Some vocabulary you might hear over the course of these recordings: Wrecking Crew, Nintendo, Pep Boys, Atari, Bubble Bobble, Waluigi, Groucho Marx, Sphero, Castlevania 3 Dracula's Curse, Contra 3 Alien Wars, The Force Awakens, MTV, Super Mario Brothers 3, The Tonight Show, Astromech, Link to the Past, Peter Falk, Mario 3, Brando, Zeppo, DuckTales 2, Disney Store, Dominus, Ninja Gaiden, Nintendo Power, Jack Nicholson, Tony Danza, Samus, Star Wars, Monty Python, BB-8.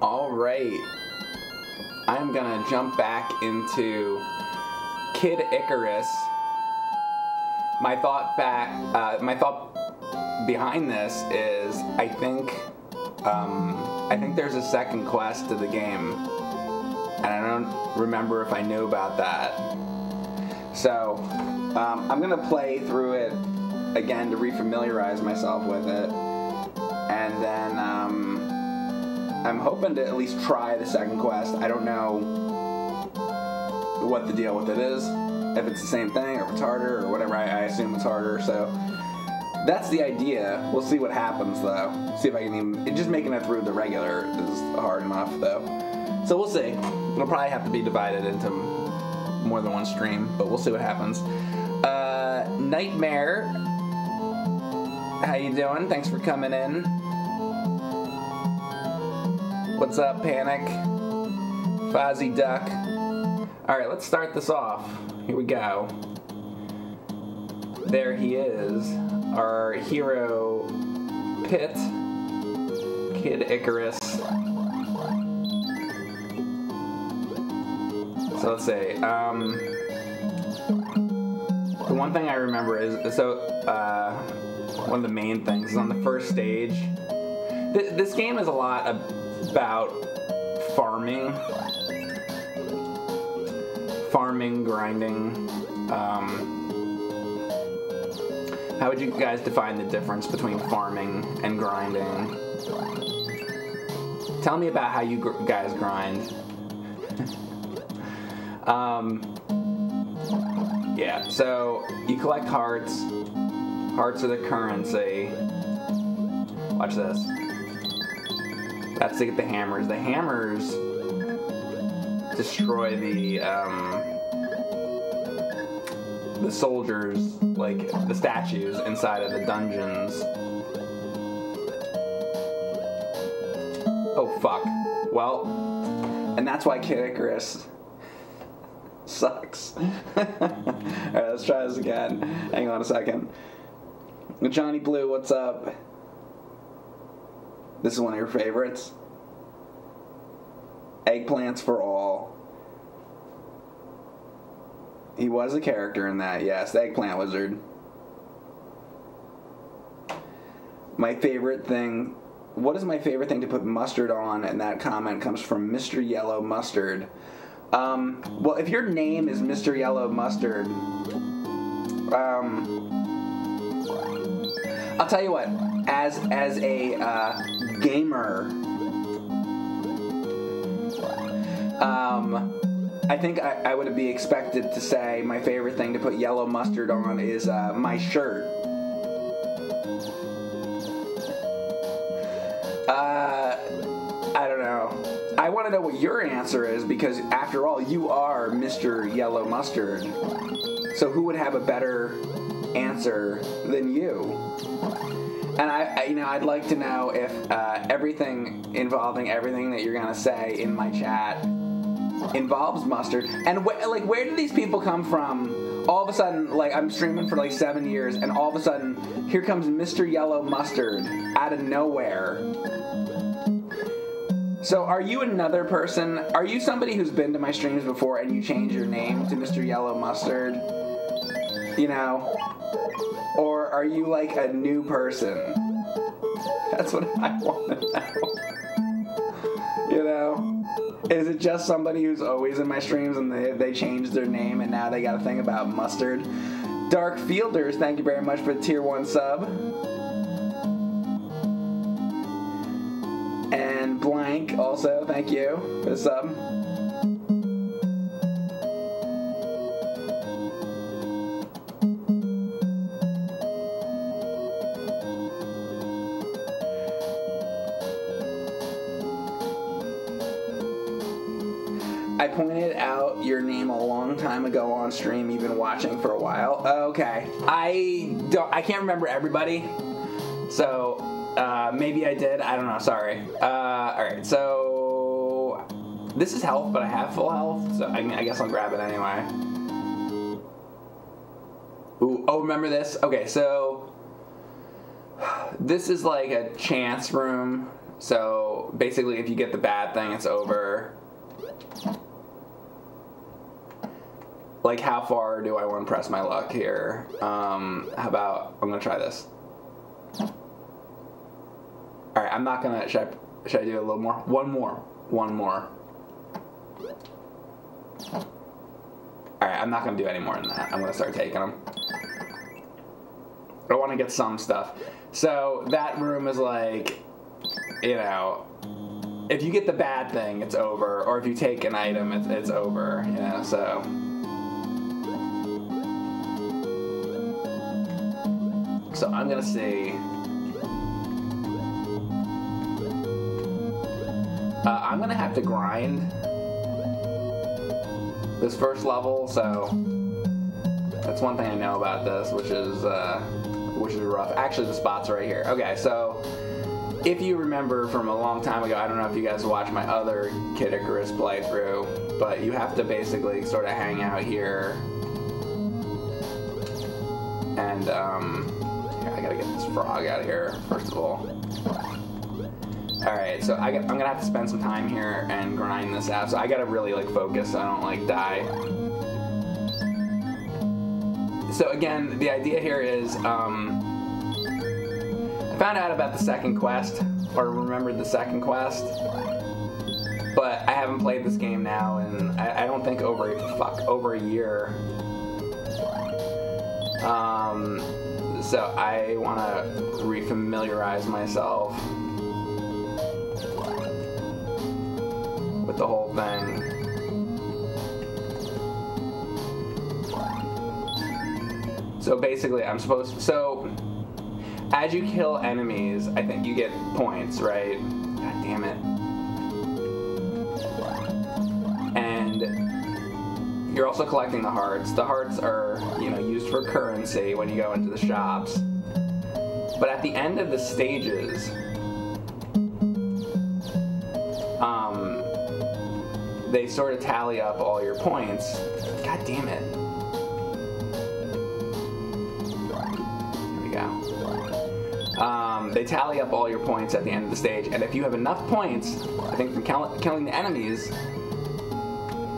Alright, I'm gonna jump back into Kid Icarus. My thought behind this is I think there's a second quest to the game, and I don't remember if I knew about that. So I'm gonna play through it again to refamiliarize myself with it, and then I'm hoping to at least try the second quest. I don't know what the deal with it is, if it's the same thing or if it's harder or whatever. I assume it's harder, so that's the idea. We'll see what happens, though. See if I can even... Just making it through the regular is hard enough, though. So we'll see. It'll probably have to be divided into more than one stream, but we'll see what happens. Nightmare, how you doing? Thanks for coming in. What's up, Panic? Fozzie Duck. Alright, let's start this off. Here we go. There he is. Our hero, Pit. Kid Icarus. So let's see. The one thing I remember is, one of the main things is on the first stage. This game is a lot about farming, grinding. How would you guys define the difference between farming and grinding? Tell me about how you guys grind. Yeah, so you collect hearts. Hearts are the currency. Watch this. That's to get the hammers. The hammers destroy the soldiers, like the statues inside of the dungeons. Oh fuck. Well, and that's why Kid Icarus sucks. Alright, let's try this again. Hang on a second. Johnny Blue, what's up? This is one of your favorites. Eggplants for all. He was a character in that, yes. The Eggplant Wizard. My favorite thing... What is my favorite thing to put mustard on? And that comment comes from Mr. Yellow Mustard. Well, if your name is Mr. Yellow Mustard... I'll tell you what. As a gamer, I think I would be expected to say my favorite thing to put yellow mustard on is my shirt. I don't know. I want to know what your answer is, because after all, you are Mr. Yellow Mustard. So who would have a better answer than you? And I'd like to know if everything involving everything that you're gonna say in my chat involves mustard. And where do these people come from? All of a sudden, like, I'm streaming for like 7 years, and all of a sudden, here comes Mr. Yellow Mustard out of nowhere. So, are you another person? Are you somebody who's been to my streams before and you change your name to Mr. Yellow Mustard? You know. Or are you like a new person? That's what I want to know. You know? Is it just somebody who's always in my streams and they changed their name and now they got a thing about mustard? Dark Fielders, thank you very much for the tier 1 sub. And Blank also, thank you for the sub. Pointed out your name a long time ago on stream. You've been watching for a while. Okay, I can't remember everybody, so maybe I did. I don't know. Sorry. All right. So this is health, but I have full health, so I guess I'll grab it anyway. Ooh, oh, remember this? Okay, so this is like a chance room. So basically, if you get the bad thing, it's over. Like, how far do I want to press my luck here? How about, I'm going to try this. All right, I'm not going to, should I do a little more? One more. One more. All right, I'm not going to do any more than that. I'm going to start taking them. I want to get some stuff. So that room is like, you know, if you get the bad thing, it's over. Or if you take an item, it's over, you know, so... So I'm gonna see. I'm gonna have to grind this first level, so that's one thing I know about this, which is rough. Actually, the spot's right here. Okay, so if you remember from a long time ago, I don't know if you guys watched my other Kid Icarus playthrough, but you have to basically sort of hang out here and I gotta get this frog out of here, first of all. Alright, so I'm gonna have to spend some time here and grind this out, so I gotta really, like, focus so I don't, like, die. So, again, the idea here is, I found out about the second quest, or remembered the second quest, but I haven't played this game now, and I don't think over a year. So I want to refamiliarize myself with the whole thing. So basically, I'm supposed to, so as you kill enemies, I think you get points, right? God damn it. And you're also collecting the hearts. The hearts are, you know, used for currency when you go into the shops. But at the end of the stages, they sort of tally up all your points. God damn it. Here we go. They tally up all your points at the end of the stage, and if you have enough points, I think from killing the enemies,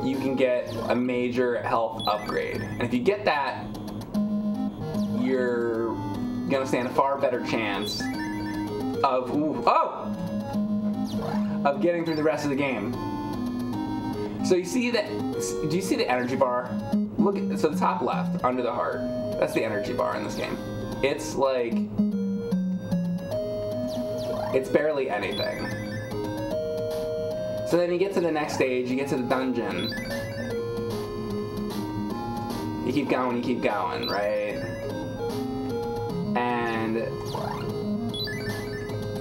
you can get a major health upgrade. And if you get that, you're gonna stand a far better chance of, ooh, oh! Of getting through the rest of the game. So you see that, do you see the energy bar? Look at, so the top left, under the heart, that's the energy bar in this game. It's like, it's barely anything. So then you get to the next stage, you get to the dungeon. You keep going, right? And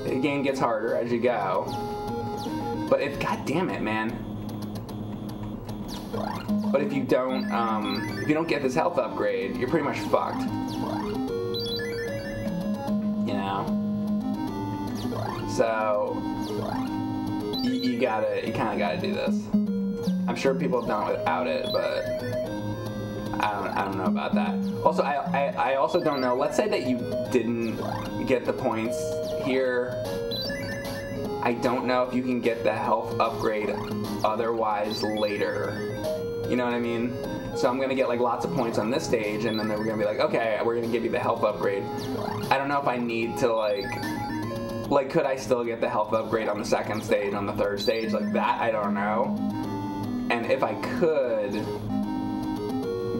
the game gets harder as you go. But if, god damn it, man. But if you don't get this health upgrade, you're pretty much fucked. You know? So you kind of gotta do this. I'm sure people have done it without it, but I don't know about that. Also, I also don't know, let's say that you didn't get the points here. I don't know if you can get the health upgrade otherwise later. You know what I mean? So I'm gonna get like lots of points on this stage, and then they're gonna be like, okay, we're gonna give you the health upgrade. I don't know if I need to like, could I still get the health upgrade on the second stage, on the third stage? Like, that, I don't know. And if I could,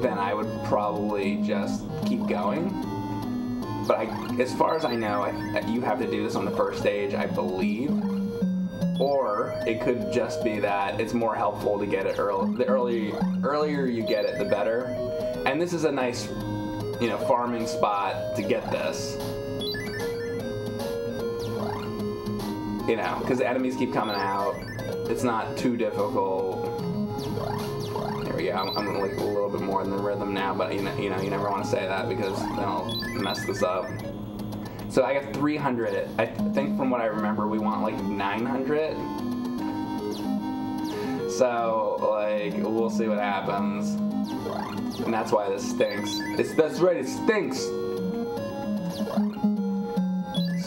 then I would probably just keep going. But as far as I know, you have to do this on the first stage, I believe. Or it could just be that it's more helpful to get it early. The earlier you get it, the better. And this is a nice, you know, farming spot to get this. You know, because the enemies keep coming out. It's not too difficult. There we go. I'm gonna like a little bit more than the rhythm now, but you know, you never want to say that because they'll mess this up. So I got 300. I think from what I remember, we want like 900. So like, we'll see what happens. And that's why this stinks. That's right. It stinks.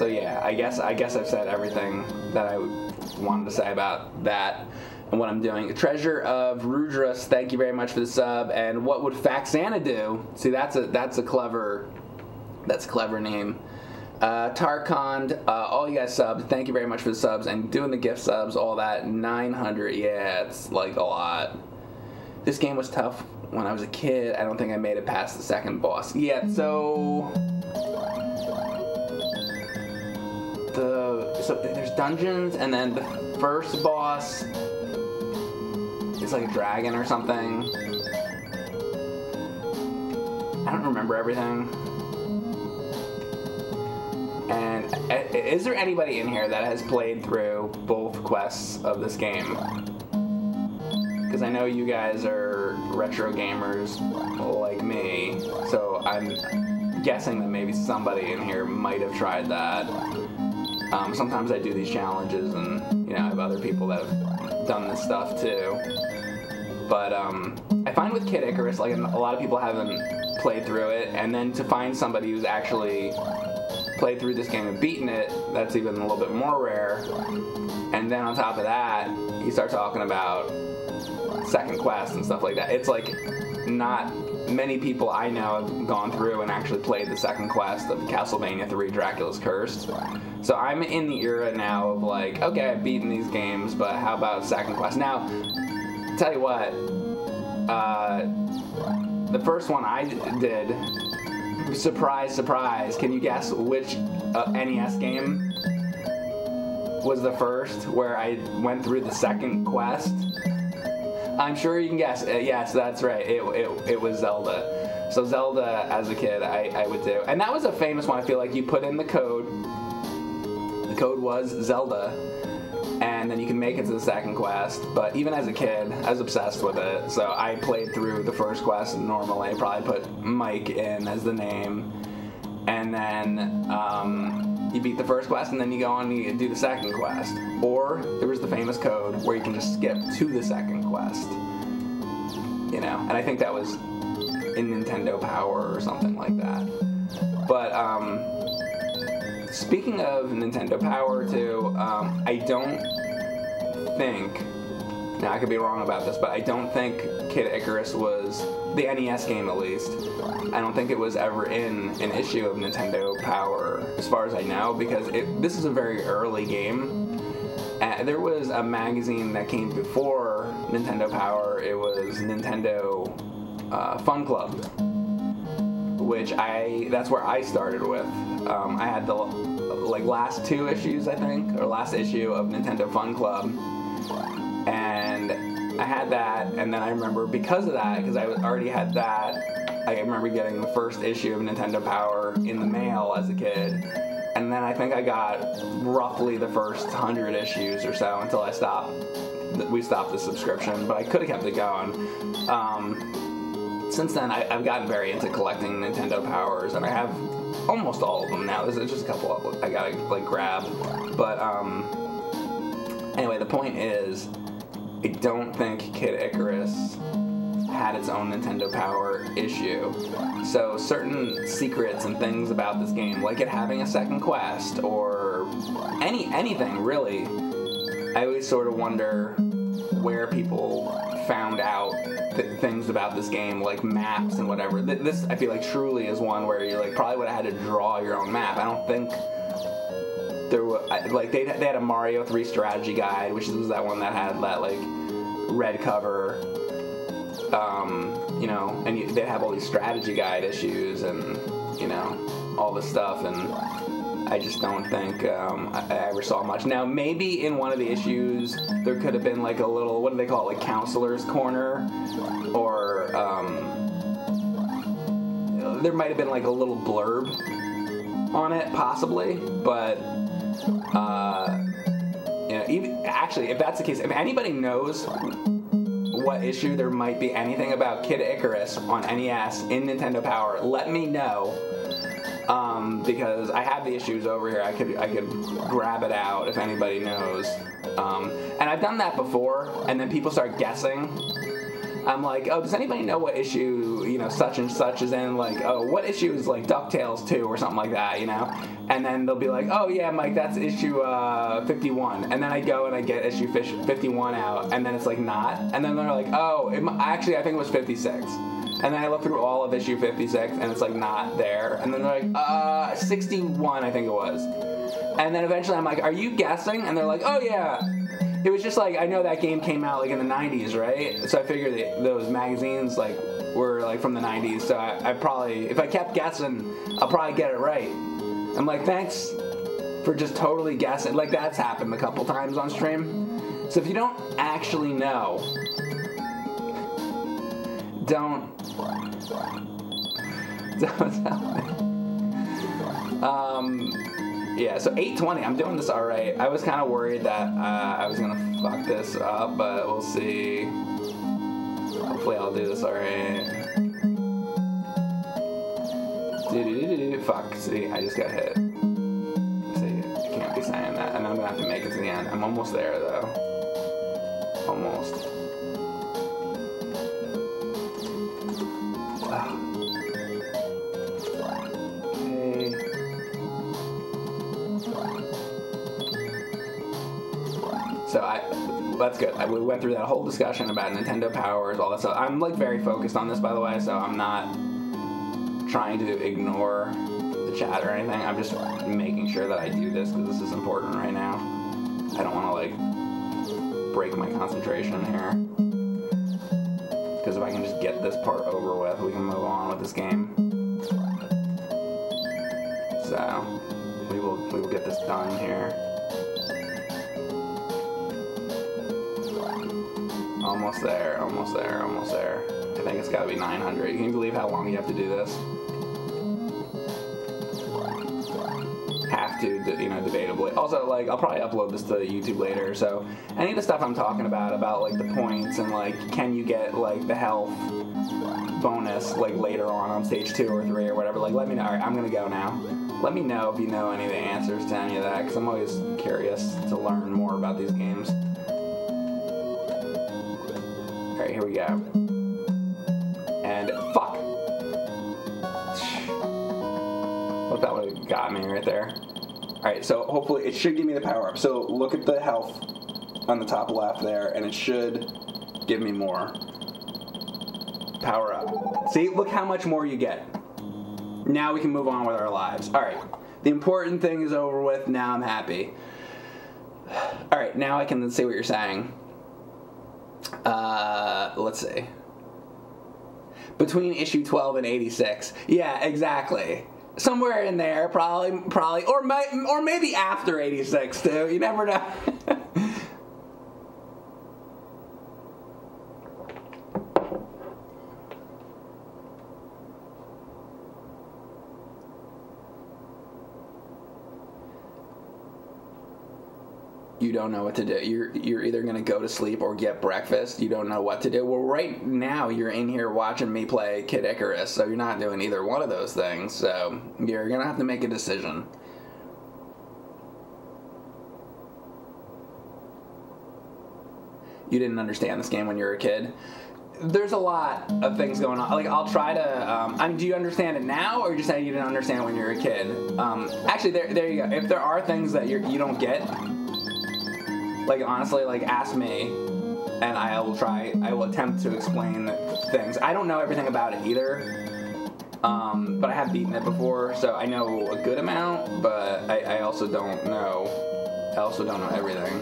So yeah, I guess I've said everything that I wanted to say about that and what I'm doing. Treasure of Rudras, thank you very much for the sub. And what would Faxana do? See, that's a clever name. Tarkond, all you guys subs, thank you very much for the subs and doing the gift subs, all that. 900, yeah, it's like a lot. This game was tough when I was a kid. I don't think I made it past the second boss. Yeah, so there's dungeons, and then the first boss is like a dragon or something. I don't remember everything. And is there anybody in here that has played through both quests of this game? Because I know you guys are retro gamers like me, so I'm guessing that maybe somebody in here might have tried that. Sometimes I do these challenges, and you know, I have other people that have done this stuff too. But I find with Kid Icarus, like a lot of people haven't played through it, and then to find somebody who's actually played through this game and beaten it, that's even a little bit more rare. And then on top of that, you start talking about second quest and stuff like that. It's like not many people I know have gone through and actually played the second quest of Castlevania 3 Dracula's Curse. So I'm in the era now of like, okay, I've beaten these games, but how about second quest? Now, tell you what, the first one I did, surprise, surprise, can you guess which NES game was the first where I went through the second quest? I'm sure you can guess. Yes, that's right. It was Zelda. So Zelda, as a kid, I would do. And that was a famous one. I feel like you put in the code. The code was Zelda. And then you can make it to the second quest. But even as a kid, I was obsessed with it. So I played through the first quest normally. I probably put Mike in as the name. And then you beat the first quest, and then you go on and you do the second quest. Or there was the famous code where you can just skip to the second quest. You know, and I think that was in Nintendo Power or something like that. But speaking of Nintendo Power too, I don't think, now I could be wrong about this, but I don't think Kid Icarus was, the NES game at least, I don't think it was ever in an issue of Nintendo Power, as far as I know, because this is a very early game. There was a magazine that came before Nintendo Power. It was Nintendo Fun Club, which that's where I started with. I had the last two issues, I think, or last issue of Nintendo Fun Club, and I had that, and then I remember because of that, because I already had that, I remember getting the first issue of Nintendo Power in the mail as a kid, and then I think I got roughly the first 100 issues or so until we stopped the subscription, but I could have kept it going. Since then, I've gotten very into collecting Nintendo Powers, and I have almost all of them now. There's just a couple of them I gotta like grab, but anyway, the point is, I don't think Kid Icarus had its own Nintendo Power issue. So certain secrets and things about this game, like it having a second quest or anything really, I always sort of wonder where people found out things about this game, like maps and whatever. This, I feel like, truly is one where you like probably would have had to draw your own map. I don't think there were, like they had a Mario 3 strategy guide, which was that one that had that like red cover, you know, and they'd have all these strategy guide issues and you know all this stuff, and I just don't think I ever saw much. Now maybe in one of the issues there could have been like a little, what do they call it, like counselor's corner, or there might have been like a little blurb on it possibly, but you know, even actually, if that's the case, if anybody knows what issue there might be anything about Kid Icarus on NES in Nintendo Power, let me know, because I have the issues over here. I could grab it out if anybody knows. And I've done that before, and then people start guessing. I'm like, oh, does anybody know what issue, you know, such and such is in? Like, oh, what issue is, like, DuckTales 2 or something like that, you know? And then they'll be like, oh, yeah, Mike, that's issue 51. And then I go and I get issue 51 out, and then it's, like, not. And then they're like, oh, actually, I think it was 56. And then I look through all of issue 56, and it's, like, not there. And then they're like, 61, I think it was. And then eventually I'm like, are you guessing? And they're like, oh, yeah. It was just like, I know that game came out like in the 90s, right? So I figured that those magazines like were like from the 90s. So I probably, if I kept guessing, I'll probably get it right. I'm like, thanks for just totally guessing. Like that's happened a couple times on stream. So if you don't actually know, don't tell me. Yeah, so 8:20. I'm doing this all right. I was kind of worried that I was gonna fuck this up, but we'll see. Hopefully, I'll do this all right. Fuck. See, I just got hit. See, I can't be saying that, and I'm gonna have to make it to the end. I'm almost there though. Almost. Ugh. So that's good. We went through that whole discussion about Nintendo Powers, all that stuff. I'm like very focused on this, by the way, so I'm not trying to ignore the chat or anything. I'm just making sure that I do this because this is important right now. I don't want to like break my concentration here. Because if I can just get this part over with, we can move on with this game. So we will get this done here. Almost there, almost there, almost there. I think it's gotta be 900. Can you believe how long you have to do this? Have to, you know, debatably. Also, like, I'll probably upload this to YouTube later, so any of the stuff I'm talking about, like, the points and, like, can you get, like, the health bonus, like, later on stage 2 or 3 or whatever, like, let me know. All right, I'm gonna go now. Let me know if you know any of the answers to any of that, because I'm always curious to learn more about these games. Alright, here we go. And fuck! Well, that would have got me right there. Alright, so hopefully it should give me the power up. So look at the health on the top left there, and it should give me more. Power up. See, look how much more you get. Now we can move on with our lives. Alright, the important thing is over with. Now I'm happy. Alright, now I can see what you're saying. Let's see. Between issue 12 and 86. Yeah, exactly. Somewhere in there, probably, or maybe after 86 too. You never know. You don't know what to do. You're either gonna go to sleep or get breakfast. You don't know what to do. Well, right now you're in here watching me play Kid Icarus, so you're not doing either one of those things. So you're gonna have to make a decision. You didn't understand this game when you were a kid. There's a lot of things going on. Like, I'll try to, I mean, do you understand it now, or you're just saying you didn't understand when you were a kid? Actually, there you go. If there are things that you don't get, like, honestly, like, ask me, and I will attempt to explain things. I don't know everything about it either, but I have beaten it before, so I know a good amount, but I also don't know everything.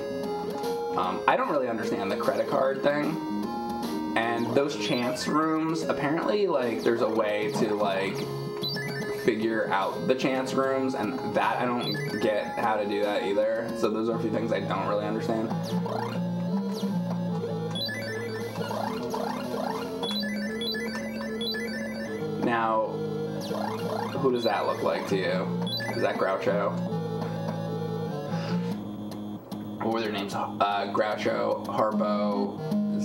I don't really understand the credit card thing, and those chance rooms, apparently, like, there's a way to, like, figure out the chance rooms, and that I don't get how to do that either. So those are a few things I don't really understand. Now, who does that look like to you? Is that Groucho? What were their names? Groucho, Harpo,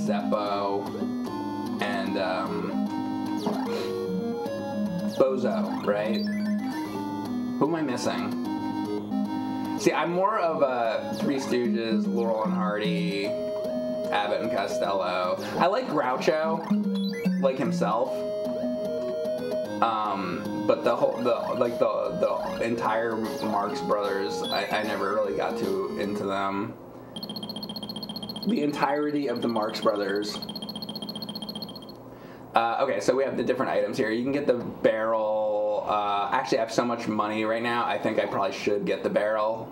Zeppo, and Bozo, right? Who am I missing? See, I'm more of a Three Stooges, Laurel and Hardy, Abbott and Costello. I like Groucho, like himself. But the whole, the entire Marx Brothers, I never really got too into them. The entirety of the Marx Brothers. Okay, so we have the different items here. You can get the barrel. Actually, I have so much money right now, I think I probably should get the barrel.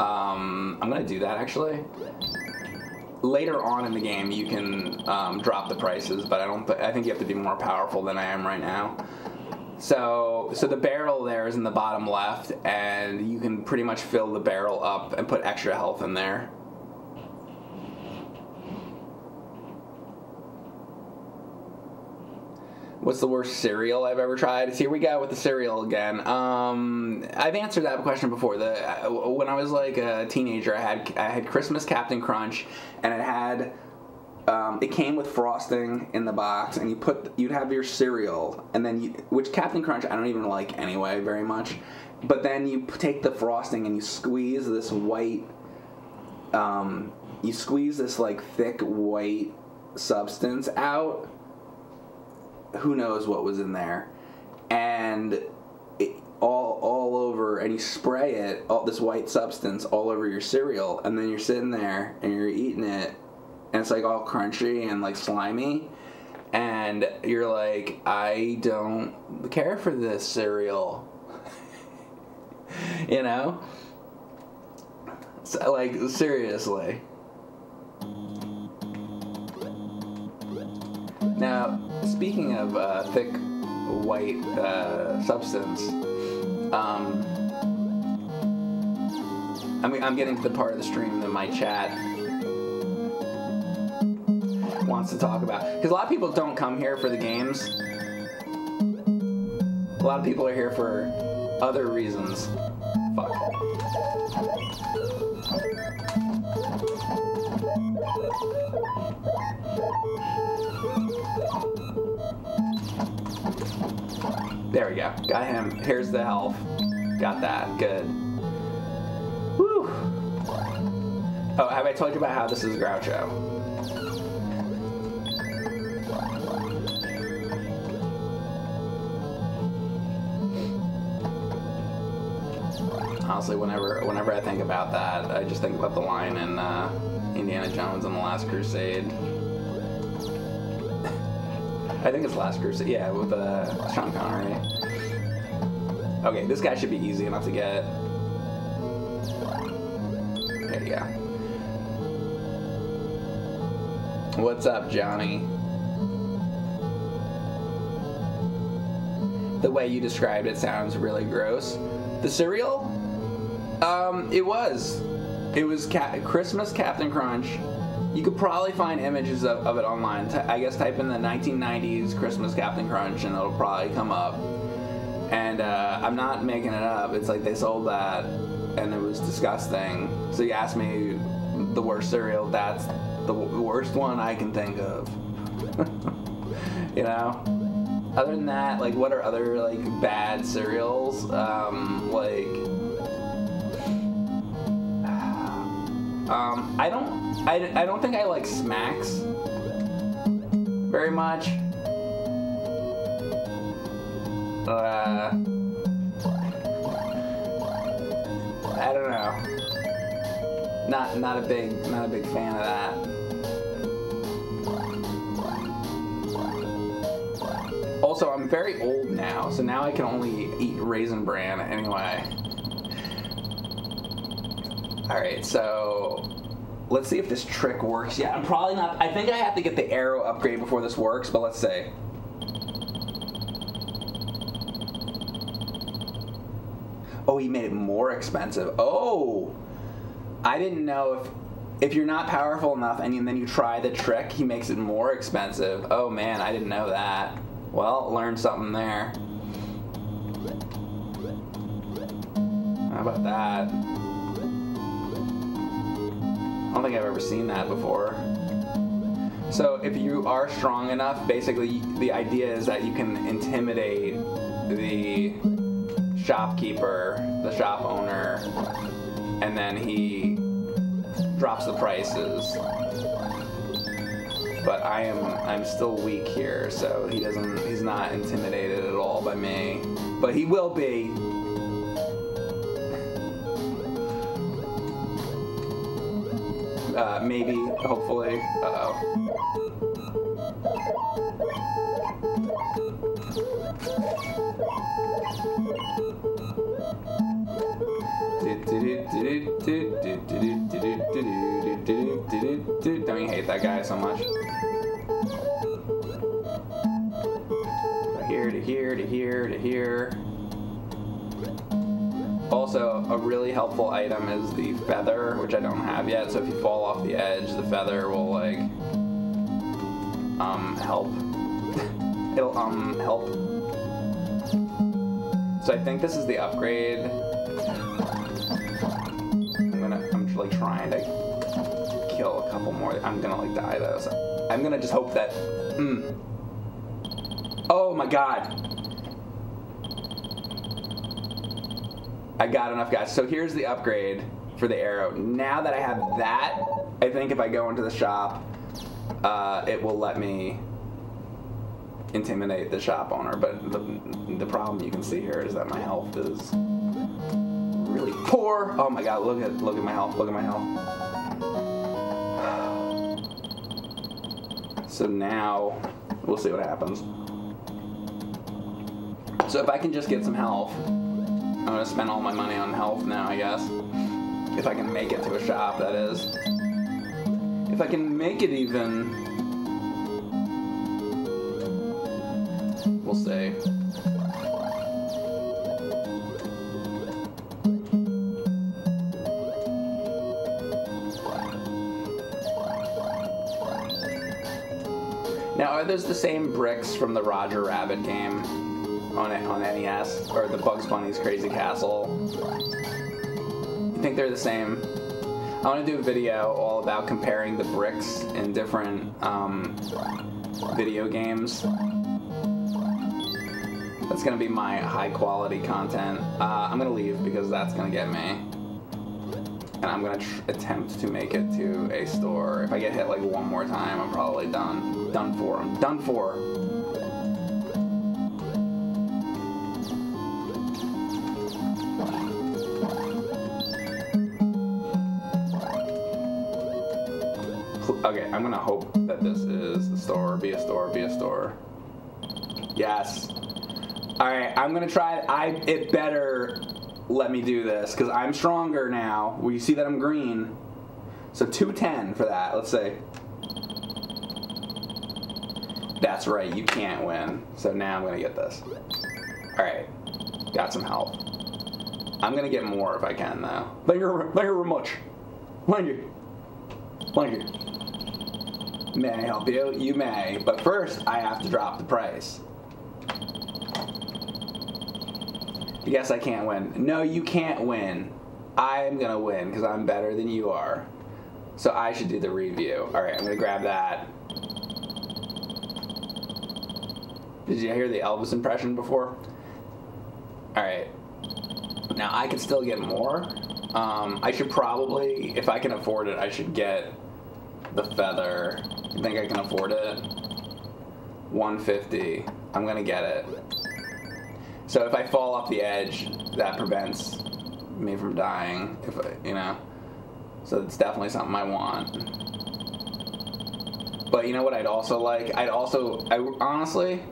I'm going to do that, actually. Later on in the game, you can drop the prices, but I think you have to be more powerful than I am right now. So the barrel there is in the bottom left, and you can pretty much fill the barrel up and put extra health in there. What's the worst cereal I've ever tried? Here we go with the cereal again. I've answered that question before. When I was like a teenager, I had Christmas Captain Crunch, and it had it came with frosting in the box, and you'd have your cereal, and then which Captain Crunch I don't even like anyway very much, but then you take the frosting and you squeeze this white, you squeeze this like thick white substance out. Who knows what was in there, and it, all over, and you spray it, all this white substance all over your cereal, and then you're sitting there and you're eating it, and it's like all crunchy and like slimy, and you're like, I don't care for this cereal. You know, so, like, seriously. Now, speaking of thick white substance, I mean, I'm getting to the part of the stream that my chat wants to talk about. Because a lot of people don't come here for the games. A lot of people are here for other reasons. Fuck. There we go. Got him. Here's the health. Got that. Good. Woo! Oh, have I told you about how this is Groucho? Honestly, whenever I think about that, I just think about the line in Indiana Jones and the Last Crusade. I think it's Last Crusade, yeah, with Sean Connery. Okay, this guy should be easy enough to get. There you go. What's up, Johnny? The way you described it sounds really gross. The cereal? It was Christmas Captain Crunch. You could probably find images of it online. I guess type in the 1990s Christmas Captain Crunch and it'll probably come up. And I'm not making it up. It's like they sold that and it was disgusting. So you asked me the worst cereal. That's the worst one I can think of. You know? Other than that, like, what are other, like, bad cereals? I don't think I like Smacks very much. I don't know. Not a big fan of that. Also, I'm very old now, so now I can only eat Raisin Bran anyway. All right, so let's see if this trick works. Yeah, I'm probably not. I think I have to get the arrow upgrade before this works, but let's see. Oh, he made it more expensive. Oh, I didn't know if you're not powerful enough and then you try the trick, he makes it more expensive. Oh man, I didn't know that. Well, learned something there. How about that? I don't think I've ever seen that before. So if you are strong enough, basically the idea is that you can intimidate the shopkeeper, the shop owner, and then he drops the prices. but I'm still weak here, so he doesn't, he's not intimidated at all by me, but he will be. Maybe, hopefully. Uh-oh. Don't you hate that guy so much? Here to here to here to here. Also, a really helpful item is the feather, which I don't have yet, so if you fall off the edge, the feather will, like, help. It'll, help. So I think this is the upgrade. I'm like, trying to kill a couple more. I'm gonna, like, die, though, so I'm gonna just hope that, Oh, my God! I got enough guys. So here's the upgrade for the arrow. Now that I have that, I think if I go into the shop, it will let me intimidate the shop owner. But the problem you can see here is that my health is really poor. Oh my God, look at my health, look at my health. So now, we'll see what happens. So if I can just get some health, I'm gonna spend all my money on health now, I guess. If I can make it to a shop, that is. If I can make it even. We'll see. Now, are those the same bricks from the Roger Rabbit game? On NES, or the Bugs Bunny's Crazy Castle. You think they're the same? I want to do a video all about comparing the bricks in different video games. That's going to be my high-quality content. I'm going to leave because that's going to get me. And I'm going to attempt to make it to a store. If I get hit like one more time, I'm probably done. Done for. I'm done for. Okay, I'm gonna hope that this is a store, be a store, be a store. Yes. All right, I'm gonna try it. It better let me do this, because I'm stronger now. Well, you see that I'm green. So 210 for that, let's see. That's right, you can't win. So now I'm gonna get this. All right, got some help. I'm gonna get more if I can, though. Thank you very much. Thank you. Thank you. May I help you? You may, but first I have to drop the price. Yes, I can't win. No, you can't win. I'm gonna win because I'm better than you are. So I should do the review. All right, I'm gonna grab that. Did you hear the Elvis impression before? All right. Now I can still get more. I should probably, if I can afford it, I should get the feather. I think I can afford it. 150. I'm gonna get it. So if I fall off the edge, that prevents me from dying. If I, you know, so it's definitely something I want. But you know what? I'd also like. I honestly.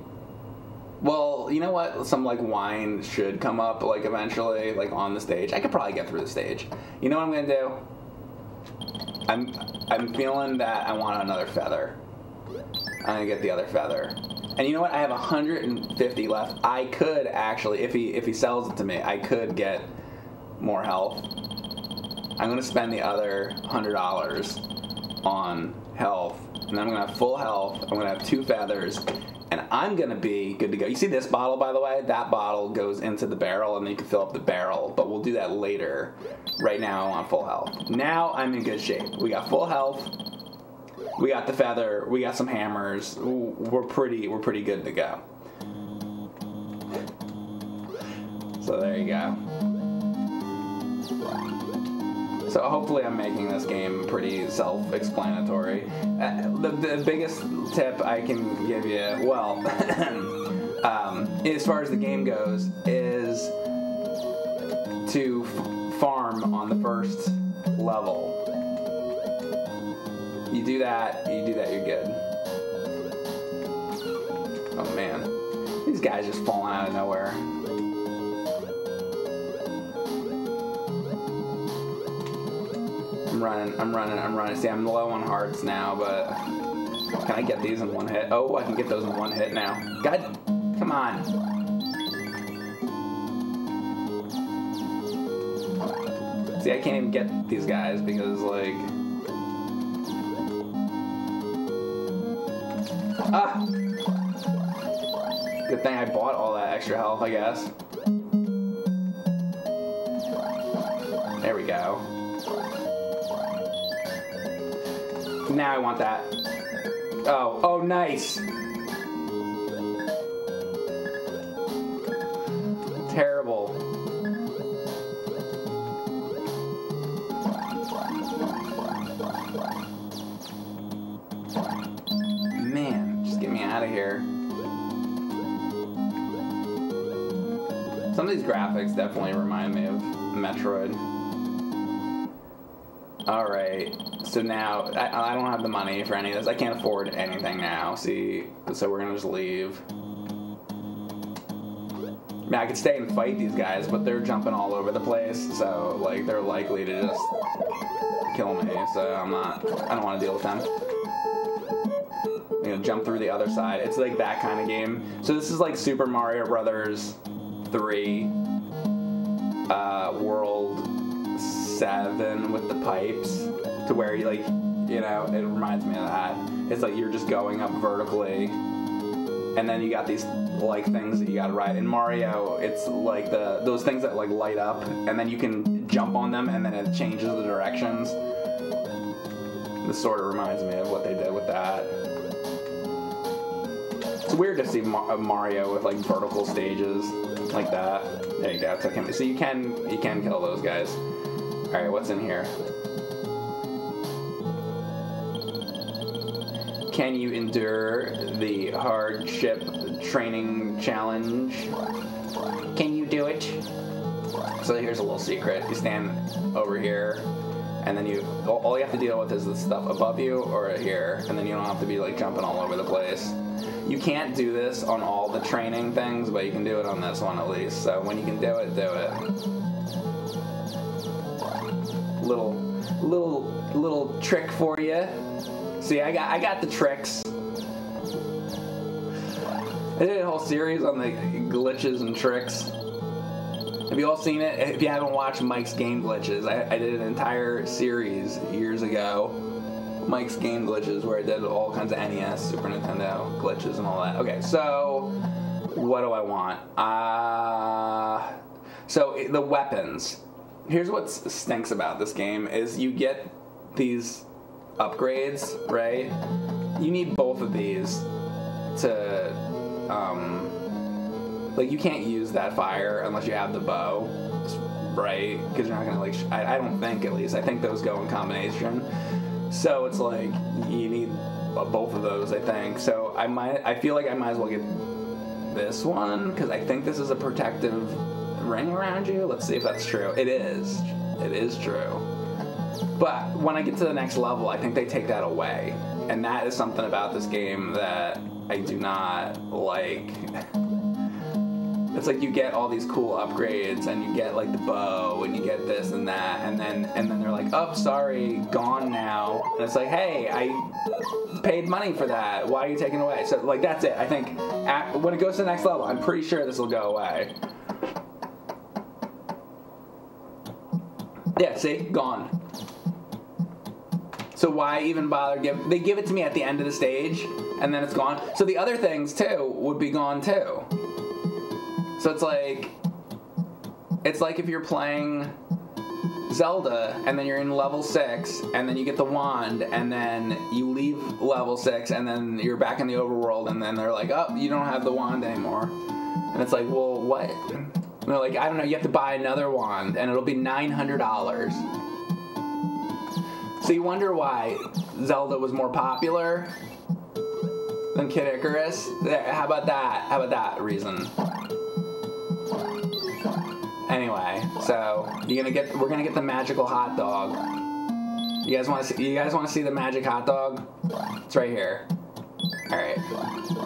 Well, you know what? Some like wine should come up like eventually, like on the stage. I could probably get through the stage. You know what I'm gonna do? I'm feeling that I want another feather. I'm gonna get the other feather. And you know what? I have 150 left. I could actually, if he sells it to me, I could get more health. I'm gonna spend the other $100 on health, and I'm gonna have full health. I'm gonna have 2 feathers, and I'm gonna be good to go. You see this bottle, by the way? That bottle goes into the barrel, and then you can fill up the barrel, but we'll do that later. Right now, I want full health. Now, I'm in good shape. We got full health, we got the feather, we got some hammers. We're pretty good to go. So there you go. So hopefully I'm making this game pretty self-explanatory. The biggest tip I can give you, well, as far as the game goes, is to farm on the first level. You do that, you're good. Oh man, these guys just falling out of nowhere. I'm running. See, I'm low on hearts now, but can I get these in one hit? Oh, I can get those in one hit now. God, come on. See, I can't even get these guys because, like... Ah! Good thing I bought all that extra health, I guess. There we go. Now I want that. Oh, oh, nice! Terrible. Man, just get me out of here. Some of these graphics definitely remind me of Metroid. Alright. So now, I don't have the money for any of this. I can't afford anything now, see? So we're gonna just leave. I mean, I could stay and fight these guys, but they're jumping all over the place, so, like, they're likely to just kill me, so I don't wanna deal with them. You know, jump through the other side. It's like that kind of game. So this is like Super Mario Brothers 3, World 7 with the pipes. To where you, like, you know, it reminds me of that. It's like you're just going up vertically, and then you got these, like, things that you gotta ride. In Mario, it's like those things that, like, light up, and then you can jump on them, and then it changes the directions. This sort of reminds me of what they did with that. It's weird to see Mario with, like, vertical stages like that. There you go. Took him. So you can kill those guys. All right, what's in here? Can you endure the hardship training challenge? Can you do it? So here's a little secret. You stand over here, and then all you have to deal with is the stuff above you or here, and then you don't have to be, like, jumping all over the place. You can't do this on all the training things, but you can do it on this one at least. So when you can do it, do it. Little trick for you. See, I got the tricks. I did a whole series on the glitches and tricks. Have you all seen it? If you haven't watched Mike's Game Glitches, I did an entire series years ago. Mike's Game Glitches, where I did all kinds of NES, Super Nintendo glitches and all that. Okay, so what do I want? So the weapons. Here's what stinks about this game is you get these upgrades, right? You need both of these to, like, you can't use that fire unless you have the bow, right? Because you're not gonna, like, I don't think, at least, I think those go in combination. So it's like, you need both of those, I think. So I feel like I might as well get this one, because I think this is a protective ring around you. Let's see if that's true. It is true. But when I get to the next level, I think they take that away. And that is something about this game that I do not like. It's like you get all these cool upgrades, and you get, like, the bow, and you get this and that, and then they're like, oh, sorry, gone now. And it's like, hey, I paid money for that. Why are you taking it away? So, like, that's it. I think when it goes to the next level, I'm pretty sure this will go away. Yeah, see? Gone. So why even bother they give it to me at the end of the stage, and then it's gone. So the other things, too, would be gone, too. So it's like if you're playing Zelda, and then you're in level 6, and then you get the wand, and then you leave level 6, and then you're back in the overworld, and then they're like, oh, you don't have the wand anymore. And it's like, well, what? And they're like, I don't know, you have to buy another wand, and it'll be $900. So you wonder why Zelda was more popular than Kid Icarus. How about that? How about that reason? Anyway, so we're gonna get the magical hot dog. You guys want to see? You guys want to see the magic hot dog? It's right here. All right,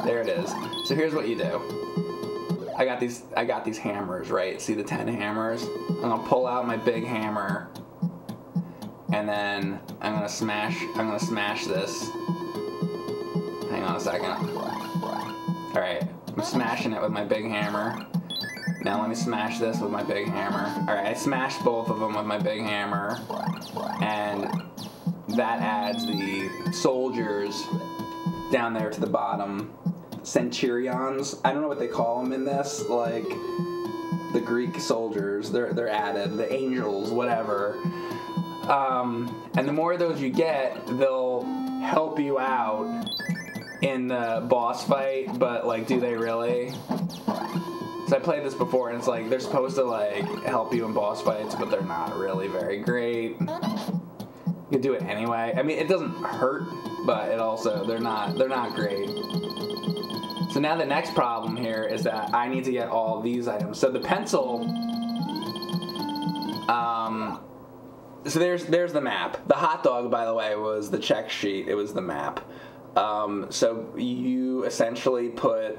there it is. So here's what you do. I got these hammers, right? See the 10 hammers? I'm gonna pull out my big hammer, and then I'm gonna smash this. Hang on a second. All right, I'm smashing it with my big hammer. Now let me smash this with my big hammer. All right, I smashed both of them with my big hammer, and that adds the soldiers down there to the bottom. Centurions. I don't know what they call them in this. Like the Greek soldiers, they're added. The angels, whatever. And the more of those you get, they'll help you out in the boss fight. But like, do they really? So I played this before, and it's like they're supposed to like help you in boss fights, but they're not really very great. You can do it anyway. I mean, it doesn't hurt, but it also they're not great. So now the next problem here is that I need to get all these items. So the pencil. So there's the map. The hot dog, by the way, was the check sheet. It was the map. So you essentially put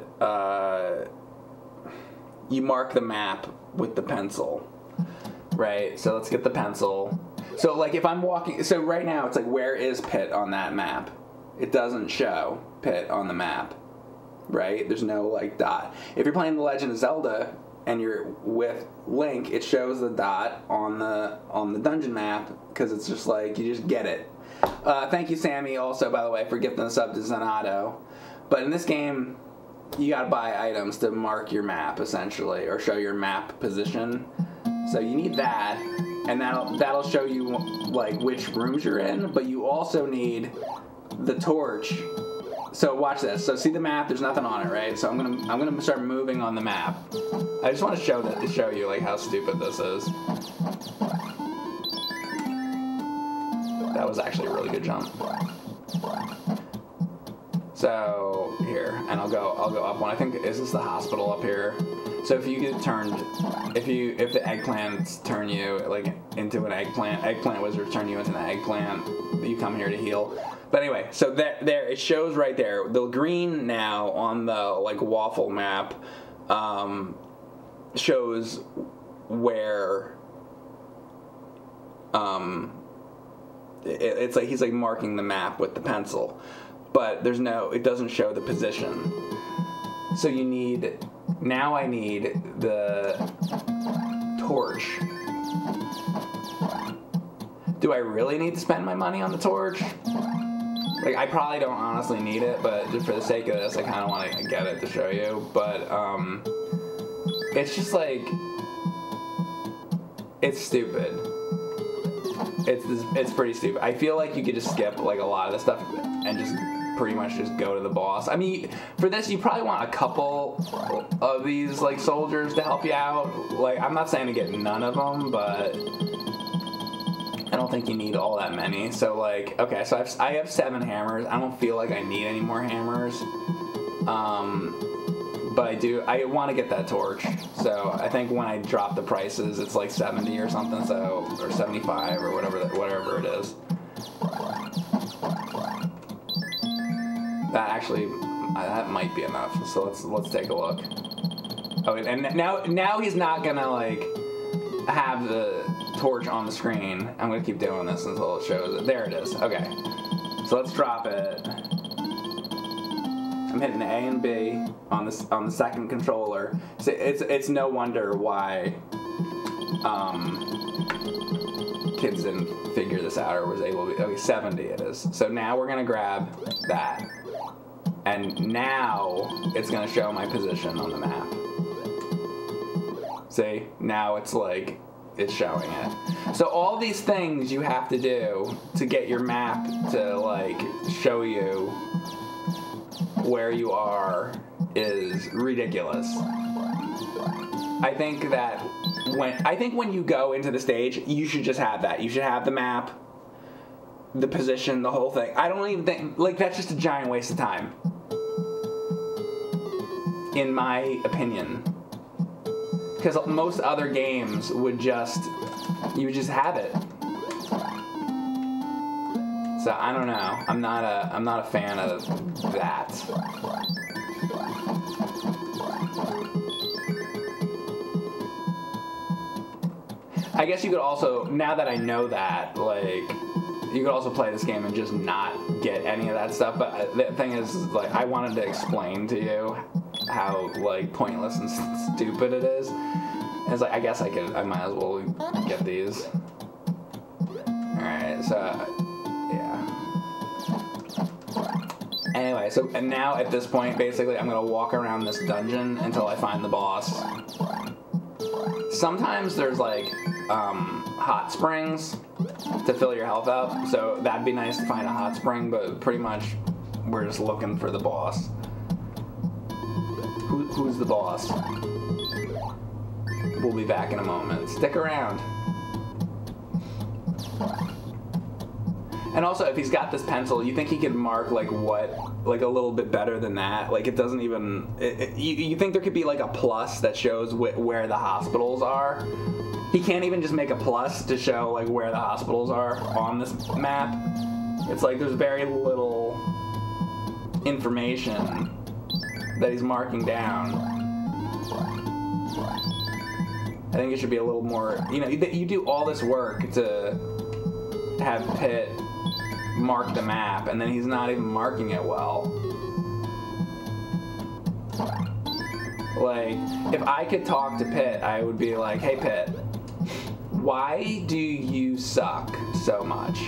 you mark the map with the pencil, right? So let's get the pencil. So, like, if I'm walking... So, right now, it's like, where is Pit on that map? It doesn't show Pit on the map, right? There's no, like, dot. If you're playing The Legend of Zelda and you're with Link, it shows the dot on the dungeon map because it's just, like, you just get it. Thank you, Sammy, also, by the way, for gifting us up to Zanado. But in this game, you gotta buy items to mark your map, essentially, or show your map position. So you need that, and that'll show you like which rooms you're in. But you also need the torch. So watch this. So see the map. There's nothing on it, right? So I'm gonna start moving on the map. I just want to show that to show you like how stupid this is. That was actually a really good jump. So here, and I'll go up one. I think is this the hospital up here? So if you get turned, if the eggplants turn you like into an eggplant, eggplant wizards turn you into an eggplant, you come here to heal. But anyway, so there it shows right there. The green now on the like waffle map shows where it's like he's like marking the map with the pencil. But there's no, it doesn't show the position. So you need, now I need the torch. Do I really need to spend my money on the torch? Like, I probably don't honestly need it, but just for the sake of this, I kind of want to get it to show you. But, it's just like, it's stupid. It's pretty stupid. I feel like you could just skip, like, a lot of this stuff and just pretty much just go to the boss. I mean, for this, you probably want a couple of these, like, soldiers to help you out. Like, I'm not saying to get none of them, but I don't think you need all that many. So, like, okay, so I have 7 hammers. I don't feel like I need any more hammers. But I want to get that torch. So I think when I drop the prices, it's like 70 or something, so, or 75 or whatever it is. That actually, that might be enough. So let's take a look. Oh, and now he's not gonna like have the torch on the screen. I'm gonna keep doing this until it shows it. There it is. Okay. So let's drop it. I'm hitting A and B on the second controller. So it's no wonder why kids didn't figure this out or was able to. Okay, 70 it is. So now we're gonna grab that. And now it's going to show my position on the map. See? Now it's like, it's showing it. So all these things you have to do to get your map to, like, show you where you are is ridiculous. I think that when you go into the stage, you should just have that. You should have the map. the position, the whole thing. I don't even think, like, that's just a giant waste of time, in my opinion. Because most other games would just, you would just have it. So I don't know. I'm not a fan of that. I guess you could also, now that I know that, like, you could also play this game and just not get any of that stuff. But the thing is, like, I wanted to explain to you how, like, pointless and stupid it is. And it's like, I guess I might as well get these. Alright, so, yeah. Anyway, so, and now at this point, basically, I'm gonna walk around this dungeon until I find the boss. Sometimes there's, like, hot springs to fill your health up, so that'd be nice to find a hot spring, but pretty much we're just looking for the boss. Who's the boss? We'll be back in a moment. Stick around. And also, if he's got this pencil, you think he could mark, like, what, like, a little bit better than that? Like, it doesn't even, you think there could be, like, a plus that shows where the hospitals are? He can't even just make a plus to show, like, where the hospitals are on this map. It's like there's very little information that he's marking down. I think it should be a little more, you know, you do all this work to have Pitt mark the map, and then he's not even marking it well. Like, if I could talk to Pitt, I would be like, hey, Pitt, why do you suck so much?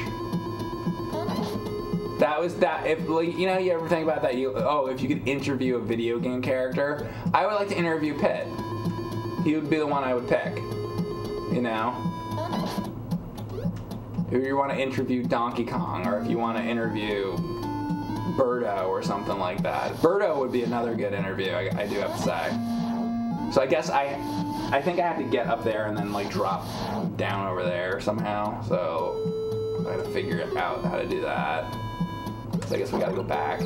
That was that. If, like, you know, you ever think about that? If you could interview a video game character, I would like to interview Pitt. He would be the one I would pick. You know, if you want to interview Donkey Kong, or if you want to interview Birdo or something like that, Birdo would be another good interview. I do have to say. So I guess I think I have to get up there and then, like, drop down over there somehow. So I got to figure out how to do that. So I guess we gotta go back.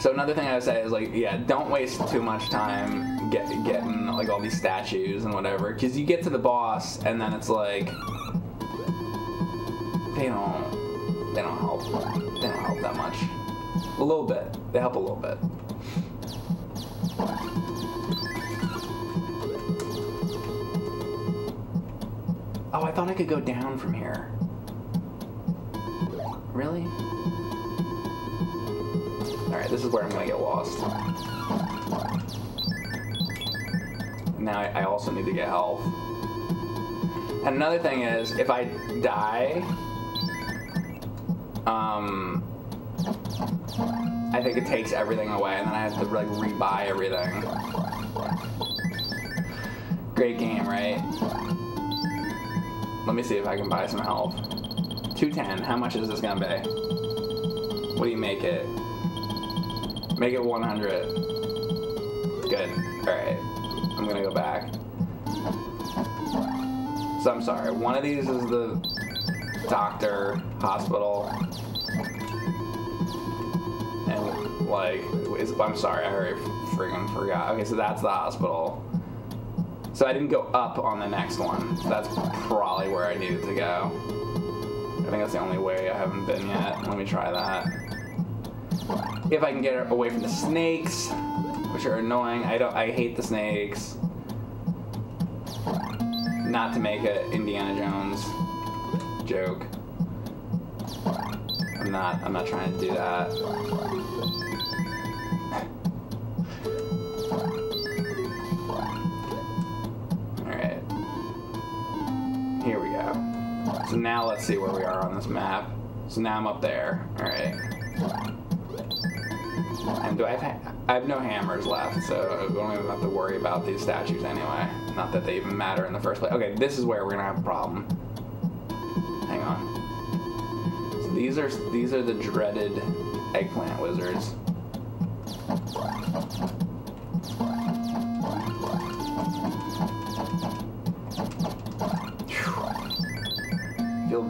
So another thing I would say is, like, yeah, don't waste too much time getting, like, all these statues and whatever, because you get to the boss and then it's like they don't help. They don't help that much. A little bit. They help a little bit. Oh, I thought I could go down from here. Really? Alright, this is where I'm gonna get lost. Now I also need to get health. And another thing is, if I die, I think it takes everything away, and then I have to, like, rebuy everything. Great game, right? Let me see if I can buy some health. 210, how much is this gonna be? What do you make it? Make it 100. Good. Alright. I'm gonna go back. So I'm sorry, one of these is the doctor hospital. And, like, I'm sorry, I already friggin' forgot. Okay, so that's the hospital. So I didn't go up on the next one. So that's probably where I needed to go. I think that's the only way I haven't been yet. Let me try that. If I can get away from the snakes, which are annoying. I hate the snakes. Not to make an Indiana Jones joke. I'm not trying to do that. Alright. Here we go. So now let's see where we are on this map. So now I'm up there. Alright. And do I have I have no hammers left, so we don't even have to worry about these statues anyway. Not that they even matter in the first place. Okay, this is where we're gonna have a problem. Hang on. So these are the dreaded eggplant wizards.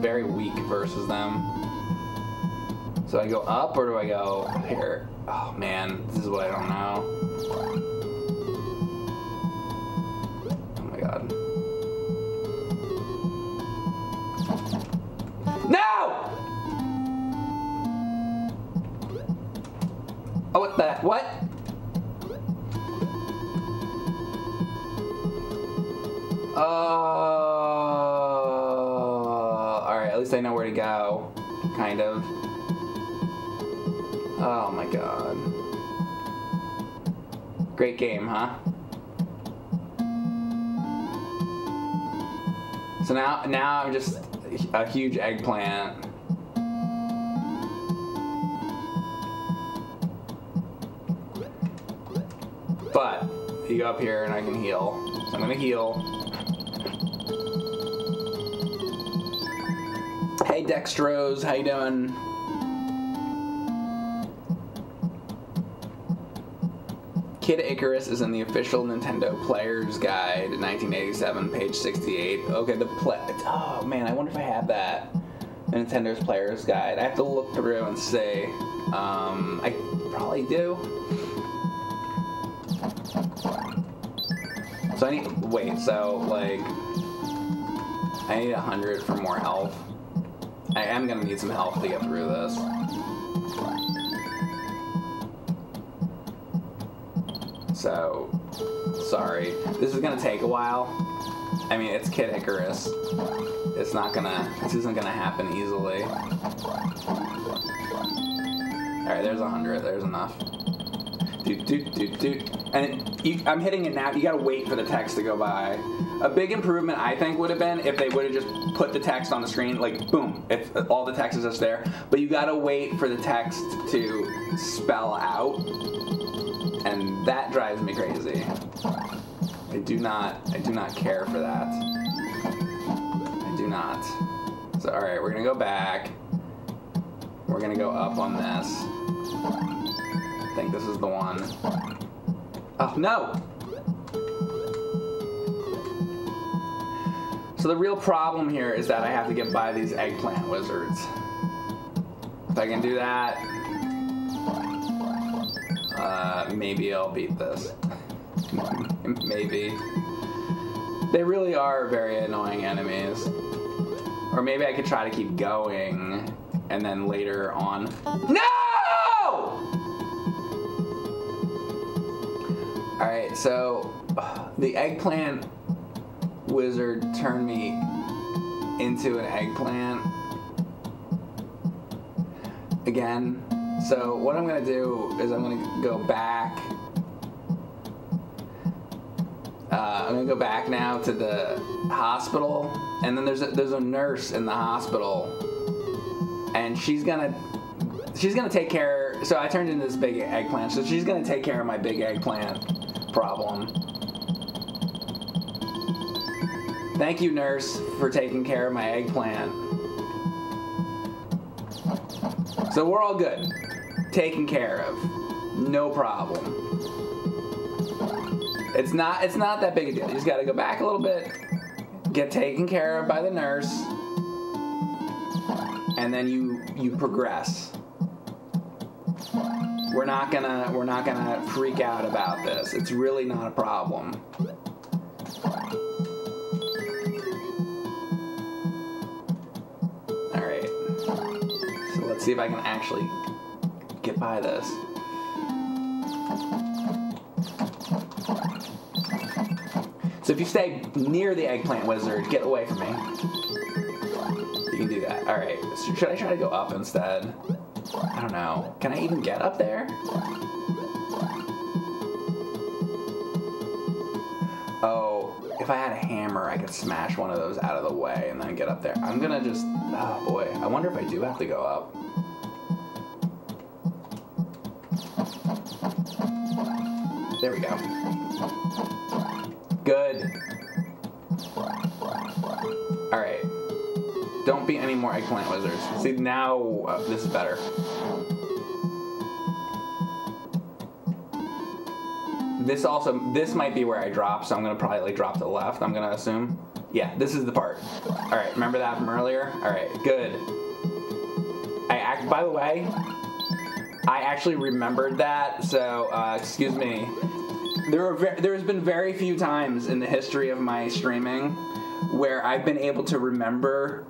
very weak versus them. So I go up or do I go here? Oh man, this is what I don't know. Oh my god. No! Oh, what the? What? Alright, at least I know where to go. Kind of. Oh my god. Great game, huh? So now I'm just a huge eggplant. But you go up here and I can heal. So I'm gonna heal. Hey Dextrose, how you doing? Kid Icarus is in the official Nintendo Player's Guide, 1987, page 68. Okay, the play. Oh man, I wonder if I have that. Nintendo's Player's Guide. I have to look through and see. I probably do. So I need. Wait. So like, I need 100 for more health. I am gonna need some health to get through this. So, sorry. This is gonna take a while. I mean, it's Kid Icarus. It's not gonna, this isn't gonna happen easily. Alright, there's 100, there's enough. Doot, doot, doot, doot. And I'm hitting it now, you gotta wait for the text to go by. A big improvement, I think, would have been if they would have just put the text on the screen, like, boom, if all the text is just there. But you gotta wait for the text to spell out. And that drives me crazy. I do not care for that. I do not. So, all right, we're gonna go back. We're gonna go up on this. I think this is the one. Oh, no! So the real problem here is that I have to get by these eggplant wizards. If I can do that, maybe I'll beat this. Maybe. They really are very annoying enemies. Or maybe I could try to keep going and then later on. No! Alright, so the eggplant wizard turned me into an eggplant. Again. So what I'm gonna do is I'm gonna go back. I'm gonna go back now to the hospital, and then there's a nurse in the hospital, and she's gonna take care. So I turned into this big eggplant. So she's gonna take care of my big eggplant problem. Thank you, nurse, for taking care of my eggplant. So we're all good. Taken care of, no problem. It's not that big a deal. You just gotta go back a little bit, get taken care of by the nurse, and then you progress. We're not gonna freak out about this. It's really not a problem. All right. So let's see if I can actually get by this. So if you stay near the eggplant wizard, get away from me. You can do that. All right. So should I try to go up instead? I don't know. Can I even get up there? Oh, if I had a hammer, I could smash one of those out of the way and then get up there. I'm gonna just, oh boy. I wonder if I do have to go up. There we go. Good. All right. Don't be any more eggplant wizards. See, now this is better. This might be where I drop, so I'm gonna probably like drop to the left, I'm gonna assume. Yeah, this is the part. All right, remember that from earlier? All right, good. By the way, I actually remembered that, so excuse me. There has been very few times in the history of my streaming where I've been able to remember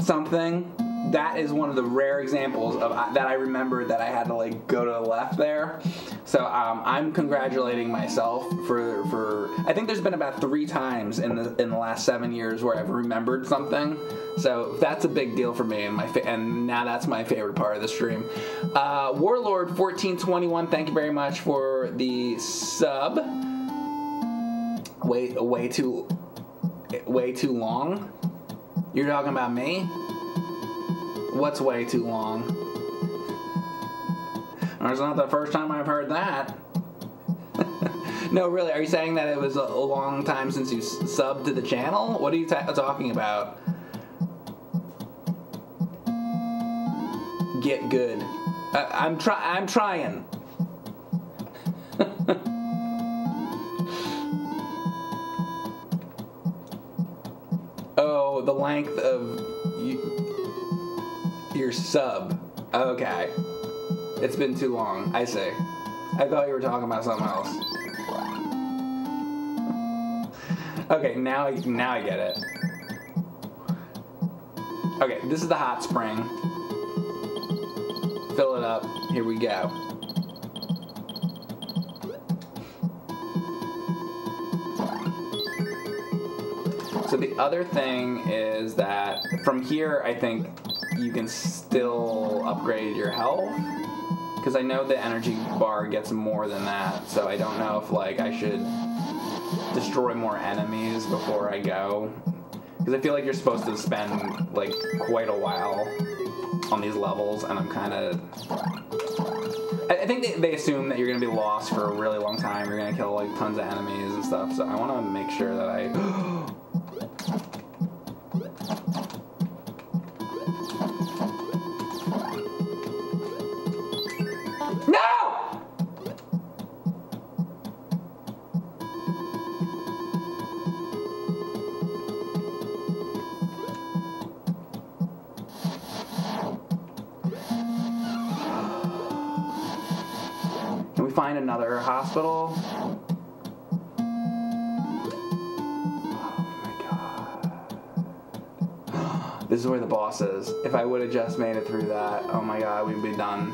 something. That is one of the rare examples of that I remembered that I had to like go to the left there. So I'm congratulating myself for I think there's been about 3 times in the last 7 years where I've remembered something. So that's a big deal for me, and now that's my favorite part of the stream. Warlord 1421, thank you very much for the sub. Way too long. You're talking about me? What's way too long? Or it's not the first time I've heard that. No, really, are you saying that it was a long time since you subbed to the channel? What are you talking about? Get good. I'm trying. Oh, the length of... Your sub. Okay. It's been too long. I see. I thought you were talking about something else. Okay, now I get it. Okay, this is the hot spring. Fill it up. Here we go. So the other thing is that from here, I think you can still upgrade your health, because I know the energy bar gets more than that, so I don't know if like I should destroy more enemies before I go, because I feel like you're supposed to spend like quite a while on these levels, and I'm kind of, I think they assume that you're gonna be lost for a really long time, you're gonna kill like tons of enemies and stuff, so I want to make sure that I find another hospital. Oh my god. This is where the boss is. If I would have just made it through that, oh my god, we'd be done.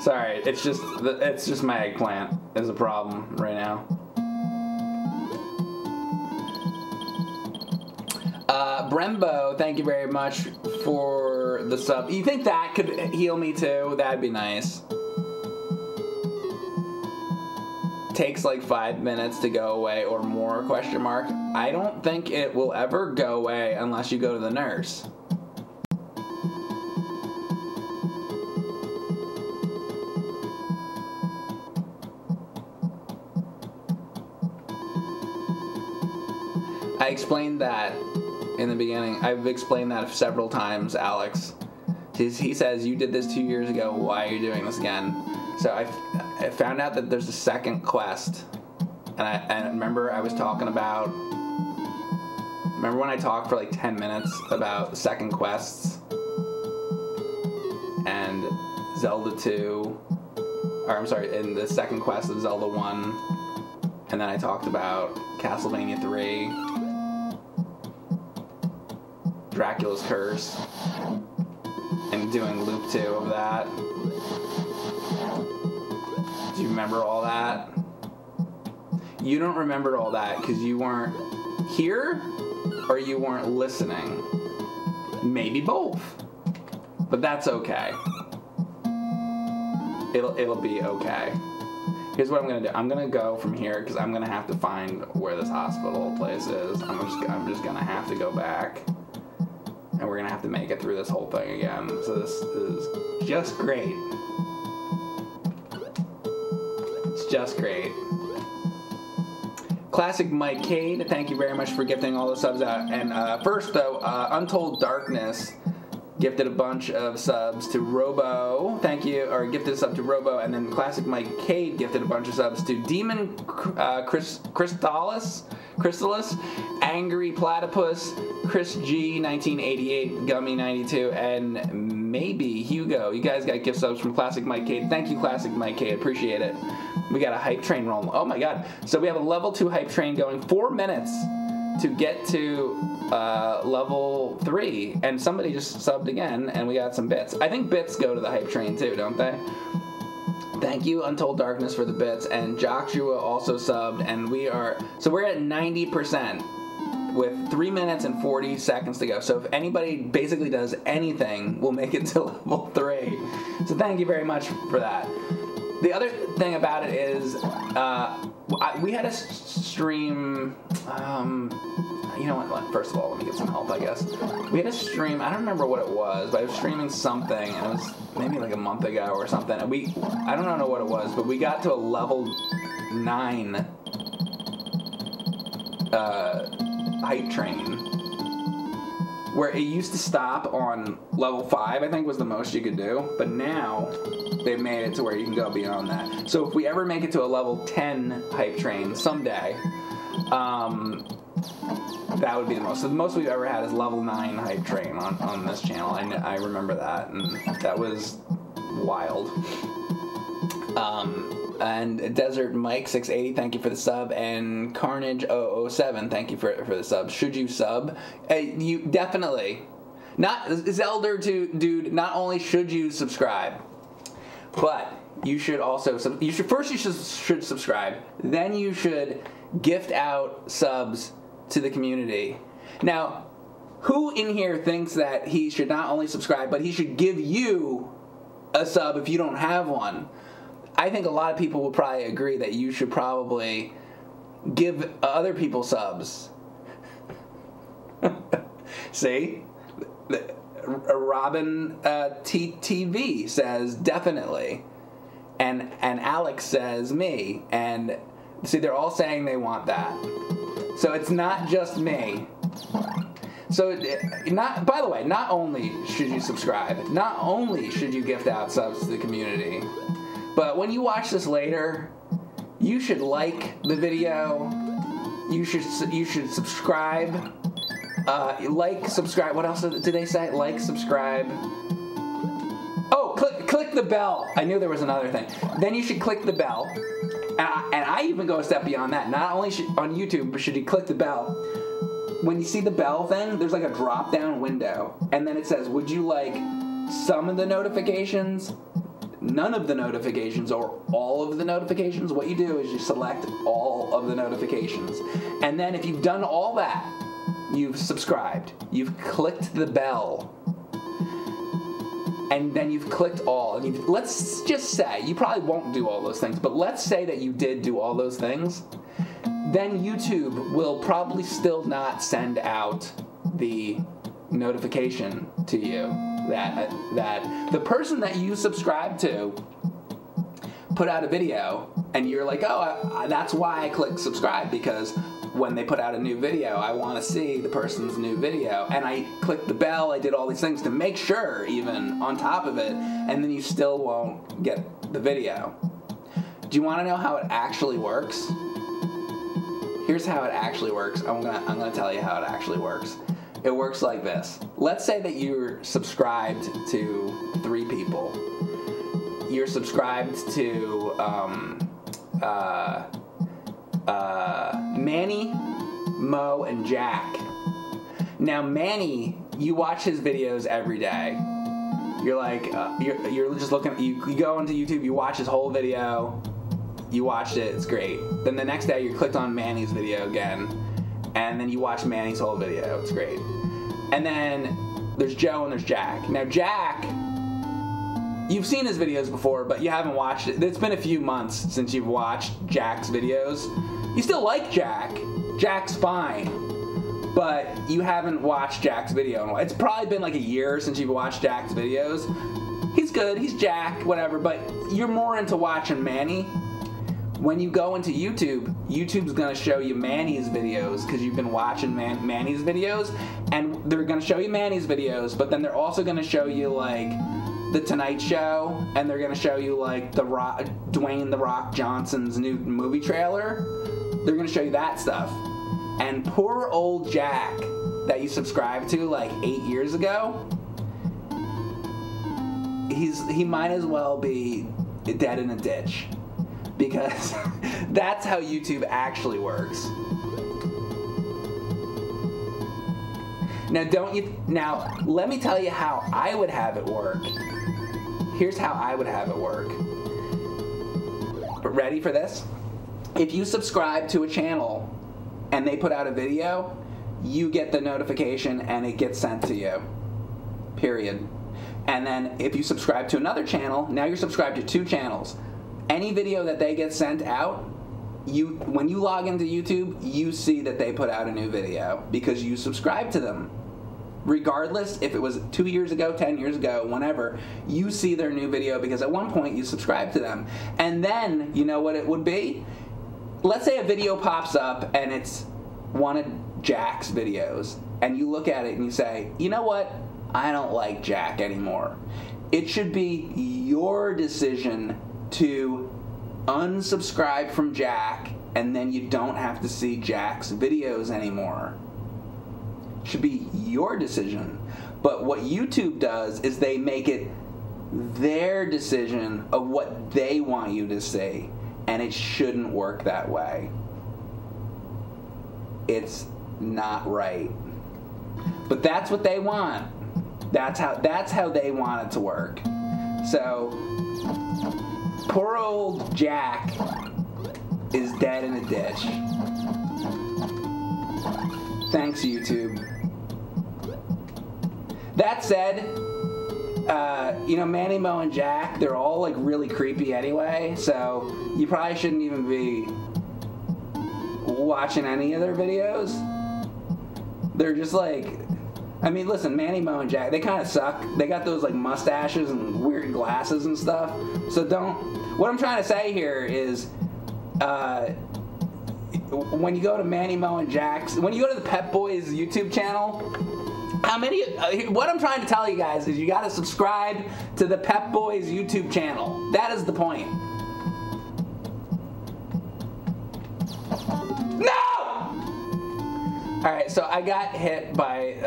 Sorry, it's just my eggplant is a problem right now. Brembo, thank you very much for the sub. You think that could heal me too? That'd be nice. Takes like 5 minutes to go away or more, question mark. I don't think it will ever go away unless you go to the nurse. I explained that in the beginning. I've explained that several times, Alex. He says, you did this 2 years ago, why are you doing this again? So I found out that there's a second quest. And I remember I was talking about... Remember when I talked for like 10 minutes about second quests? And Zelda 2... Or I'm sorry, in the second quest of Zelda 1. And then I talked about Castlevania 3. Dracula's Curse, and doing loop 2 of that. Do you remember all that? You don't remember all that because you weren't here or you weren't listening. Maybe both, but that's okay. It'll be okay. Here's what I'm gonna do. I'm gonna go from here because I'm gonna have to find where this hospital place is. I'm just gonna have to go back, and we're gonna have to make it through this whole thing again. So this is just great. It's just great. Classic Mike Cade, thank you very much for gifting all the subs out. And first though, Untold Darkness gifted a bunch of subs to Robo. Thank you, or gifted a sub to Robo, and then Classic Mike Cade gifted a bunch of subs to Demon Crystallis, Angry Platypus, Chris G, 1988, Gummy 92, and Maybe Hugo. You guys got gift subs from Classic Mike Cade. Thank you, Classic Mike Cade. Appreciate it. We got a hype train rolling. Oh my God. So we have a level 2 hype train going. 4 minutes to get to level 3, and somebody just subbed again, and we got some bits. I think bits go to the hype train too, don't they? Thank you, Untold Darkness, for the bits, and Joshua also subbed, and we are, so we're at 90% with 3 minutes and 40 seconds to go. So if anybody basically does anything, we'll make it to level 3. So thank you very much for that. The other thing about it is, we had a stream, you know what, first of all, let me get some help, I guess. We had a stream, I don't remember what it was, but I was streaming something, and it was maybe like a month ago or something, and we, I don't know what it was, but we got to a level 9 hype train, where it used to stop on level 5, I think was the most you could do, but now they've made it to where you can go beyond that. So if we ever make it to a level 10 hype train someday, that would be the most. So the most we've ever had is level 9 hype train on this channel. I remember that, and that was wild. And Desert Mike 680, thank you for the sub, and Carnage 007, thank you for the sub. Should you sub? You definitely, not Zelda dude. Not only should you subscribe, but you should also, you should subscribe. Then you should gift out subs to the community. Now, who in here thinks that he should not only subscribe, but he should give you a sub if you don't have one? I think a lot of people will probably agree that you should probably give other people subs. See? Robin TTV says definitely. And Alex says me. And see, they're all saying they want that. So it's not just me. So, by the way, not only should you subscribe, not only should you gift out subs to the community, but when you watch this later, you should like the video. You should subscribe. Like, subscribe. What else did they say? Like, subscribe. Oh, click the bell. I knew there was another thing. Then you should click the bell. And I even go a step beyond that. Not only on YouTube, but should you click the bell. When you see the bell thing, there's like a drop-down window. And then it says, would you like some of the notifications, none of the notifications, or all of the notifications? What you do is you select all of the notifications. And then if you've done all that, you've subscribed. You've clicked the bell. And then you've clicked all. And you've, let's just say, you probably won't do all those things, but let's say that you did do all those things. Then YouTube will probably still not send out the notification to you that the person that you subscribe to put out a video, and you're like, oh, that's why I click subscribe, because when they put out a new video, I want to see the person's new video, and I clicked the bell, I did all these things to make sure, even on top of it, and then you still won't get the video. Do you want to know how it actually works? Here's how it actually works. I'm gonna tell you how it actually works. It works like this. Let's say that you're subscribed to 3 people. You're subscribed to Manny, Mo, and Jack. Now Manny, you watch his videos every day. You're like, you're just looking. You go onto YouTube, you watch his whole video. You watched it. It's great. Then the next day, you clicked on Manny's video again. And then you watch Manny's whole video. It's great. And then there's Joe and there's Jack. Now Jack You've seen his videos before, but you haven't watched it. It's been a few months since you've watched Jack's videos. You still like Jack. Jack's fine. But you haven't watched Jack's video. It's probably been like a year since you've watched Jack's videos. He's good. He's Jack, whatever. But you're more into watching Manny. When you go into YouTube, YouTube's going to show you Manny's videos because you've been watching Manny's videos. And they're going to show you Manny's videos, but then they're also going to show you, like, The Tonight Show. And they're going to show you, like, Dwayne The Rock Johnson's new movie trailer. They're going to show you that stuff. And poor old Jack that you subscribed to, like, 8 years ago, he might as well be dead in a ditch. Because that's how YouTube actually works. Now, let me tell you how I would have it work. Here's how I would have it work. Ready for this? If you subscribe to a channel and they put out a video, you get the notification and it gets sent to you. Period. And then if you subscribe to another channel, now you're subscribed to two channels. Any video that they get sent out, when you log into YouTube, you see that they put out a new video because you subscribe to them. Regardless, if it was 2 years ago, 10 years ago, whenever, you see their new video because at one point you subscribed to them. And then, you know what it would be? Let's say a video pops up and it's one of Jack's videos, and you look at it and you say, you know what? I don't like Jack anymore. It should be your decision to unsubscribe from Jack, and then you don't have to see Jack's videos anymore. It should be your decision. But what YouTube does is they make it their decision of what they want you to see, and it shouldn't work that way. It's not right. But that's what they want. That's how they want it to work. So poor old Jack is dead in a ditch. Thanks, YouTube. That said, you know, Manny, Moe, and Jack, they're all, like, really creepy anyway, so you probably shouldn't even be watching any of their videos. They're just, like, I mean, listen, Manny, Moe, and Jack, they kind of suck. They got those, like, mustaches and weird glasses and stuff. So don't... What I'm trying to say here is, when you go to Manny, Moe, and Jack's... When you go to the Pep Boys YouTube channel, what I'm trying to tell you guys is you gotta subscribe to the Pep Boys YouTube channel. That is the point. All right, so I got hit by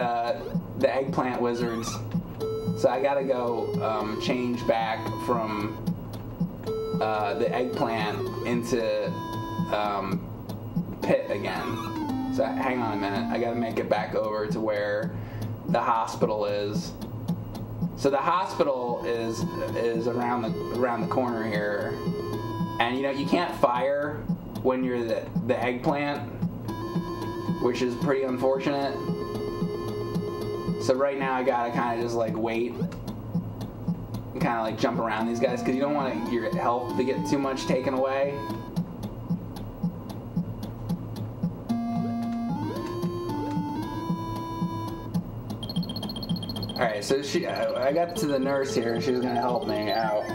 the eggplant wizards, so I gotta go change back from the eggplant into pit again. So hang on a minute, I gotta make it back over to where the hospital is. So the hospital is around the corner here, and you know you can't fire when you're the eggplant, which is pretty unfortunate. So right now I gotta kinda just like wait and kinda like jump around these guys because you don't want your health to get too much taken away. Alright, so I got to the nurse here and she's gonna help me out.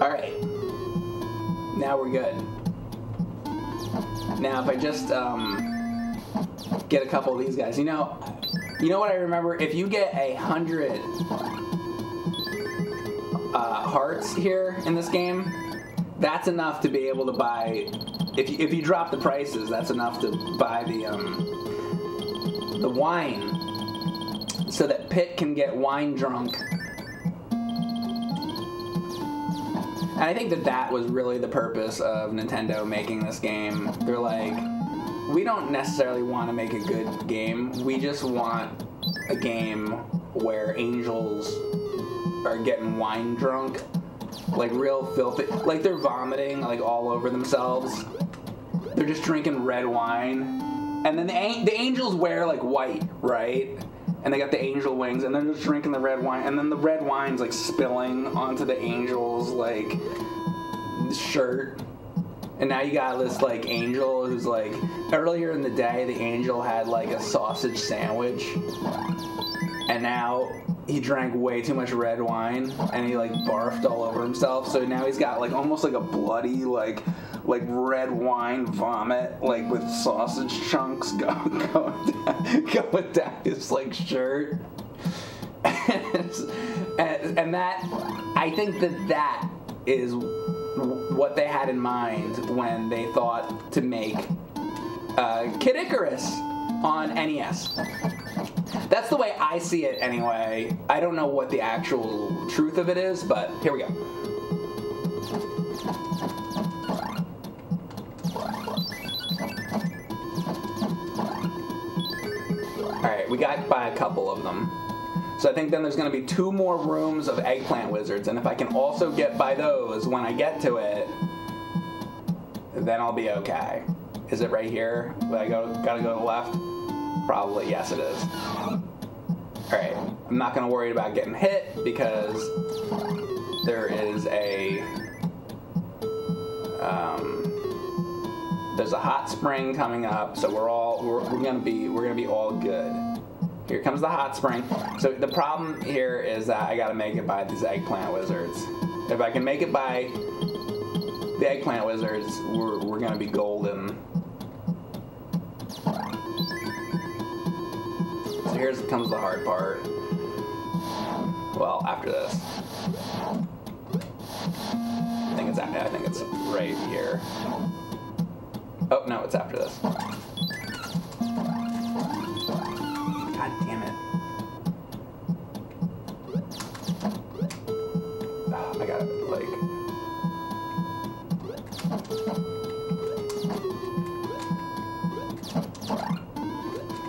Alright. Now we're good. Now, if I just get a couple of these guys, you know what I remember? If you get 100 hearts here in this game, that's enough to be able to buy. If you drop the prices, that's enough to buy the wine, so that Pitt can get wine drunk. And I think that was really the purpose of Nintendo making this game. They're like, we don't necessarily want to make a good game. We just want a game where angels are getting wine drunk. Like, real filthy. Like, they're vomiting, like, all over themselves. They're just drinking red wine. And then the angels wear, like, white, right? and they got the angel wings, and then they're drinking the red wine, and then the red wine's like spilling onto the angel's like shirt. And now you got this like angel who's like, earlier in the day the angel had like a sausage sandwich, and now he drank way too much red wine and he like barfed all over himself, so now he's got like almost like a bloody like red wine vomit like with sausage chunks going down his like shirt. and that, I think that is what they had in mind when they thought to make Kid Icarus on NES. That's the way I see it anyway. I don't know what the actual truth of it is, but here we go. Alright, we got by a couple of them. So I think then there's going to be two more rooms of eggplant wizards, and if I can also get by those when I get to it, then I'll be okay. Is it right here? Would I gotta go to the left? Probably, yes it is. Alright, I'm not going to worry about getting hit because there is a... there's a hot spring coming up, so we're gonna be all good. Here comes the hot spring. So the problem here is that I gotta make it by these eggplant wizards. If I can make it by the eggplant wizards, we're gonna be golden. So here comes the hard part. Well, after this, I think it's right here. Oh, no, it's after this. God damn it. Oh, I gotta, like...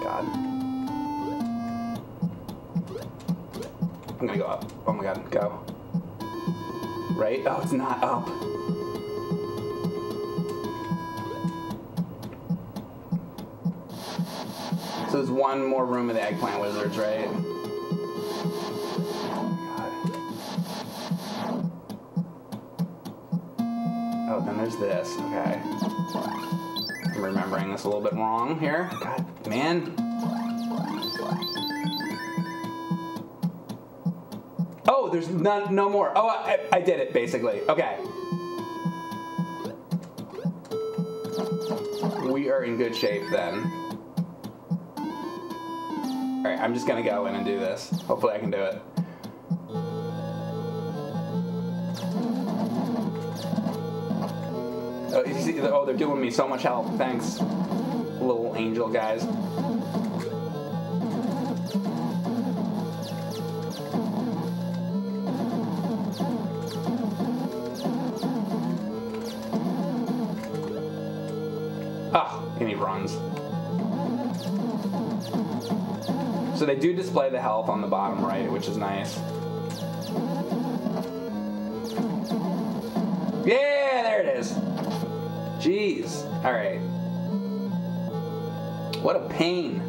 God. I'm gonna go up. Oh my god, go. Right? Oh, it's not up. So there's one more room of the eggplant wizards, right? Oh, my God. Oh, then there's this. Okay. I'm remembering this a little bit wrong here. God, man. Oh, there's no more. Oh, I did it, basically. Okay. We are in good shape, then. Alright, I'm just gonna go in and do this. Hopefully I can do it. Oh, you see, oh, they're doing me so much help. Thanks, little angel guys. Ah, and he runs. So they do display the health on the bottom right, which is nice. Yeah, there it is. Jeez. All right. What a pain.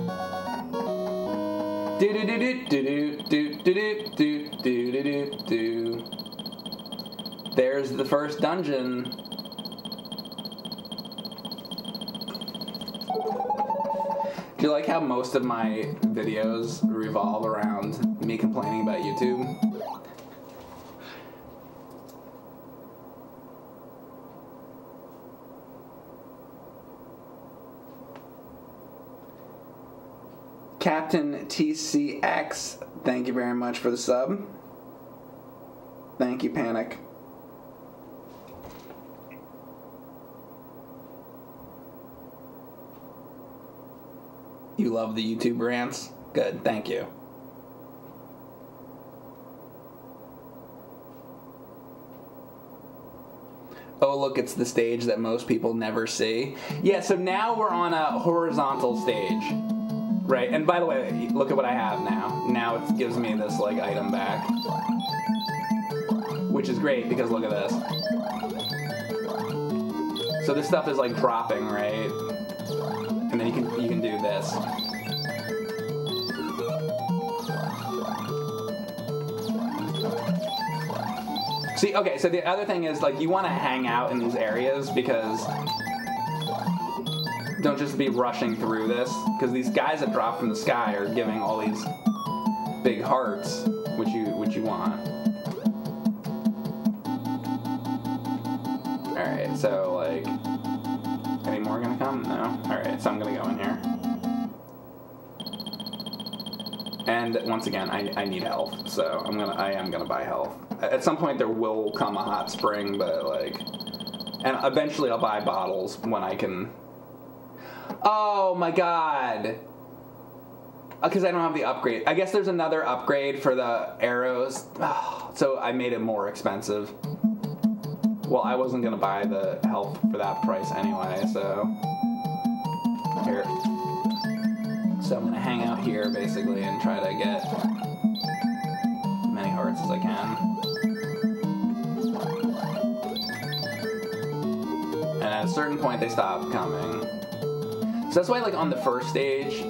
Do do do do do do do do do do do. There's the first dungeon. Do you like how most of my videos revolve around me complaining about YouTube? Captain TCX, thank you very much for the sub. Thank you, Panic. You love the YouTube rants? Good, thank you. Oh, look, it's the stage that most people never see. Yeah, so now we're on a horizontal stage. Right, and by the way, look at what I have now. Now it gives me this, like, item back. Which is great, because look at this. So this stuff is, like, dropping, right? And then you can do this. See, okay, so the other thing is, like, you want to hang out in these areas because... Don't just be rushing through this, because these guys that drop from the sky are giving all these big hearts, which you want. Alright, so, like... Any more gonna come? No? Alright, so I'm gonna go in here. And once again, I need health, so I am gonna buy health. At some point, there will come a hot spring, but like, and eventually, I'll buy bottles when I can. Oh my god! Because I don't have the upgrade. I guess there's another upgrade for the arrows, so I made it more expensive. Well, I wasn't gonna buy the health for that price anyway, so here. So I'm gonna hang out here basically and try to get as many hearts as I can. And at a certain point they stop coming. So that's why, like, on the first stage,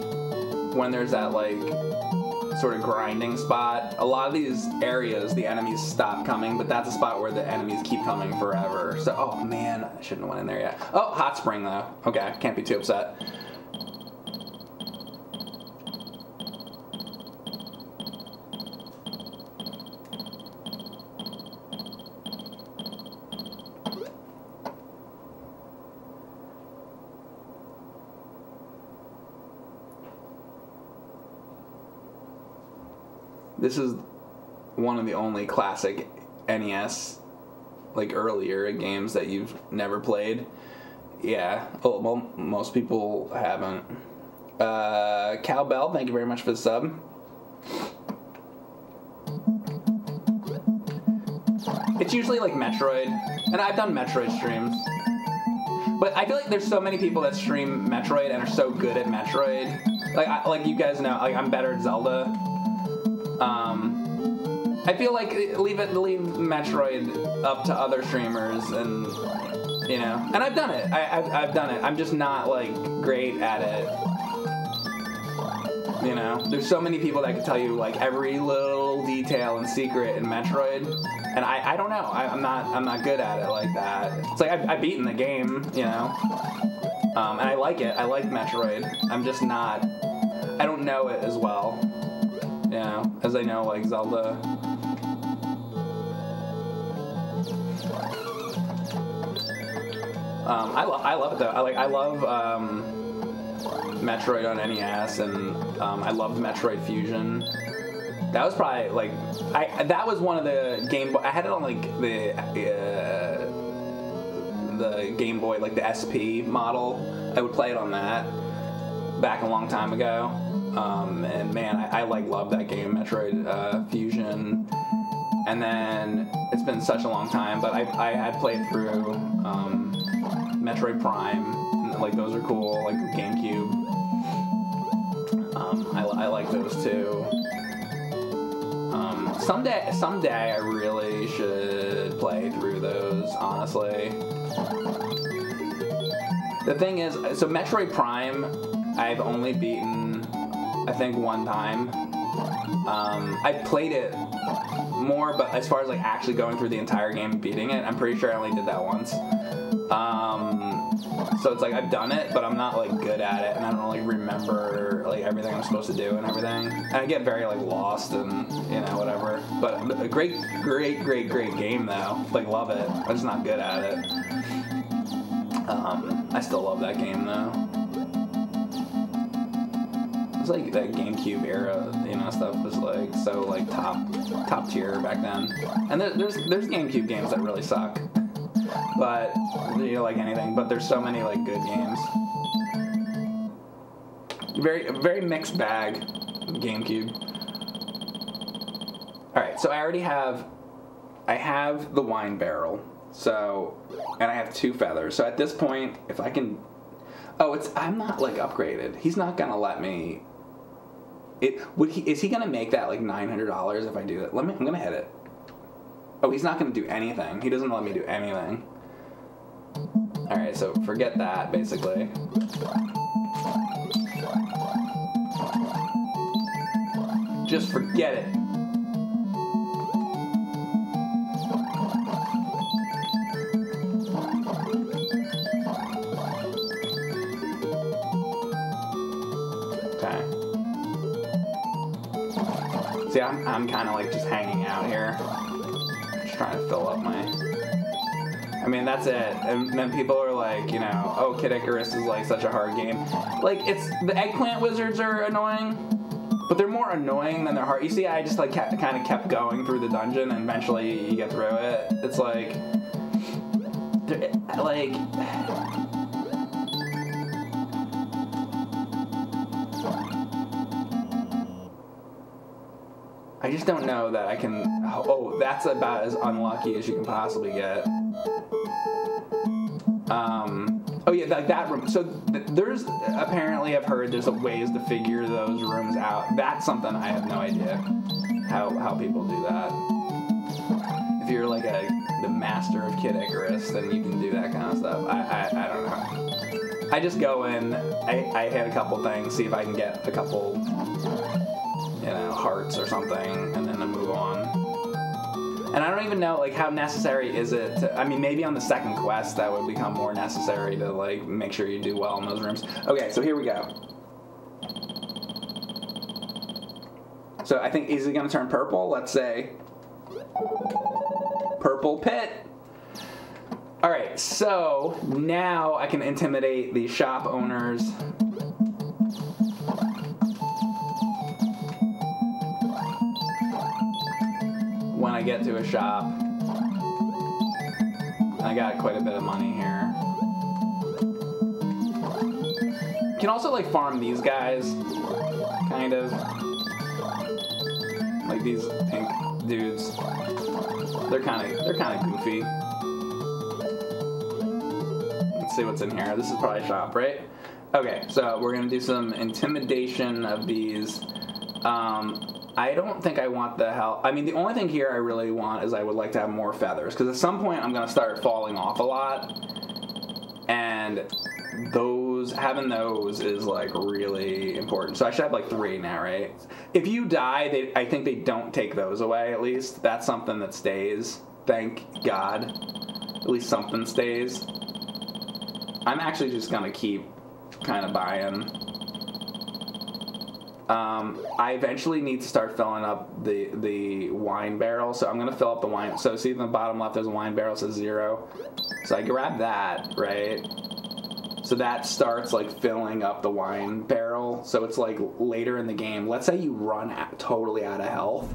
when there's that, like, sort of grinding spot, a lot of these areas the enemies stop coming, but that's a spot where the enemies keep coming forever. So, oh man, I shouldn't have went in there yet. Oh, hot spring though. Okay, can't be too upset. This is one of the only classic NES, like, earlier games that you've never played. Yeah. Oh, well, most people haven't. Cowbell, thank you very much for the sub. It's usually, like, Metroid. And I've done Metroid streams. But I feel like there's so many people that stream Metroid and are so good at Metroid. Like, you guys know, like, I'm better at Zelda. I feel like leave Metroid up to other streamers, and you know, and I've done it. I've done it. I'm just not, like, great at it. You know, there's so many people that can tell you, like, every little detail and secret in Metroid, and I don't know. I'm not good at it like that. It's like I've beaten the game, you know, and I like it. I like Metroid. I'm just not. I don't know it as well. You know, as I know, like, Zelda. I love it though. I love Metroid on NES, and I loved Metroid Fusion. That was probably, like, that was one of the Game Boy. I had it on, like, the Game Boy, like the SP model. I would play it on that back a long time ago. And man, I like love that game, Metroid Fusion. And then it's been such a long time, but I had played through Metroid Prime. And, like, those are cool, like GameCube. I like those too. Someday I really should play through those, honestly. The thing is, so Metroid Prime, I've only beaten, I think, one time. I played it more, but as far as, like, actually going through the entire game and beating it, I'm pretty sure I only did that once. So it's like I've done it, but I'm not, like, good at it, and I don't really remember, like, everything I'm supposed to do and everything. And I get very, like, lost and, you know, whatever. But a great game though. Like, love it. I'm just not good at it. I still love that game though. It's like that GameCube era, you know, stuff was, like, so, like, top tier back then. And there's GameCube games that really suck, but you know, like anything. But there's so many, like, good games. Very, very mixed bag, GameCube. All right, so I have the wine barrel. So, and I have 2 feathers. So at this point, if I can. Oh, I'm not, like, upgraded. He's not gonna let me. Is he gonna make that, like, $900 if I do that? I'm gonna hit it. Oh, he's not gonna do anything. He doesn't let me do anything. All right, so forget that, basically. Just forget it. See, I'm kind of like just hanging out here. Just trying to fill up my... I mean, that's it. And then people are like, you know, oh, Kid Icarus is like such a hard game. Like, it's... The eggplant wizards are annoying, but they're more annoying than they're hard. You see, I just like kind of kept going through the dungeon, and eventually you get through it. It's like... Like... I just don't know that I can... Oh, that's about as unlucky as you can possibly get. Oh yeah, like that room. So there's... Apparently, I've heard there's ways to figure those rooms out. That's something I have no idea how people do that. If you're like the master of Kid Icarus, then you can do that kind of stuff. I don't know. I just go in, I hit a couple things, see if I can get a couple... you know, hearts or something, and then to move on. And I don't even know, like, how necessary is it to, I mean, maybe on the second quest that would become more necessary to, like, make sure you do well in those rooms. Okay, so here we go. So I think, is it gonna turn purple? Let's say purple pit. All right, so now I can intimidate the shop owners. When I get to a shop, I got quite a bit of money here. You can also like farm these guys, kind of. Like these pink dudes. They're kind of goofy. Let's see what's in here. This is probably a shop, right? Okay, so we're gonna do some intimidation of these. I don't think I want the hell... I mean, the only thing here I really want is I would like to have more feathers, because at some point I'm going to start falling off a lot, and those... having those is, like, really important. So I should have, like, 3 now, right? If you die, I think they don't take those away, at least. That's something that stays. Thank God. At least something stays. I'm actually just going to keep kind of buying... I eventually need to start filling up the wine barrel, so I'm gonna fill up the wine. So see in the bottom left, there's a wine barrel, says 0. So I grab that, right? So that starts like filling up the wine barrel. So it's like later in the game. Let's say you run out, totally out of health,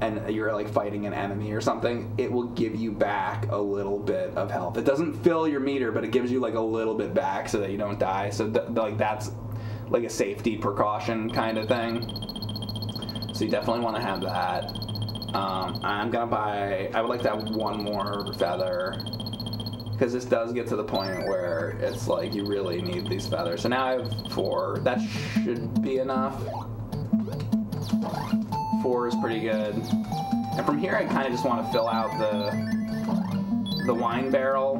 and you're like fighting an enemy or something. It will give you back a little bit of health. It doesn't fill your meter, but it gives you like a little bit back so that you don't die. So like that's like a safety precaution kind of thing. So you definitely want to have that. I'm gonna buy... I would like to have one more feather, because this does get to the point where it's like you really need these feathers. So now I have 4. That should be enough. 4 is pretty good. And from here I kind of just want to fill out the wine barrel.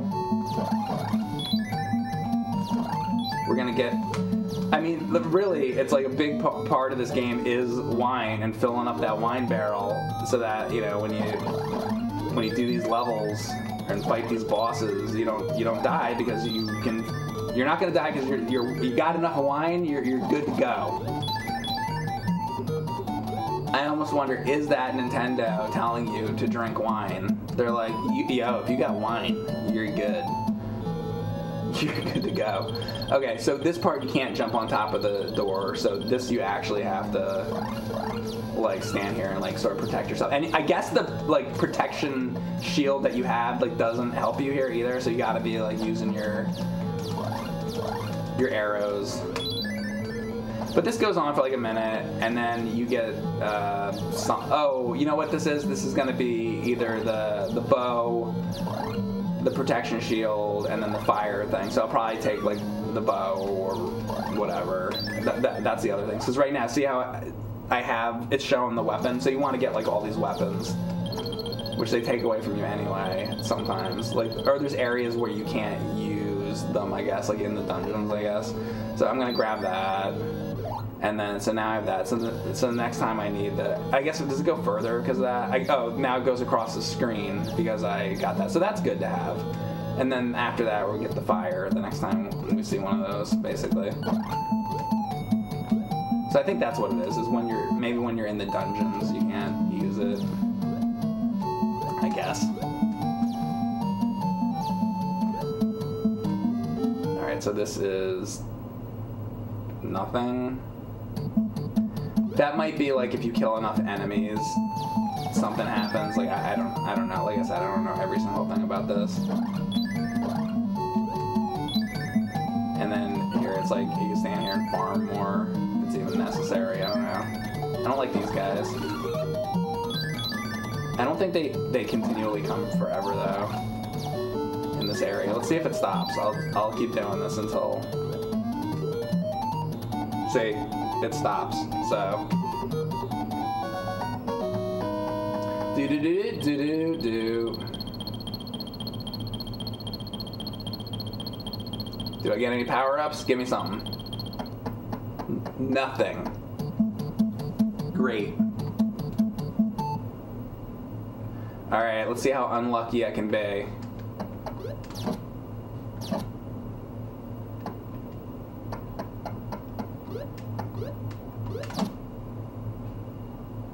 We're gonna get... I mean, really, it's like a big part of this game is wine and filling up that wine barrel so that, you know, when you do these levels and fight these bosses, you don't die, because you can... You're not gonna die because you got enough wine. You're good to go. I almost wonder, is that Nintendo telling you to drink wine? They're like, yo, if you got wine, you're good. You're good to go. Okay, so this part you can't jump on top of the door, so this you actually have to like stand here and like sort of protect yourself. And I guess the like protection shield that you have like doesn't help you here either, so you gotta be like using your arrows. But this goes on for like a minute, and then you get some... Oh, you know what this is? This is gonna be either the bow, the protection shield, and then the fire thing. So I'll probably take like the bow or whatever. That's the other thing. Because right now, see how I have... it's showing the weapon. So you want to get like all these weapons, which they take away from you anyway sometimes. Like, or there's areas where you can't use them, I guess, like in the dungeons, I guess. So I'm gonna grab that, and then so now I have that. So the next time I need that, I guess it doesn't go further because that... oh, now it goes across the screen because I got that. So that's good to have. And then after that, we'll get the fire the next time we see one of those, basically. So So I think that's what it is when you're, maybe when you're in the dungeons, you can't use it, I guess. Alright, so this is nothing. That might be like if you kill enough enemies, something happens. Like I don't know. Like I said, I don't know every single thing about this. And then here it's like you stand here and farm more. If it's even necessary. I don't know. I don't like these guys. I don't think they continually come forever though. In this area, let's see if it stops. I'll keep doing this until. See, it stops. So. Do do do do do do. Do I get any power-ups? Give me something. Nothing. Great. All right, let's see how unlucky I can be.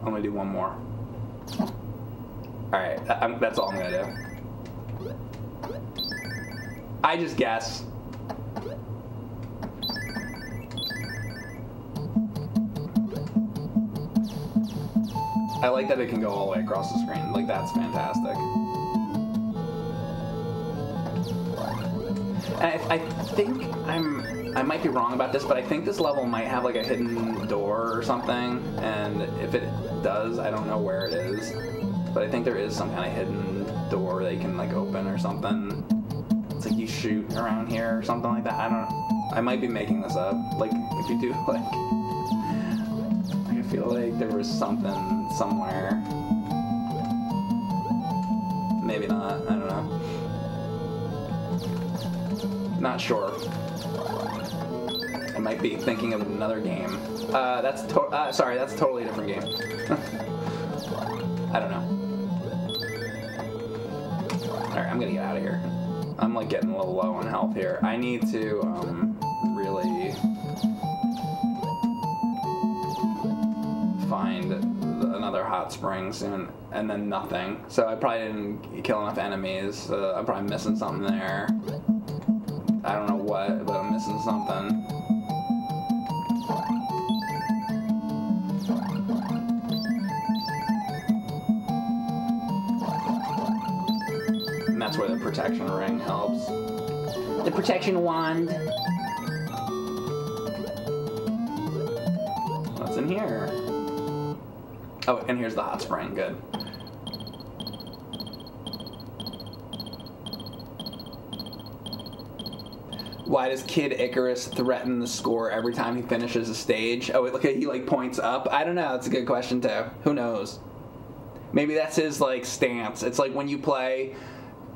I'm gonna do one more. All right, that's all I'm gonna do. I just guess. I like that it can go all the way across the screen. Like, that's fantastic. And I think I might be wrong about this, but I think this level might have like a hidden door or something. And if it does, I don't know where it is. But I think there is some kind of hidden door they can like open or something. It's like you shoot around here or something like that. I don't know. I might be making this up. Like if you do like, I feel like there was something somewhere. Maybe not. I don't know. Not sure. I might be thinking of another game. Sorry, that's a totally different game. I don't know. Alright, I'm gonna get out of here. I'm like getting a little low on health here. I need to really find another hot spring soon, and then nothing. So I probably didn't kill enough enemies. I'm probably missing something there. I don't know what, but I'm missing something. That's where the protection ring helps. The protection wand. What's in here? Oh, and here's the hot spring. Good. Why does Kid Icarus threaten the score every time he finishes a stage? Oh, look, he like points up. I don't know. That's a good question too. Who knows? Maybe that's his like stance. It's like when you play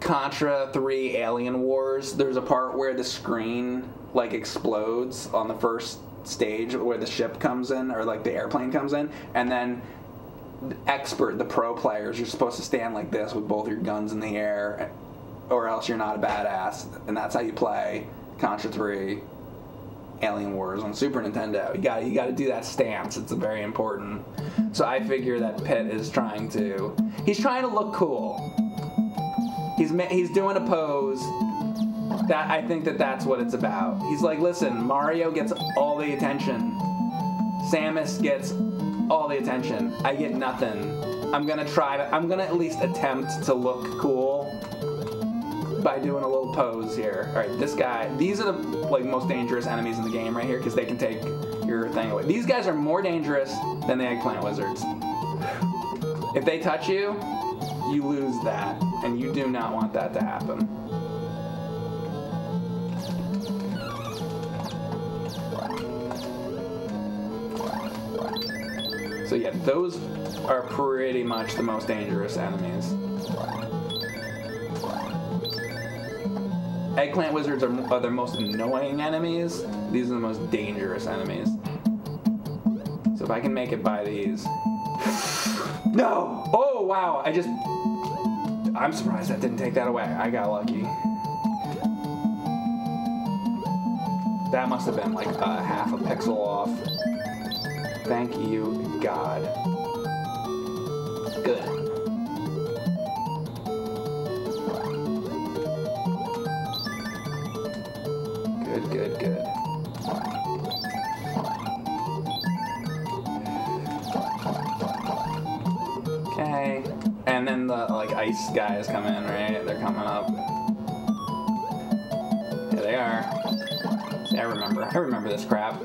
Contra 3 Alien Wars, there's a part where the screen like explodes on the first stage where the ship comes in, or like the airplane comes in, and then the pro players, you're supposed to stand like this with both your guns in the air, or else you're not a badass. And that's how you play Contra 3 Alien Wars on Super Nintendo. You gotta do that stance. It's very important. So I figure that Pitt is trying to look cool. He's doing a pose. That I think that's what it's about. He's like, listen, Mario gets all the attention. Samus gets all the attention. I get nothing. I'm gonna at least attempt to look cool by doing a little pose here. All right, this guy. These are the like most dangerous enemies in the game right here because they can take your thing away. These guys are more dangerous than the eggplant wizards. If they touch you, you lose that, and you do not want that to happen. So yeah, those are pretty much the most dangerous enemies. Eggplant wizards are the most annoying enemies. These are the most dangerous enemies. So if I can make it by these. No! Oh, wow, I'm surprised that didn't take that away. I got lucky. That must have been like half a pixel off. Thank you, God. Good. Good, good, good. Okay. And then the, like, ice guys come in, right? They're coming up. Here they are. See, I remember this crap.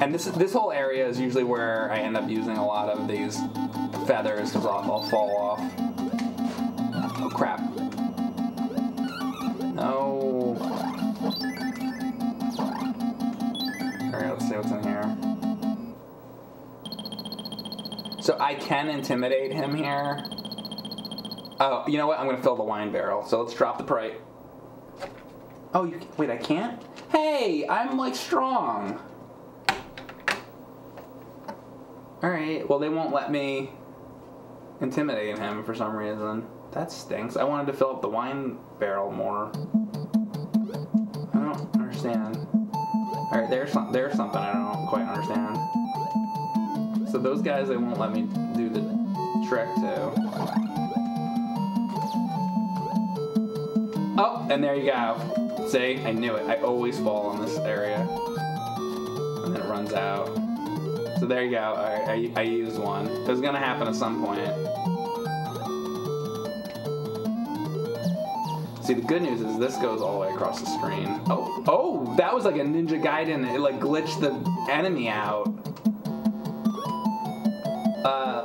And this whole area is usually where I end up using a lot of these feathers because I'll fall off. Oh crap! No. All right, let's see what's in here. So I can intimidate him here. Oh, you know what? I'm gonna fill the wine barrel. So let's drop the price. Oh, you wait. I can't. Hey, I'm like strong. Alright, well they won't let me intimidate him for some reason. That stinks. I wanted to fill up the wine barrel more. I don't understand. Alright, there's something I don't quite understand. So those guys, they won't let me do the trick to. Oh, and there you go. See, I knew it. I always fall in this area. And then it runs out. So there you go. I used one. It was gonna happen at some point. See, the good news is this goes all the way across the screen. Oh, oh, that was like a Ninja Gaiden. It like glitched the enemy out.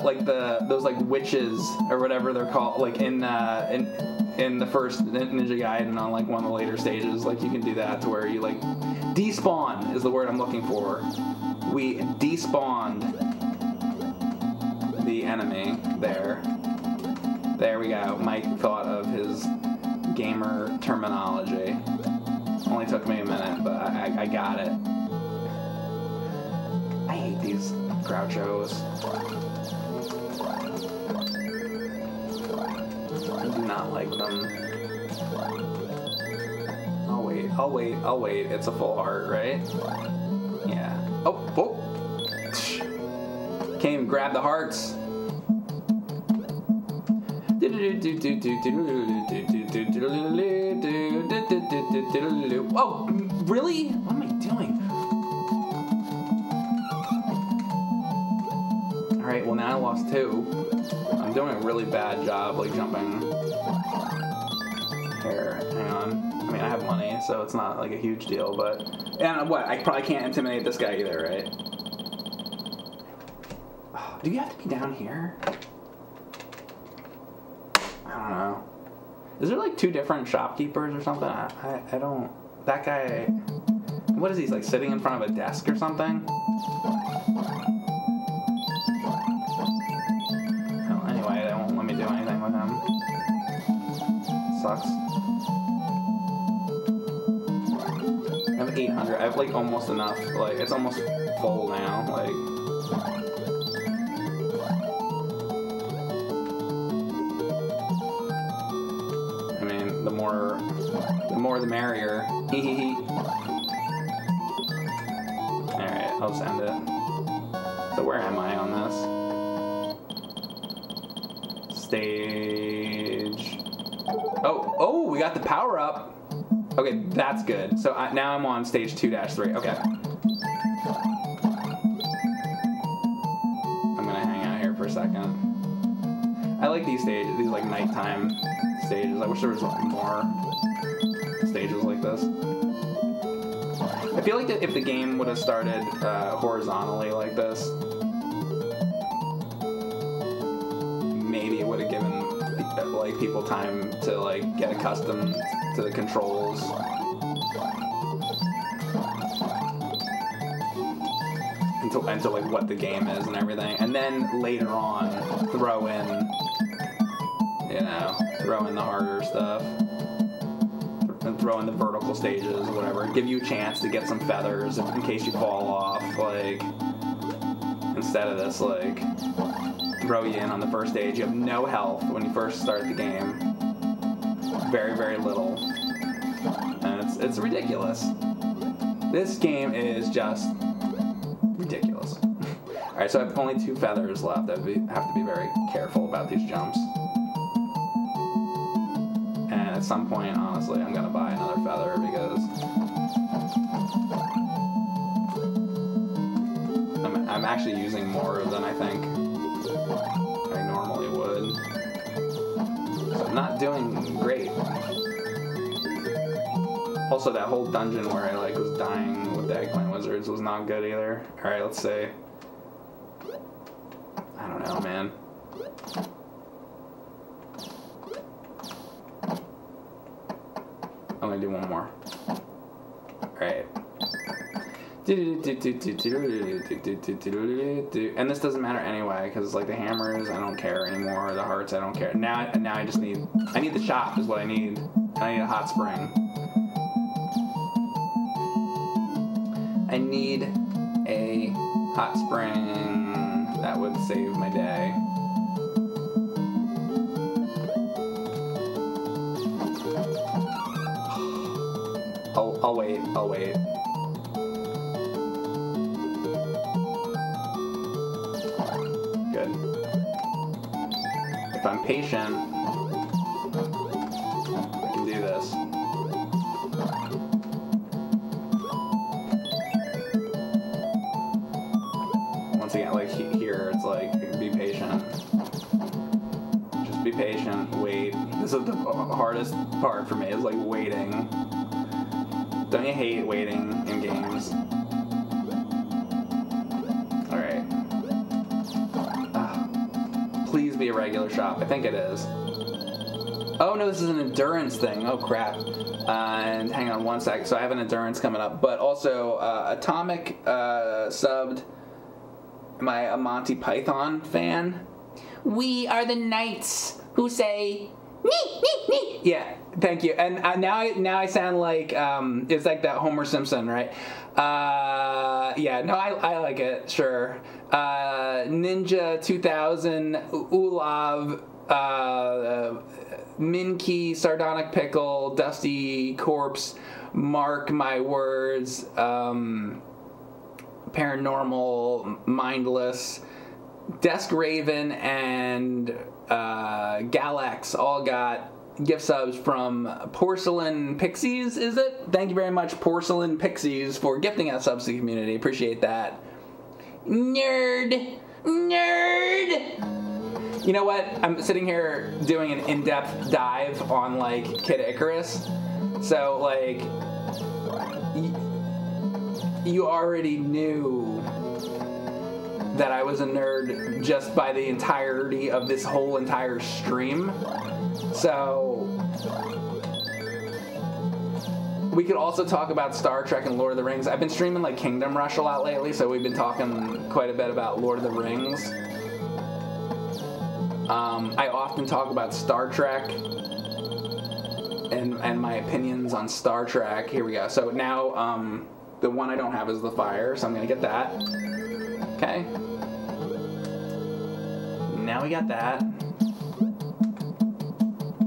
Like those like witches or whatever they're called. Like in the first Ninja Gaiden on like one of the later stages. Like you can do that to where you like despawn is the word I'm looking for. We despawned the enemy there. There we go. Mike thought of his gamer terminology. Only took me a minute, but I got it. I hate these grouchos. I do not like them. I'll wait. It's a full heart, right? Oh, oh! Can't even grab the hearts. Oh, really? What am I doing? All right, well now I lost two. I'm doing a really bad job, like jumping. Here, hang on. I mean, I have money, so it's not like a huge deal, but. And what? I probably can't intimidate this guy either, right? Oh, do you have to be down here? I don't know. Is there like two different shopkeepers or something? I don't. That guy. What is he, like sitting in front of a desk or something? Well, anyway, they won't let me do anything with him. Sucks. 800. I have like almost enough. Like it's almost full now. Like I mean, the more the merrier. All right, I'll just end it. So where am I on this stage? Oh, oh, we got the power up. Okay, that's good. So now I'm on stage 2-3. Okay. I'm gonna hang out here for a second. I like these stages, these like nighttime stages. I wish there was more stages like this. I feel like if the game would have started horizontally like this, maybe it would have given like people time to like get accustomed to the controls. Until like what the game is and everything. And then later on, throw in the harder stuff. And throw in the vertical stages, whatever. Give you a chance to get some feathers in case you fall off, like instead of this like throw you in on the first stage. You have no health when you first start the game. Very, very little. And it's ridiculous. This game is just ridiculous. Alright, so I have only 2 feathers left. I have to be very careful about these jumps. And at some point, honestly, I'm going to buy another feather because I'm actually using more than I think I normally would. So I'm not doing great. Also, that whole dungeon where I like was dying with the eggplant wizards was not good either. Alright, let's see. I don't know, man. I'm gonna do one more. Alright. And this doesn't matter anyway, because like the hammers, I don't care anymore. The hearts, I don't care. Now I just need... I need the shop is what I need. And I need a hot spring. I need a hot spring that would save my day. I'll wait, I'll wait. Good. If I'm patient, I can do this. Patient, wait. This is the hardest part for me, is like waiting. Don't you hate waiting in games? Alright. Please be a regular shop. I think it is. Oh no, this is an endurance thing. Oh crap. And hang on one sec. So I have an endurance coming up, but also Atomic subbed my Monty Python fan. We are the knights who say nee, nee, nee. Yeah, thank you. And now I sound like it's like that Homer Simpson, right? Yeah, no, I like it. Sure. Ninja 2000, Ulav, Minkey, Sardonic Pickle, Dusty Corpse, Mark My Words, Paranormal, Mindless, Desk Raven, and Galax all got gift subs from Porcelain Pixies, is it? Thank you very much, Porcelain Pixies, for gifting us subs to the community. Appreciate that. Nerd! Nerd! You know what? I'm sitting here doing an in-depth dive on, like, Kid Icarus. So, like, you already knew that I was a nerd just by the entirety of this whole entire stream. So we could also talk about Star Trek and Lord of the Rings. I've been streaming like Kingdom Rush a lot lately, so we've been talking quite a bit about Lord of the Rings. I often talk about Star Trek and my opinions on Star Trek. Here we go. So now the one I don't have is the fire, so I'm gonna get that. Okay. Now we got that.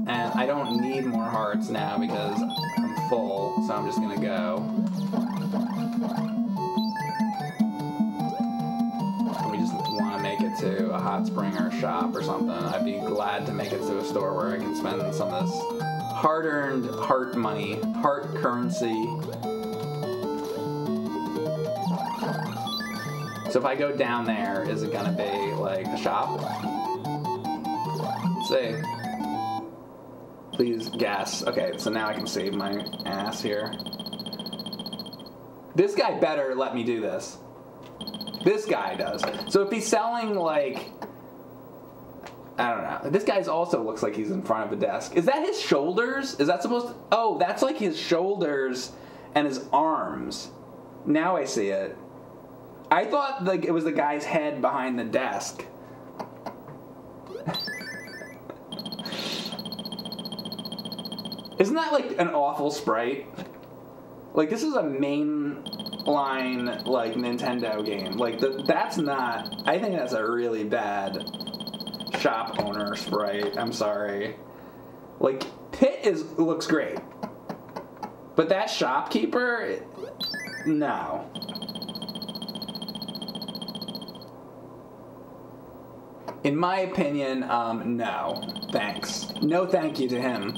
And I don't need more hearts now because I'm full, so I'm just gonna go. We just wanna make it to a hot spring or a shop or something. I'd be glad to make it to a store where I can spend some of this hard-earned heart money, heart currency. So if I go down there, is it gonna be like a shop? Let's see. Please guess. Okay, so now I can save my ass here. This guy better let me do this. This guy does. So if he's selling like, I don't know. This guy also looks like he's in front of a desk. Is that his shoulders? Is that supposed to? Oh, that's like his shoulders and his arms. Now I see it. I thought like it was the guy's head behind the desk. Isn't that like an awful sprite? Like this is a mainline like Nintendo game. Like that's not. I think that's a really bad shop owner sprite. I'm sorry. Like Pit looks great, but that shopkeeper, no. In my opinion, no. Thanks. No thank you to him.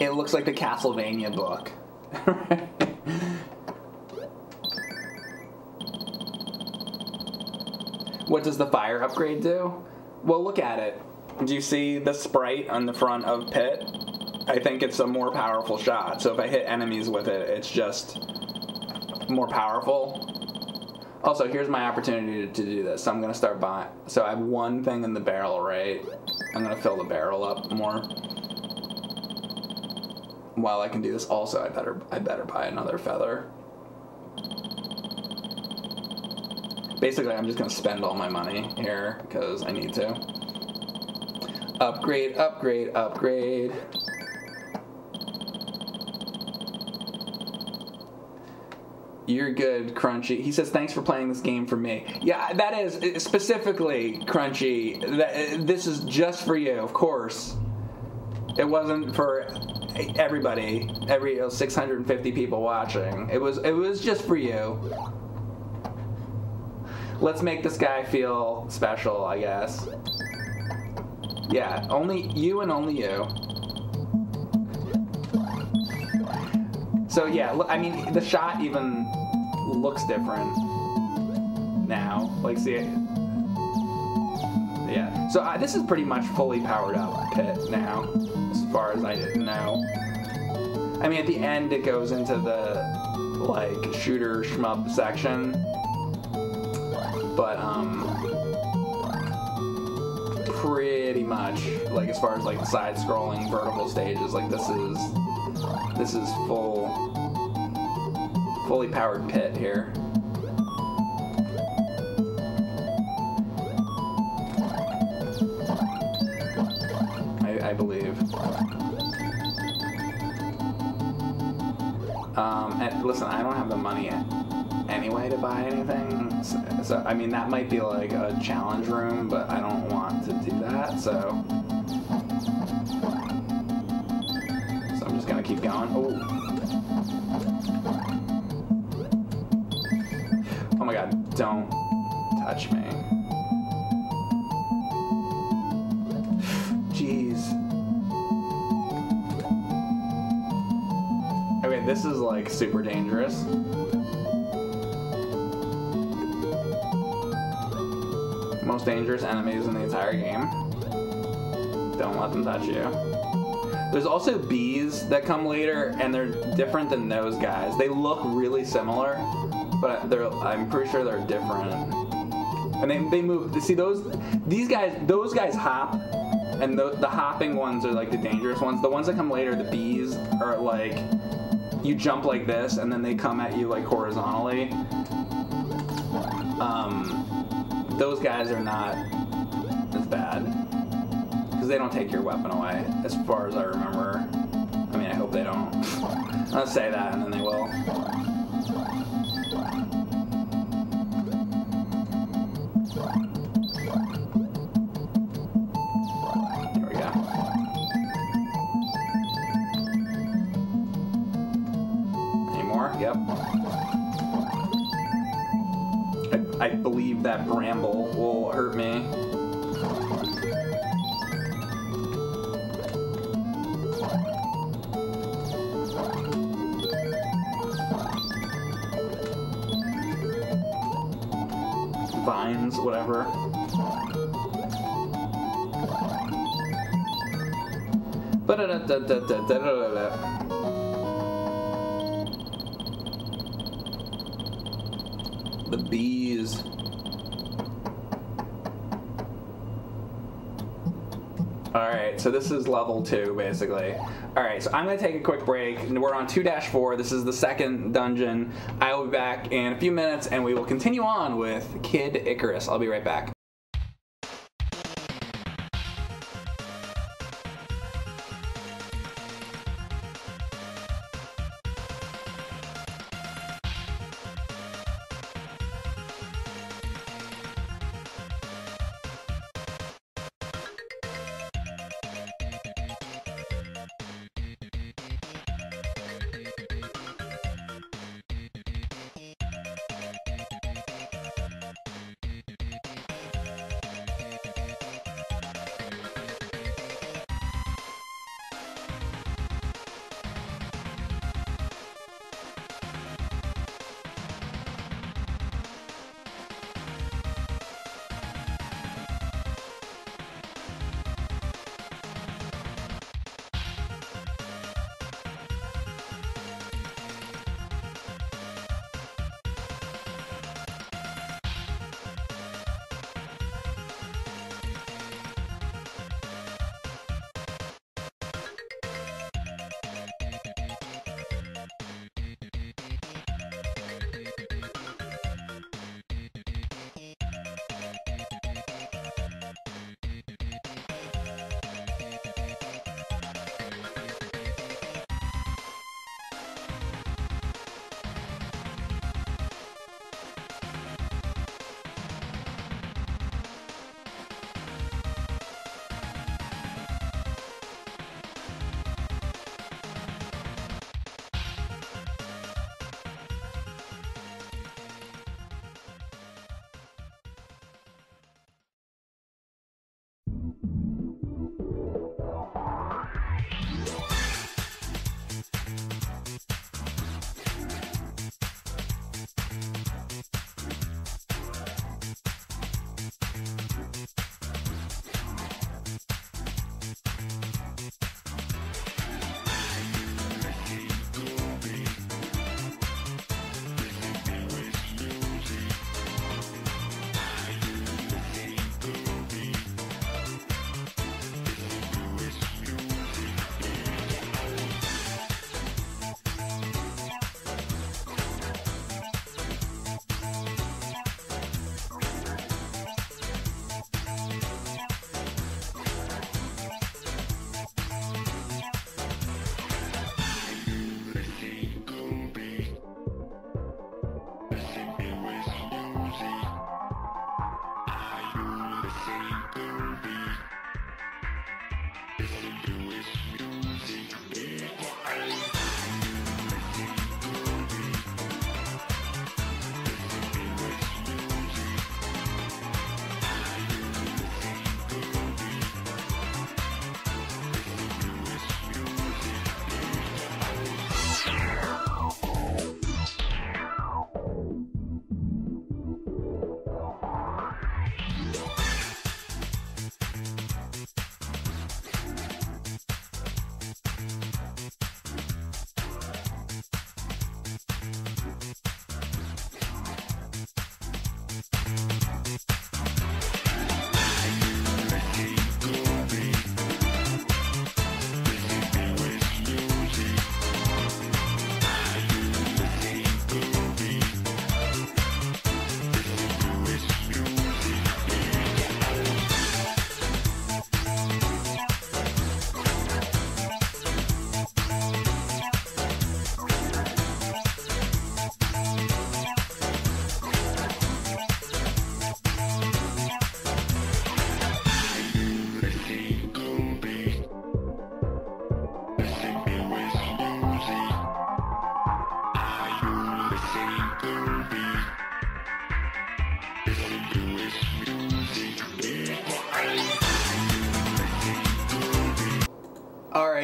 It looks like the Castlevania book. What does the fire upgrade do? Well, look at it. Do you see the sprite on the front of Pit? I think it's a more powerful shot, so if I hit enemies with it, it's just more powerful. Also, here's my opportunity to do this. So I'm gonna start buying. So I have one thing in the barrel, right? I'm gonna fill the barrel up more. While I can do this, also I better buy another feather. Basically, I'm just gonna spend all my money here because I need to. Upgrade, upgrade, upgrade. You're good, Crunchy. He says, thanks for playing this game for me. Yeah, that is specifically, Crunchy. This is just for you, of course. It wasn't for everybody, every 650 people watching. It was just for you. Let's make this guy feel special, I guess. Yeah, only you and only you. So yeah, I mean, the shot even looks different now. Like, see it? Yeah. So this is pretty much fully powered up Pit now, as far as I didn't know. I mean, at the end, it goes into the, like, shooter shmup section. But, pretty much, like, as far as, like, side-scrolling vertical stages, like, this is fully powered Pit here. I believe. And listen, I don't have the money anyway to buy anything. So, I mean, that might be like a challenge room, but I don't want to do that, so... Keep going. Oh my god, don't touch me. Jeez. Okay, this is like super dangerous. Most dangerous enemies in the entire game. Don't let them touch you. There's also bees that come later, and they're different than those guys. They look really similar, but I'm pretty sure they're different. And they move. See, those guys hop, and the hopping ones are like the dangerous ones. The ones that come later, the bees, are like, you jump like this, and then they come at you like horizontally. Those guys are not as bad. They don't take your weapon away, as far as I remember. I mean, I hope they don't. I'll say that, and then they will. There we go. Any more? Yep. I believe that bramble will hurt me. Vines, whatever. The bees. Alright, so this is level 2, basically. Alright, so I'm going to take a quick break. We're on 2-4. This is the second dungeon. I will be back in a few minutes, and we will continue on with Kid Icarus. I'll be right back.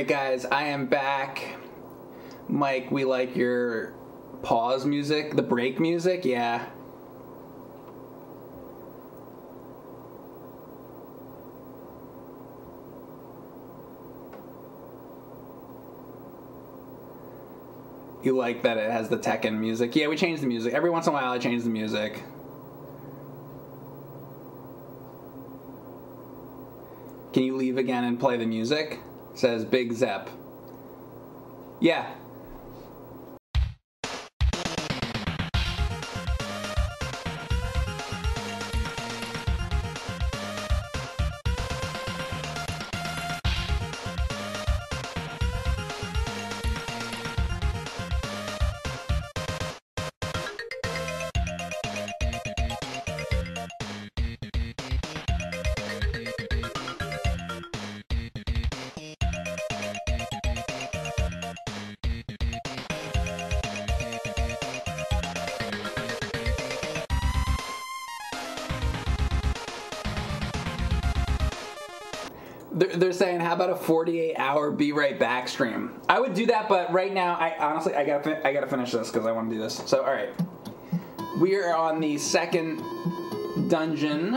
Guys, I am back. Mike, we like your pause music, the break music, yeah. You like that it has the Tekken music? Yeah, we change the music. Every once in a while I change the music. Can you leave again and play the music? Says Big Zep. Yeah. They're saying, how about a 48-hour be right back stream? I would do that, but right now, I gotta finish this because I want to do this. So, all right, we are on the second dungeon,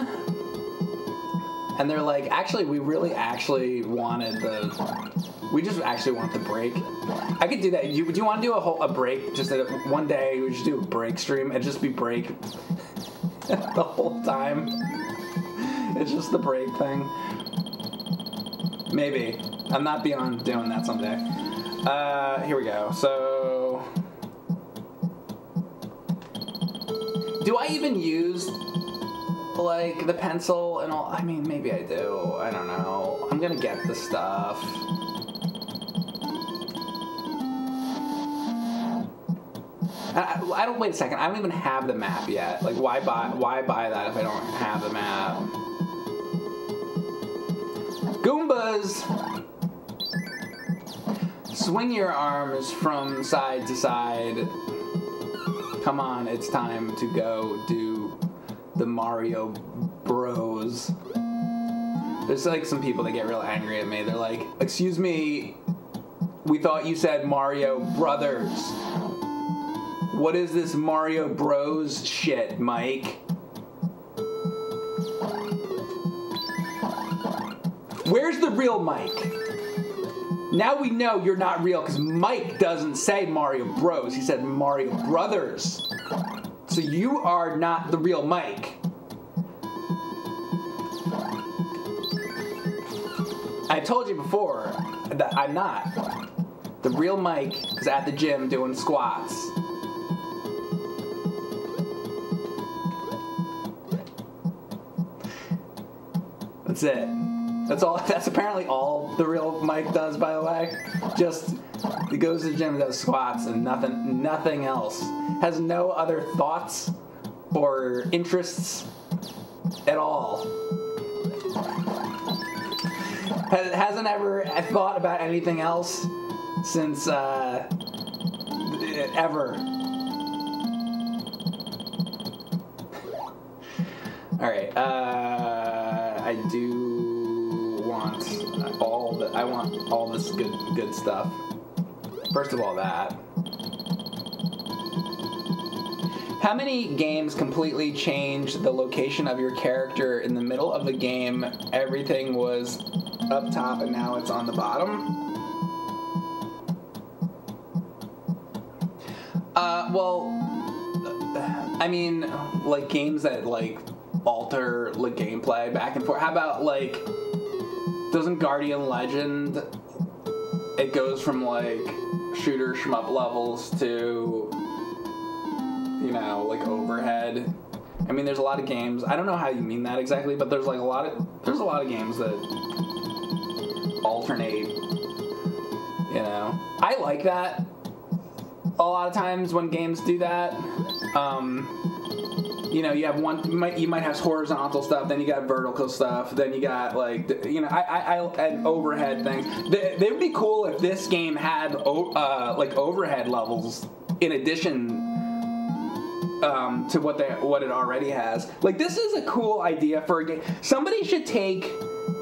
and they're like, actually, we really actually wanted the, we just actually want the break. I could do that. Do you want to do a break? Just one day, we just do a break stream and just be break the whole time. It's just the break thing. Maybe. I'm not beyond doing that someday. Here we go. So, do I even use, like, the pencil and all? I mean, maybe I do. I don't know. I'm gonna get the stuff. I don't, wait a second. I don't even have the map yet. Like, why buy that if I don't have the map? Goombas! Swing your arms from side to side. Come on, it's time to go do the Mario Bros. There's like some people that get real angry at me. They're like, excuse me, we thought you said Mario Brothers. What is this Mario Bros shit, Mike? Where's the real Mike? Now we know you're not real because Mike doesn't say Mario Bros. He said Mario Brothers. So you are not the real Mike. I told you before that I'm not. The real Mike is at the gym doing squats. That's it. That's all. That's apparently all the real Mike does, by the way. Just he goes to the gym and does squats and nothing else. Has no other thoughts or interests at all. Hasn't ever thought about anything else since ever. All right. I do. I want all this good stuff. First of all, that. How many games completely changed the location of your character in the middle of the game? Everything was up top and now it's on the bottom? Well, I mean, like games that like alter the gameplay back and forth. How about like... Doesn't Guardian Legend, it goes from like shooter shmup levels to, you know, like overhead. I mean, there's a lot of games. I don't know how you mean that exactly, but there's like a lot of games that alternate, you know. I like that a lot of times when games do that. You know, you have one. You might have horizontal stuff, then you got vertical stuff, then you got like, you know, and overhead things. They would be cool if this game had like overhead levels in addition to what it already has. Like, this is a cool idea for a game. Somebody should take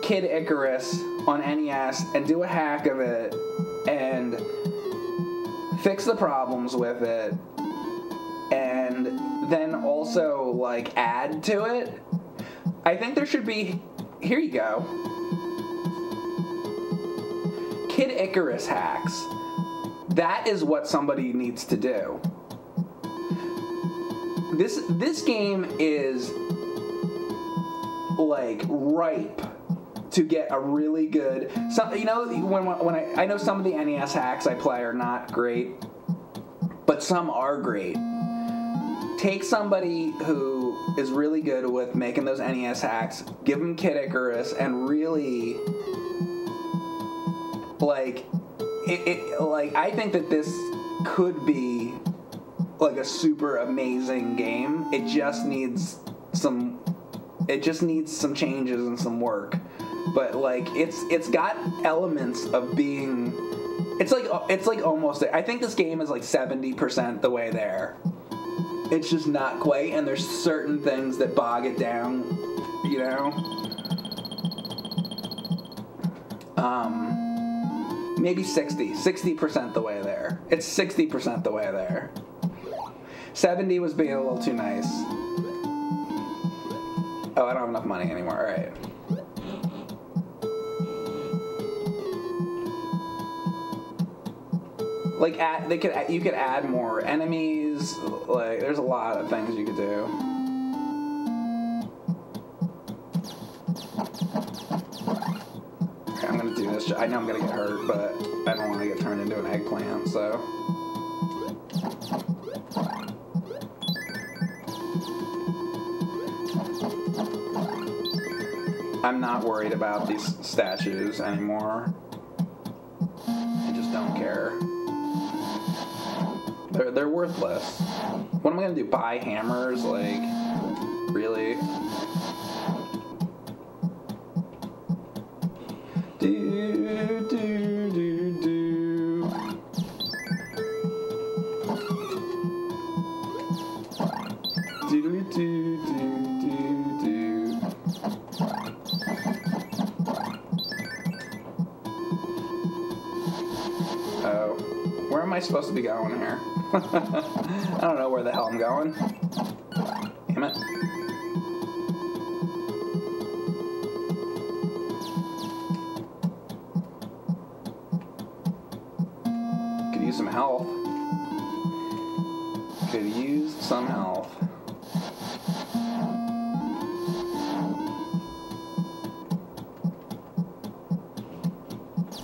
Kid Icarus on NES and do a hack of it and fix the problems with it. And then also, like, add to it. I think there should be... Here you go. Kid Icarus hacks. That is what somebody needs to do. This game is, like, ripe to get a really good... You know, when I know some of the NES hacks I play are not great, but some are great. Take somebody who is really good with making those NES hacks, give them Kid Icarus, and really, like, like, I think that this could be, like, a super amazing game. It just needs some changes and some work. But, like, it's got elements of being, it's like almost, I think this game is, like, 70% the way there. It's just not quite, and there's certain things that bog it down, you know? Maybe 60% the way there. It's 60% the way there. 70 was being a little too nice. Oh, I don't have enough money anymore, all right. Like, you could add more enemies. Like, there's a lot of things you could do. Okay, I'm gonna do this. I know I'm gonna get hurt, but I don't want to get turned into an eggplant, so. I'm not worried about these statues anymore. I just don't care. They're worthless. What am I gonna do? Buy hammers? Like, really? Do do do do. Do do do do do. I supposed to be going here? I don't know where the hell I'm going. Damn it. Could use some health. Could use some health.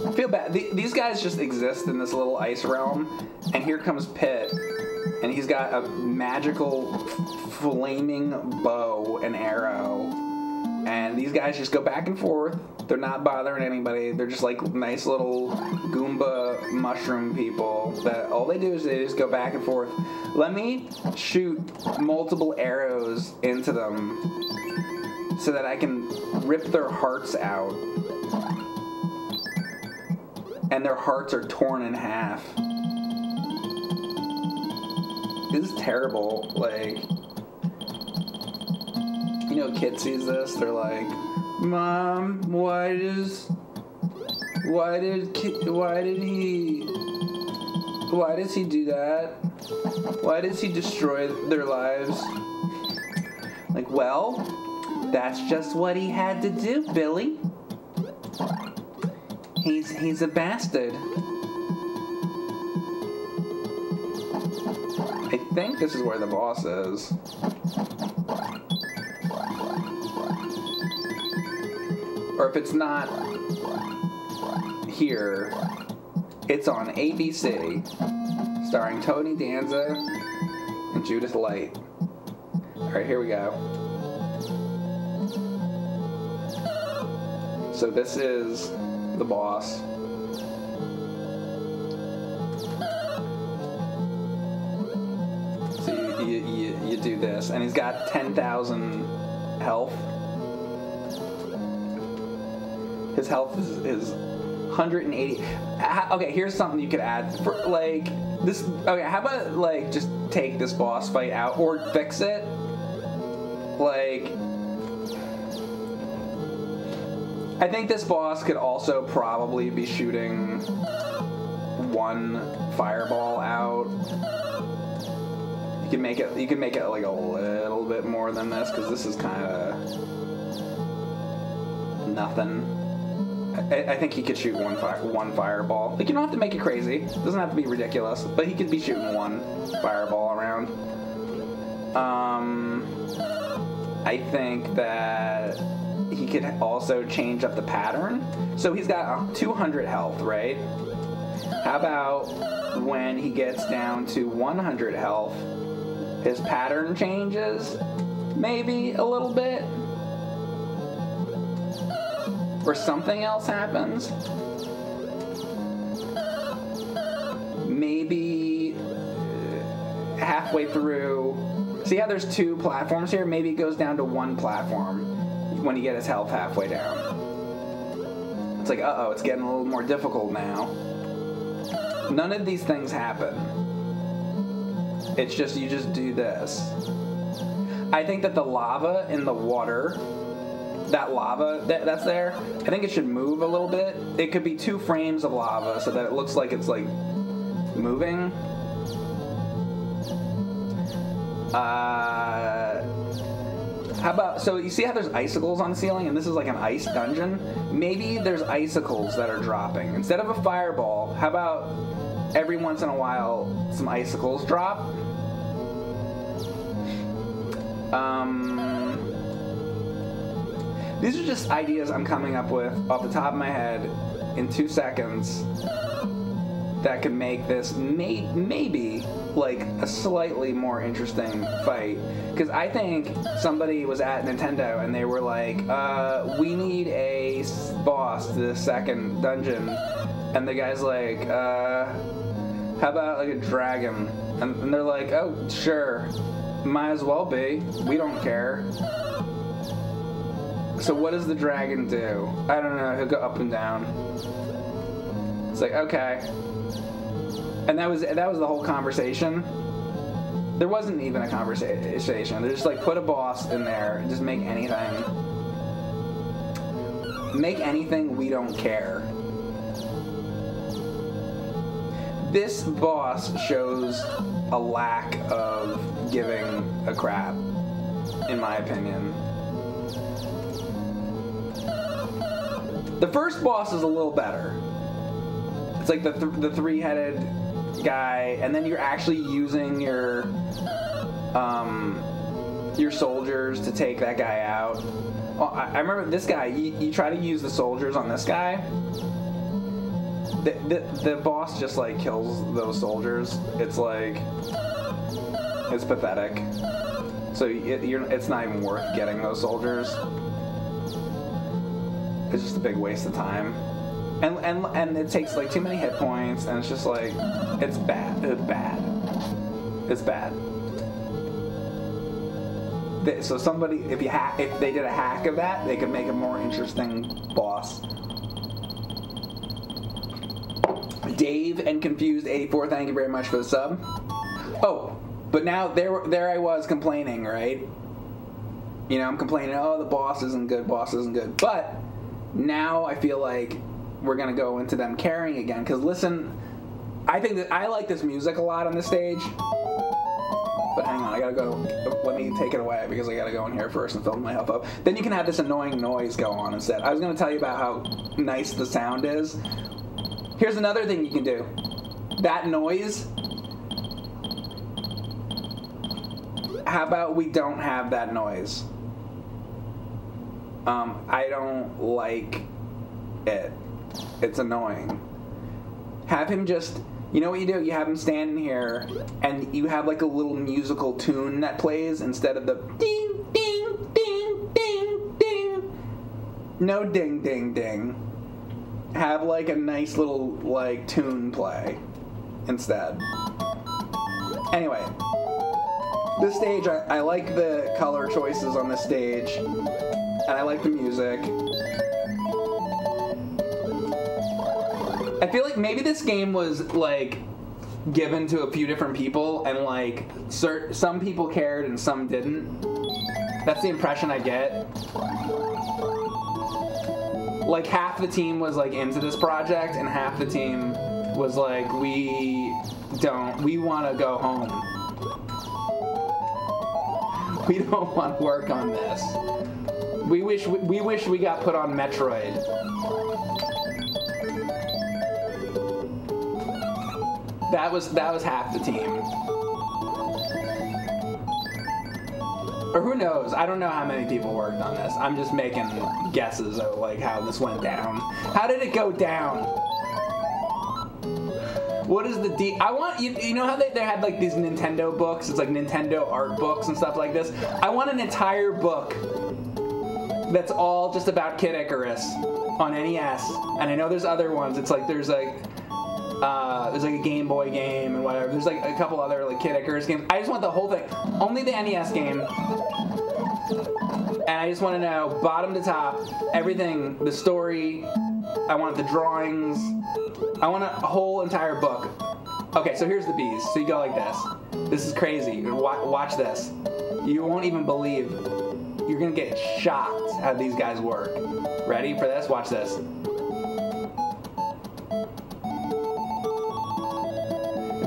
I feel bad. These guys just exist in this little ice realm, and here comes Pit, and he's got a magical flaming bow and arrow, and these guys just go back and forth. They're not bothering anybody. They're just like nice little Goomba mushroom people that all they do is they just go back and forth. Let me shoot multiple arrows into them so that I can rip their hearts out. And their hearts are torn in half. This is terrible. Like, you know, a kid sees this, they're like, "Mom, why does he do that? Why does he destroy their lives?" Like, well, that's just what he had to do, Billy. He's a bastard. I think this is where the boss is. Or if it's not here, it's on ABC, starring Tony Danza and Judith Light. All right, here we go. So this is the boss. So you do this, and he's got 10,000 health. His health is 180. Okay, here's something you could add for like this. Okay, how about like just take this boss fight out or fix it? Like, I think this boss could also probably be shooting one fireball out. You can make it like a little bit more than this, because this is kind of nothing. I think he could shoot one fireball. Like, you don't have to make it crazy. It doesn't have to be ridiculous, but he could be shooting one fireball around. I think that he could also change up the pattern. So he's got 200 health, right? How about when he gets down to 100 health, his pattern changes maybe a little bit? Or something else happens? Maybe halfway through. See how there's two platforms here? Maybe it goes down to one platform when you get his health halfway down. It's like, uh-oh, it's getting a little more difficult now. None of these things happen. It's just, you just do this. I think that the lava in the water, that lava that's there, I think it should move a little bit. It could be 2 frames of lava so that it looks like it's, like, moving. How about, so you see how there's icicles on the ceiling, and this is like an ice dungeon? Maybe there's icicles that are dropping. Instead of a fireball, how about every once in a while some icicles drop? These are just ideas I'm coming up with off the top of my head in 2 seconds that could make this maybe like a slightly more interesting fight. Because I think somebody was at Nintendo and they were like, we need a boss to the second dungeon. And the guy's like, how about like a dragon? And they're like, oh, sure. Might as well be. We don't care. So what does the dragon do? I don't know. He'll go up and down. It's like, okay. And that was the whole conversation. There wasn't even a conversation. They're just like, put a boss in there and just make anything. Make anything, we don't care. This boss shows a lack of giving a crap, in my opinion. The first boss is a little better. It's like the three-headed guy, and then you're actually using your soldiers to take that guy out. Oh, I remember this guy, you try to use the soldiers on this guy, the boss just like kills those soldiers. It's like, it's pathetic. So it's not even worth getting those soldiers. It's just a big waste of time. And it takes like too many hit points, and it's just like, it's bad. It's bad. It's bad. So somebody, if they did a hack of that, they could make a more interesting boss. Dave and Confused 84, thank you very much for the sub. Oh, but now there I was complaining, right? You know, I'm complaining, oh, the boss isn't good, boss isn't good. But now I feel like we're gonna go into them carrying again, because listen, I think that I like this music a lot on this stage. But hang on, I gotta go. Let me take it away because I gotta go in here first and fill my health up. Then you can have this annoying noise go on instead. I was gonna tell you about how nice the sound is. Here's another thing you can do. That noise. How about we don't have that noise? I don't like it. It's annoying. Have him just... You know what you do? You have him standing here, and you have like a little musical tune that plays instead of the ding, ding, ding, ding, ding. No ding, ding, ding. Have like a nice little like tune play instead. Anyway, this stage, I like the color choices on this stage, and I like the music. I feel like maybe this game was, like, given to a few different people, and, like, some people cared and some didn't. That's the impression I get. Like, half the team was, like, into this project, and half the team was like, we want to go home. We don't want to work on this. We wish we got put on Metroid. That was half the team. Or who knows? I don't know how many people worked on this. I'm just making guesses of like how this went down. How did it go down? What is the I want you know how they had like these Nintendo books? It's like Nintendo art books and stuff like this. I want an entire book that's all just about Kid Icarus on NES. And I know there's other ones. It's like there's like a Game Boy game and whatever. There's like a couple other like Kid Icarus games. I just want the whole thing. Only the NES game. And I just want to know, bottom to top, everything, the story. I want the drawings. I want a whole entire book. Okay, so here's the bees. So you go like this. This is crazy. Watch this. You won't even believe. You're going to get shocked how these guys work. Ready for this? Watch this.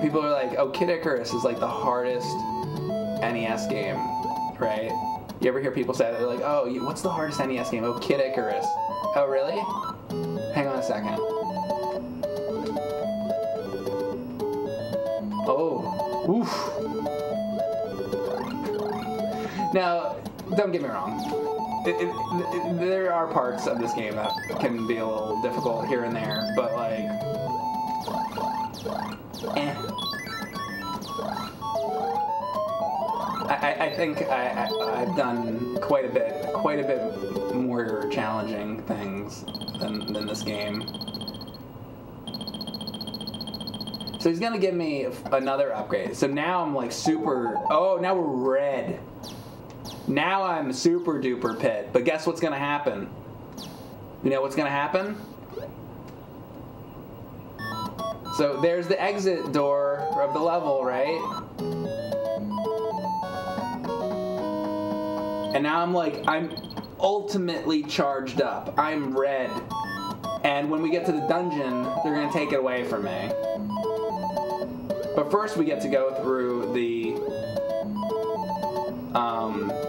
People are like, oh, Kid Icarus is like the hardest NES game, right? You ever hear people say that? They're like, oh, what's the hardest NES game? Oh, Kid Icarus. Oh, really? Hang on a second. Oh, oof. Now, don't get me wrong. There are parts of this game that can be a little difficult here and there, but like, eh. I think I've done quite a bit more challenging things than this game. So he's gonna give me another upgrade. So now I'm like super. Oh, now we're red. Now I'm super duper pit. But guess what's gonna happen? You know what's gonna happen? So there's the exit door of the level, right? And now I'm like, I'm ultimately charged up. I'm red. And when we get to the dungeon, they're gonna take it away from me. But first we get to go through the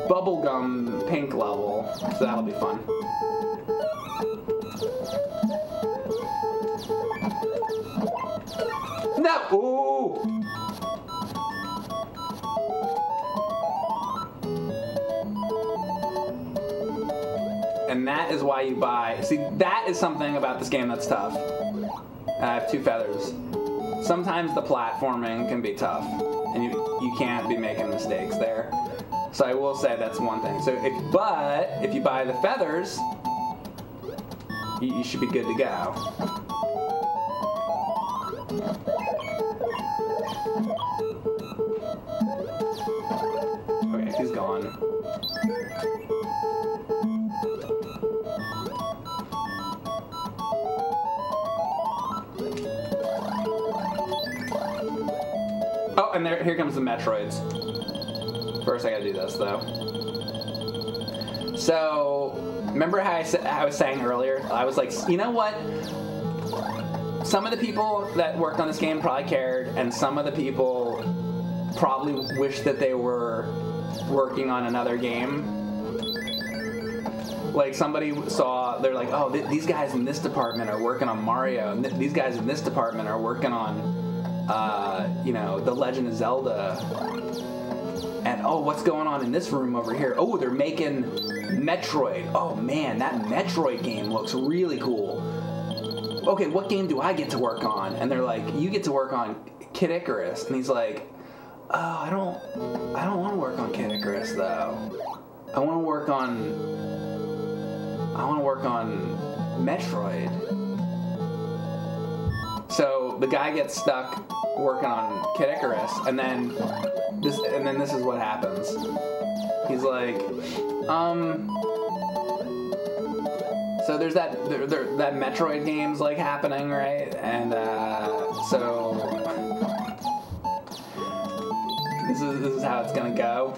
bubblegum pink level, so that'll be fun. No! Ooh! And that is why you buy... See, that is something about this game that's tough. I have two feathers. Sometimes the platforming can be tough, and you can't be making mistakes there. So I will say that's one thing. So, if you buy the feathers, you should be good to go. Okay, he's gone. Oh, and here comes the Metroids. First, I gotta do this though. So, remember how I was saying earlier? I was like, you know what? Some of the people that worked on this game probably cared, and some of the people probably wished that they were working on another game. Like, somebody saw, they're like, oh, these guys in this department are working on Mario, and these guys in this department are working on, you know, The Legend of Zelda. And, oh, what's going on in this room over here? Oh, they're making Metroid. Oh, man, that Metroid game looks really cool. Okay, what game do I get to work on? And they're like, you get to work on Kid Icarus. And he's like, oh, I don't want to work on Kid Icarus though. I want to work on Metroid. So the guy gets stuck working on Kid Icarus, and then this is what happens. He's like, so there's that Metroid game's like happening, right? And so this is how it's gonna go.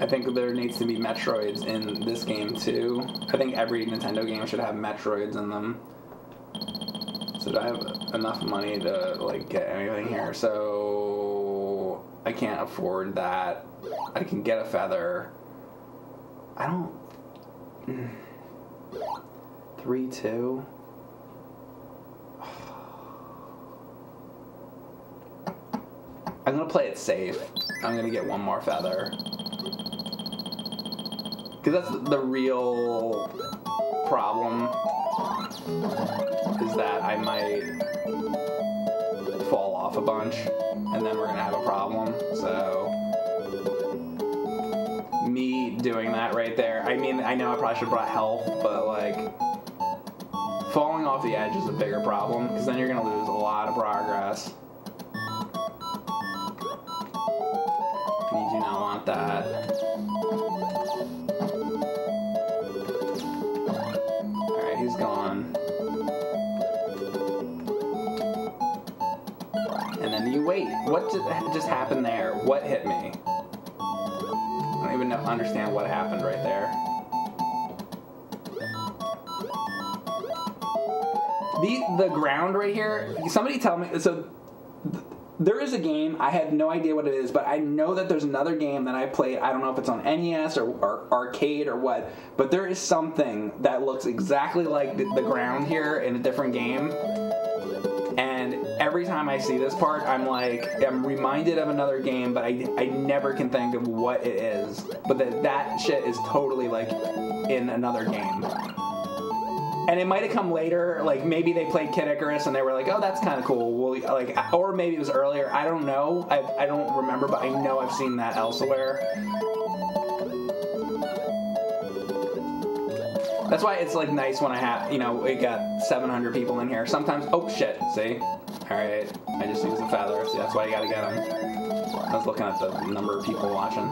I think there needs to be Metroids in this game too. I think every Nintendo game should have Metroids in them. So do I have enough money to like get anything here? So I can't afford that. I can get a feather. I don't. 3-2. I'm gonna play it safe. I'm gonna get one more feather. Cause that's the real problem, is that I might fall off a bunch, and then we're gonna have a problem. So. Me doing that right there. I mean, I know I probably should have brought health, but like falling off the edge is a bigger problem because then you're gonna lose a lot of progress. You do not want that. All right, he's gone. And then you wait. What just happened there? What hit me? I don't even understand what happened right there. The ground right here, somebody tell me, so there is a game, I had no idea what it is, but I know that there's another game that I played, I don't know if it's on NES or arcade or what, but there is something that looks exactly like the ground here in a different game. And every time I see this part, I'm reminded of another game, but I never can think of what it is. But that shit is totally, like, in another game. And it might have come later, like, maybe they played Kid Icarus and they were like, oh, that's kind of cool. Well, like, or maybe it was earlier. I don't know. I don't remember, but I know I've seen that elsewhere. That's why it's, like, nice when I have, you know, we got 700 people in here. Sometimes, oh, shit, see? All right, I just used the feather. See, that's why you gotta get them. I was looking at the number of people watching.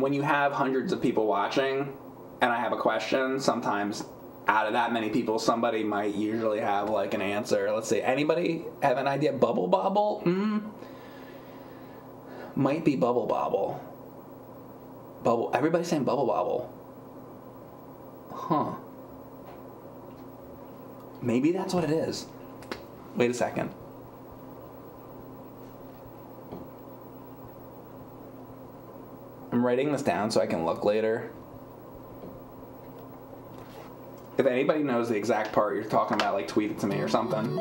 When you have hundreds of people watching and I have a question, sometimes out of that many people, somebody might usually have, like, an answer. Let's see, anybody have an idea? Bubble Bobble? Might be Bubble Bobble. Everybody's saying Bubble Bobble. Huh. Maybe that's what it is. Wait a second. I'm writing this down so I can look later. If anybody knows the exact part you're talking about, like, tweet it to me or something.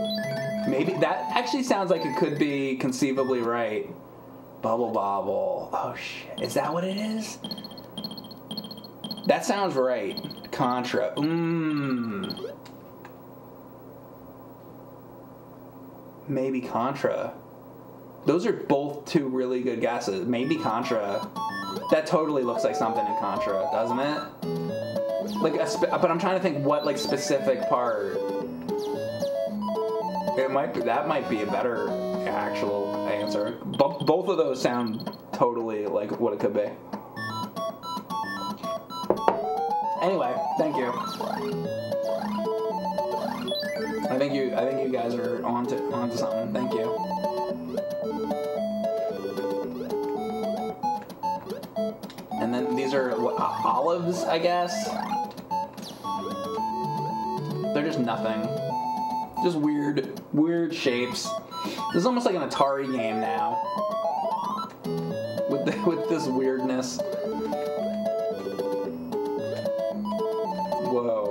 Maybe that actually sounds like it could be conceivably right. Bubble Bobble. Oh, shit. Is that what it is? That sounds right. Contra. Mmm. Maybe Contra. Those are both two really good guesses. Maybe Contra. That totally looks like something in Contra, doesn't it? Like, but I'm trying to think what, like, specific part. It might be, that might be a better actual answer. Both of those sound totally like what it could be. Anyway, thank you. I think you guys are onto something. Thank you. And then these are what, olives, I guess. They're just nothing. Just weird shapes. This is almost like an Atari game now. With this weirdness. Whoa.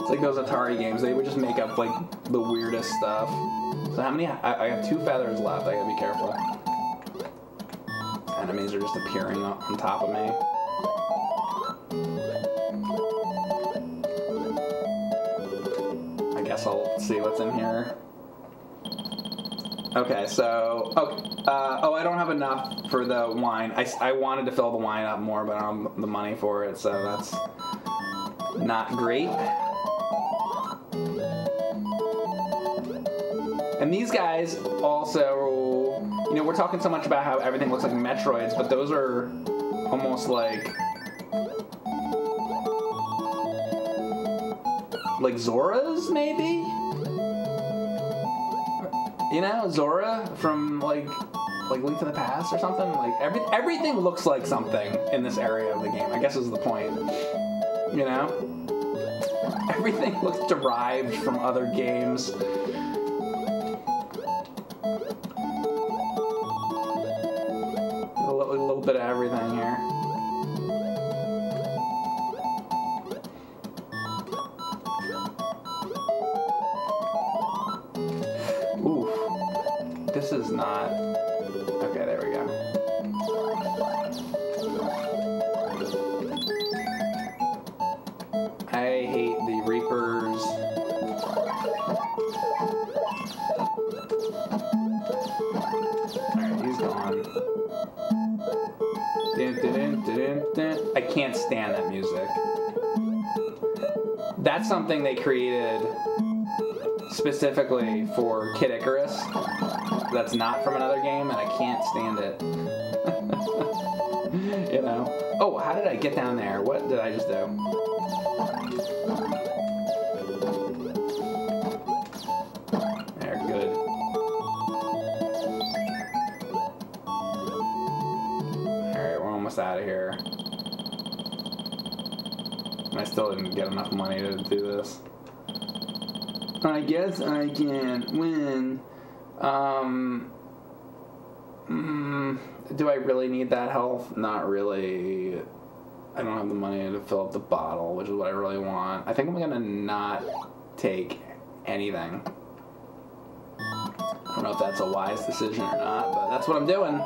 It's like those Atari games. They would just make up, like, the weirdest stuff. So how many? I have 2 feathers left. I gotta be careful. Enemies are just appearing up on top of me. I'll see what's in here. Okay, so... Oh, I don't have enough for the wine. I wanted to fill the wine up more, but I don't have the money for it, so that's not great. And these guys also... You know, we're talking so much about how everything looks like Metroids, but those are almost like... Like Zora's, maybe? You know, Zora from like Link to the Past or something. Like everything looks like something in this area of the game, I guess is the point. You know, everything looks derived from other games. A little bit of everything here. This is not... Okay, there we go. I hate the Reapers. Alright, he's gone. Dun, dun, dun, dun, dun. I can't stand that music. That's something they created specifically for Kid Icarus. That's not from another game, and I can't stand it. You know? Oh, how did I get down there? What did I just do? There, good. Alright, we're almost out of here. I still didn't get enough money to do this. I guess I can win. Do I really need that health? Not really. I don't have the money to fill up the bottle, which is what I really want. I think I'm gonna not take anything. I don't know if that's a wise decision or not, but that's what I'm doing.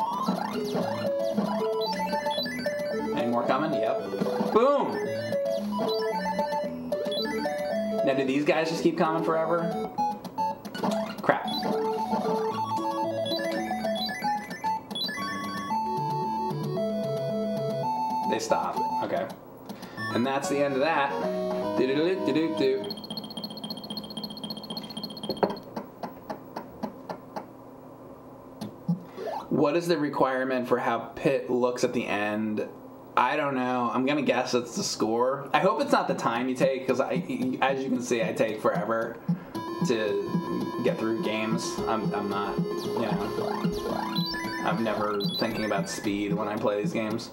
Any more coming? Yep. Boom! Now, do these guys just keep coming forever? Crap. They stop. Okay. And that's the end of that. Do-do-do-do-do-do. What is the requirement for how Pit looks at the end? I don't know. I'm gonna guess it's the score. I hope it's not the time you take, because as you can see, I take forever to get through games. I'm not, you know, I'm never thinking about speed when I play these games.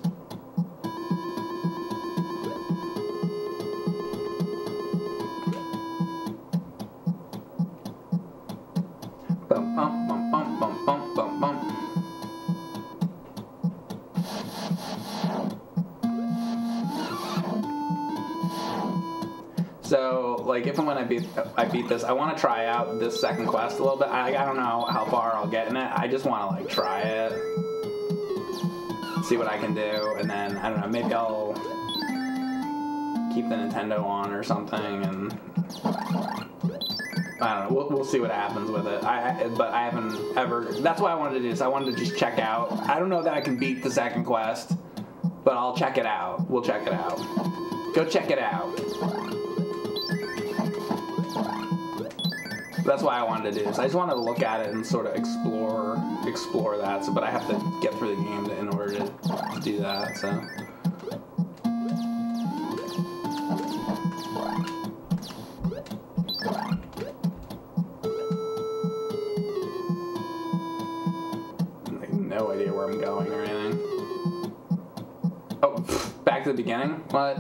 if and when I beat this, I want to try out this second quest a little bit. I don't know how far I'll get in it. I just want to, like, try it. See what I can do, and then, I don't know, maybe I'll keep the Nintendo on or something, and I don't know, we'll see what happens with it. But I haven't ever, that's what I wanted to do, is I wanted to just check out. I don't know that I can beat the second quest, but I'll check it out. We'll check it out. Go check it out. That's why I wanted to do this. I just wanted to look at it and sort of explore that. So, but I have to get through the game in order to do that. So, I have no idea where I'm going or anything. Oh, pff, back to the beginning? What?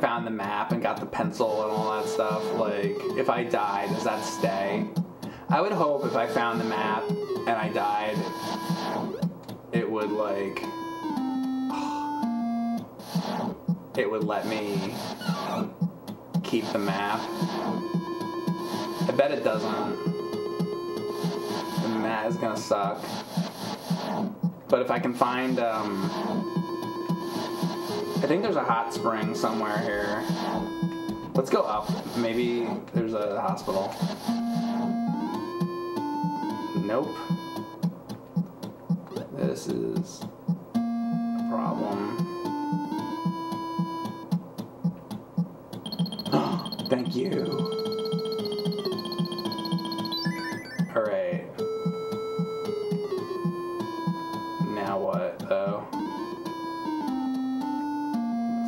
Found the map and got the pencil and all that stuff. Like, if I die, does that stay? I would hope if I found the map and I died, it would, like, it would let me keep the map. I bet it doesn't. The map is gonna suck. But if I can find, I think there's a hot spring somewhere here. Let's go up. Maybe there's a hospital. Nope. This is a problem. Thank you. All right. Now what, though?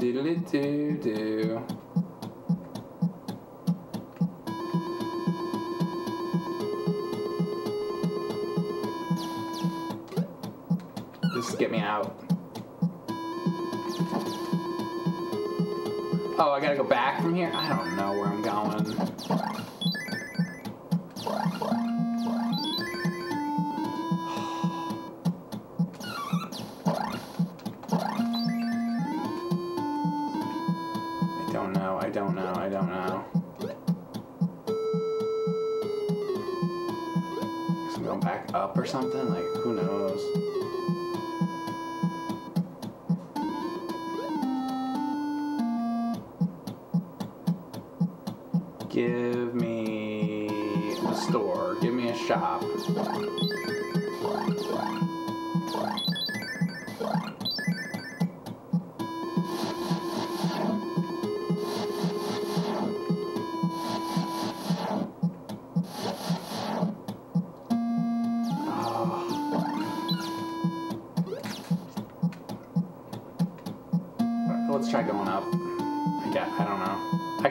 Do-do-do-do. Just get me out. Oh, I gotta go back from here? I don't know where I'm going. Up or something, like, who knows? Give me a store, give me a shop.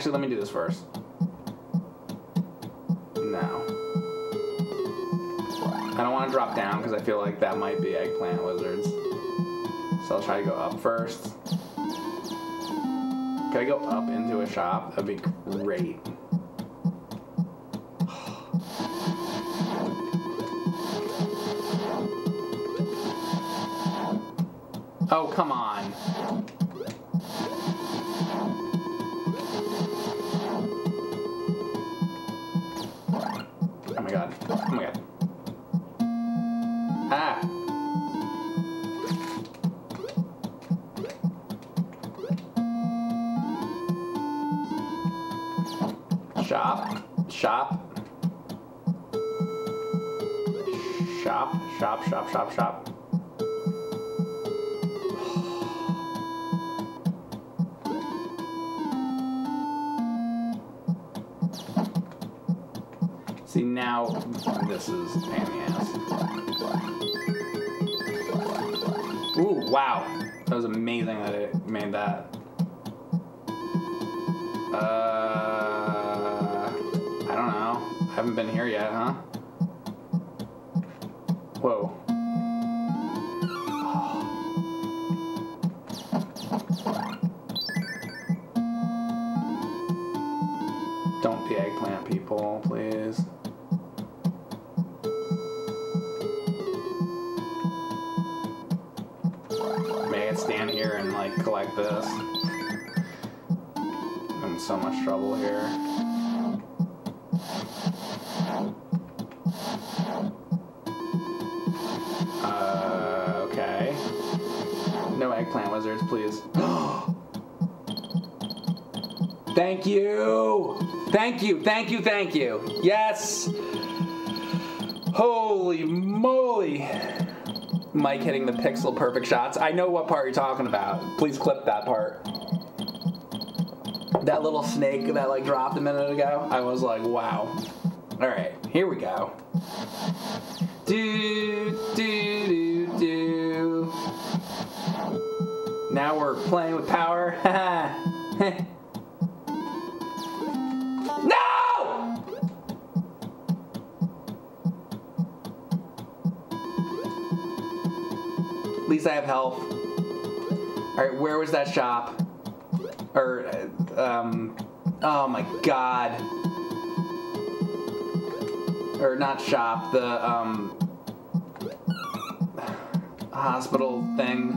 Let me do this first. No. I don't want to drop down because I feel like that might be eggplant wizards. So I'll try to go up first. Can I go up into a shop? That'd be great. Oh, come on. Shop. See, now this is a pain in the ass. Ooh, wow. That was amazing that it made that. Haven't been here yet, huh? Whoa. Don't be eggplant people, please. Maybe I could stand here and like collect this. I'm in so much trouble here. Okay. No eggplant wizards, please. Thank you! Thank you, thank you, thank you. Yes. Holy moly. Mike hitting the pixel perfect shots. I know what part you're talking about. Please clip that part. That little snake that like dropped a minute ago. I was like, wow. All right, here we go. Do, do, do, do. Now we're playing with power. Haha. No! At least I have health. All right, where was that shop? Or, oh my god. Or not shop, the, hospital thing.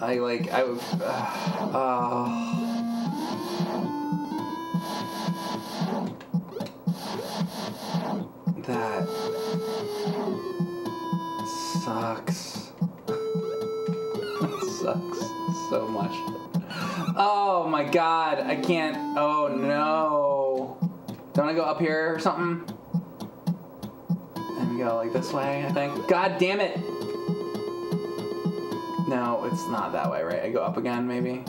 I would, oh. That sucks. That sucks so much. Oh my god, I can't. Oh no. Don't I go up here or something? And we go like this way, I think. God damn it! No, it's not that way, right? I go up again, maybe?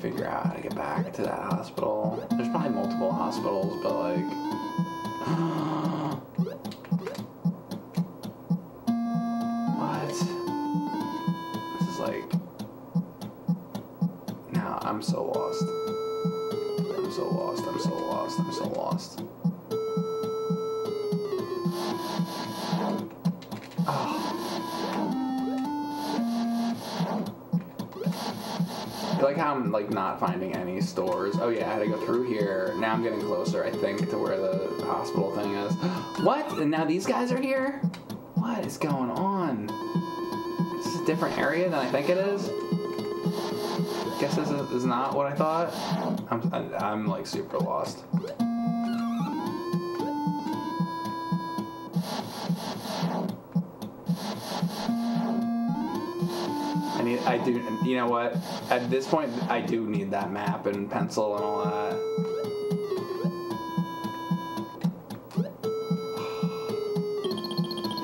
Figure out how to get back to that hospital. There's probably multiple hospitals, but like... What? This is like... No, I'm so lost. I'm so lost, I'm so lost, I'm so lost. I like how I'm like not finding any stores. Oh yeah, I had to go through here. Now I'm getting closer, I think, to where the hospital thing is. What? And now these guys are here? What is going on? Is this a different area than I think it is? I guess this is not what I thought. I'm like super lost. I do, you know what, at this point, I do need that map and pencil and all that.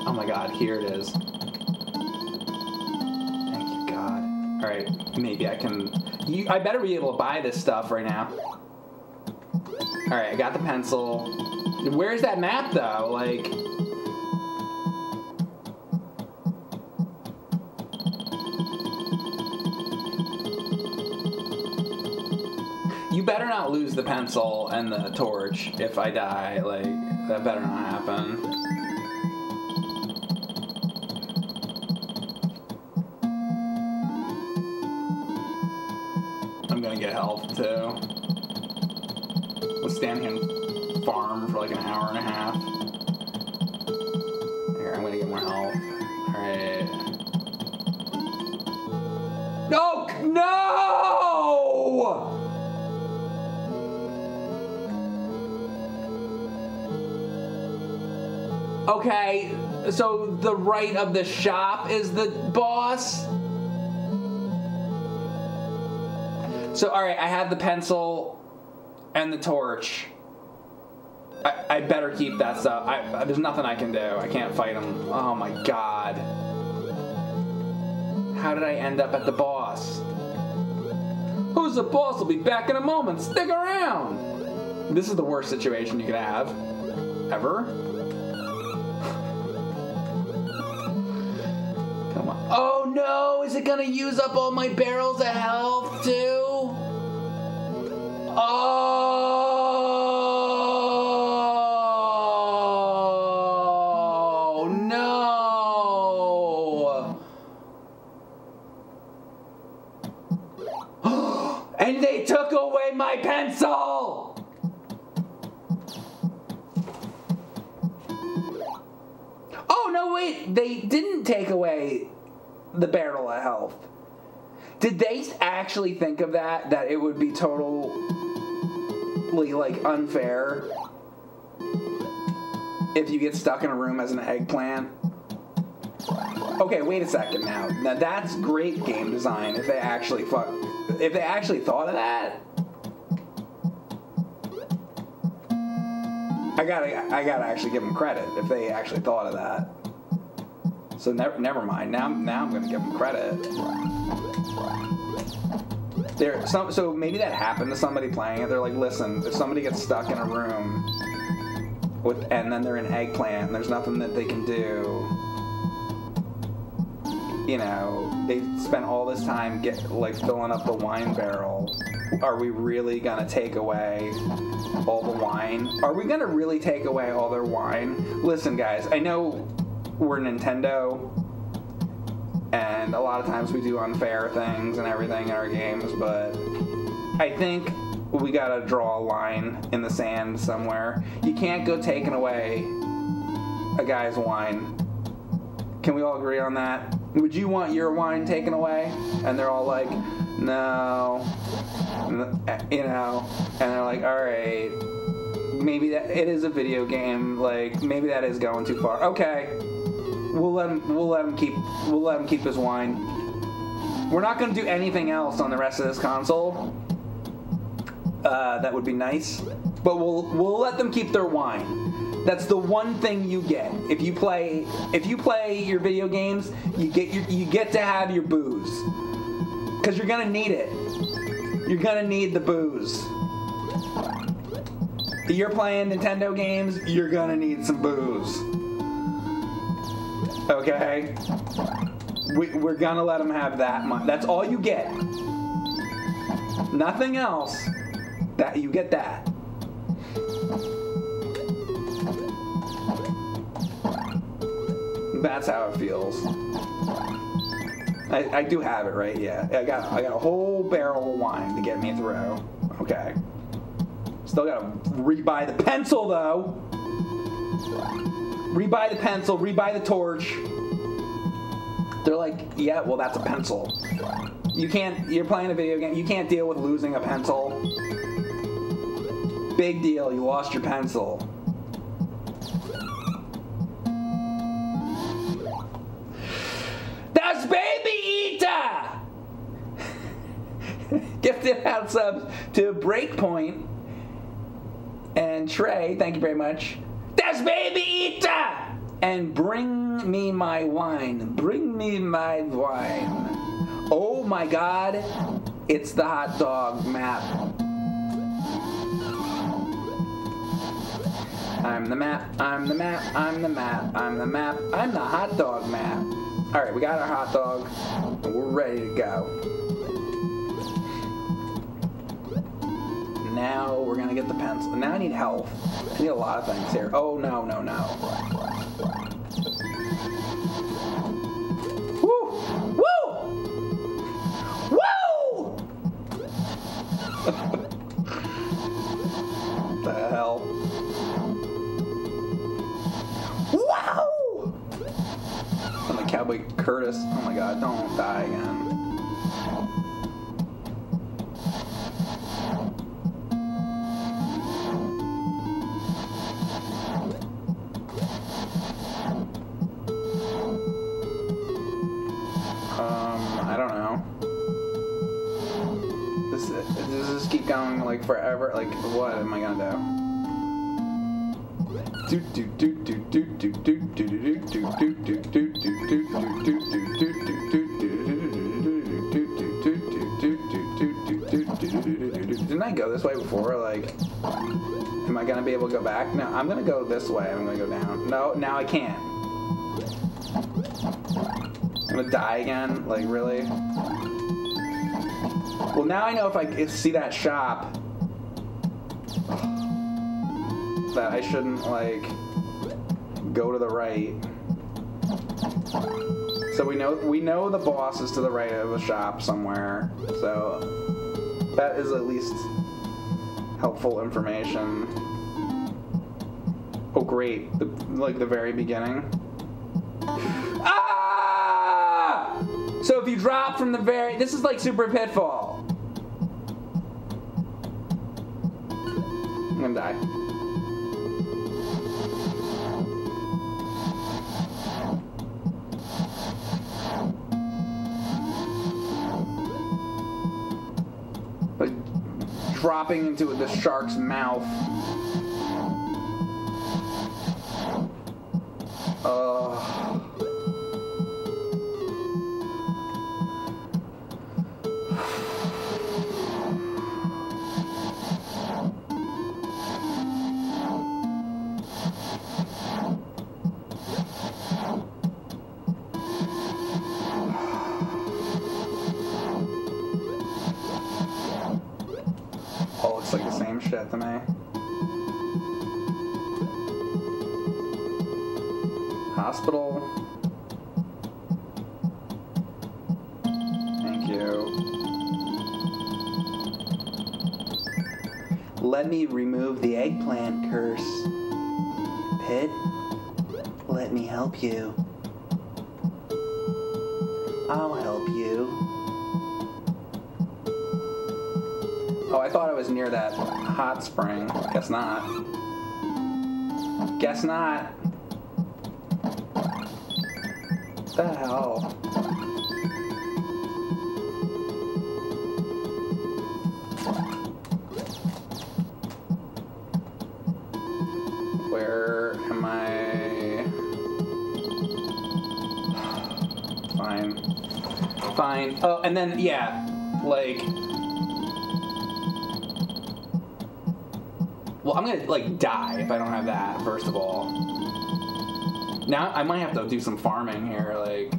Oh my god, here it is. Thank you, God. Alright, maybe I can, I better be able to buy this stuff right now. Alright, I got the pencil. Where's that map, though? Like... Better not lose the pencil and the torch if I die. Like, that better not happen. I'm gonna get health too. We'll stand here and farm for like an hour and a half. Here, I'm gonna get more health. Alright. No! No! Okay, so the right of the shop is the boss. So, all right, I have the pencil and the torch. I better keep that stuff. There's nothing I can do. I can't fight him. Oh, my God. How did I end up at the boss? Who's the boss? Will be back in a moment. Stick around. This is the worst situation you could have ever. Come on. Oh no, is it gonna use up all my barrels of health too? Oh no! And they took away my pencil! Oh no, wait, they didn't take away the barrel of health. Did they actually think of that? That it would be totally, like, unfair if you get stuck in a room as an eggplant? Okay, wait a second now. Now that's great game design if they actually thought of that. I gotta actually give them credit if they actually thought of that. So never mind. Now I'm gonna give them credit. So maybe that happened to somebody playing it. They're like, listen, if somebody gets stuck in a room with, and then they're an eggplant, and there's nothing that they can do. You know, they spent all this time filling up the wine barrel. Are we really gonna take away all the wine? Are we gonna really take away all their wine? Listen, guys, I know. We're Nintendo, and a lot of times we do unfair things and everything in our games, but I think we gotta draw a line in the sand somewhere. You can't go taking away a guy's wine. Can we all agree on that? Would you want your wine taken away? And they're all like, no, you know, and they're like, all right, maybe that it is a video game, like, maybe that is going too far. Okay. We'll let him keep his wine. We're not going to do anything else on the rest of this console. That would be nice, but we'll let them keep their wine. That's the one thing you get if you play your video games. You get to have your booze because you're gonna need it. You're gonna need the booze. If you're playing Nintendo games, you're gonna need some booze. Okay, we're gonna let them have that much. That's all you get. Nothing else. That you get that. That's how it feels. I do have it right. Yeah, I got a whole barrel of wine to get me through. Okay. Still gotta rebuy the pencil though. Rebuy the pencil, rebuy the torch. They're like, yeah, well, that's a pencil. You're playing a video game, you can't deal with losing a pencil. Big deal, you lost your pencil. That's Baby Eater! Gifted out subs to Breakpoint and Trey, thank you very much. That's Baby Eater! And bring me my wine. Bring me my wine. Oh my god, it's the hot dog map. I'm the map, I'm the map, I'm the map, I'm the map, I'm the hot dog map. Alright, we got our hot dog, and we're ready to go. Now we're gonna get the pencil. Now I need health. I need a lot of things here. Oh, no, no, no. Woo! Woo! Woo! What the hell? Wow! I'm like Cowboy Curtis. Oh my god, don't die again. Going like forever, like what am I gonna do? Didn't I go this way before? Like, am I gonna be able to go back? No, I'm gonna go this way. I'm gonna go down. No, now I can't. gonna die again? Like, really? Well, now I know if I see that shop that I shouldn't, like, go to the right. So we know the boss is to the right of the shop somewhere. So that is at least helpful information. Oh, great. Like the very beginning. Ah! So if you drop from the very... This is like Super Pitfall. I'm gonna die. Dropping into the shark's mouth. Let me remove the eggplant curse. Pit, let me help you. I'll help you. Oh, I thought I was near that hot spring. Guess not. Guess not. What the hell? Fine. Oh, and then, yeah, like, well, I'm gonna, like, die if I don't have that, first of all. Now, I might have to do some farming here, like,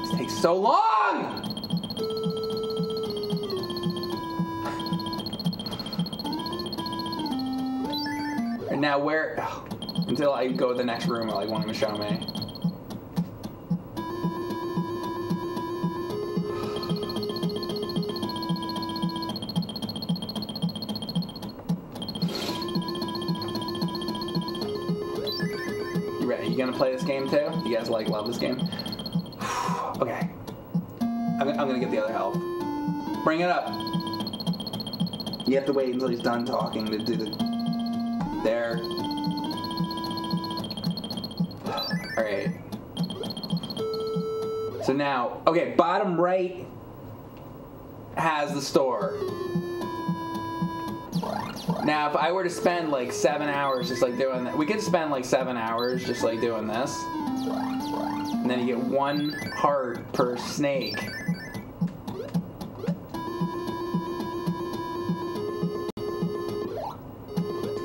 this takes so long! And now where, oh, until I go to the next room, like, won't even show me. Play this game too? You guys like love this game? Okay. I'm gonna get the other health. Bring it up. You have to wait until he's done talking to do the... There. Alright. So now, okay, bottom right has the store. Now, if I were to spend, like, 7 hours just, like, doing that, we could spend, like, 7 hours just, like, doing this. And then you get 1 heart per snake.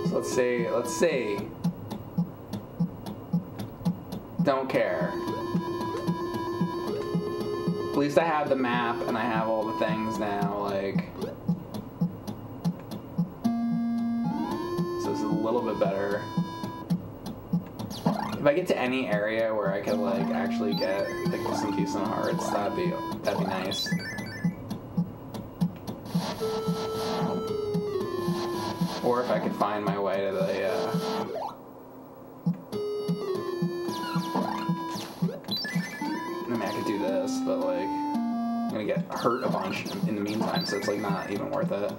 So let's see. Let's see. Don't care. At least I have the map and I have all the things now, like... a little bit better. If I get to any area where I could, like, actually get, like, some decent hearts, that'd be nice. Or if I could find my way to the, I mean, I could do this, but, like, I'm gonna get hurt a bunch in the meantime, so it's, like, not even worth it.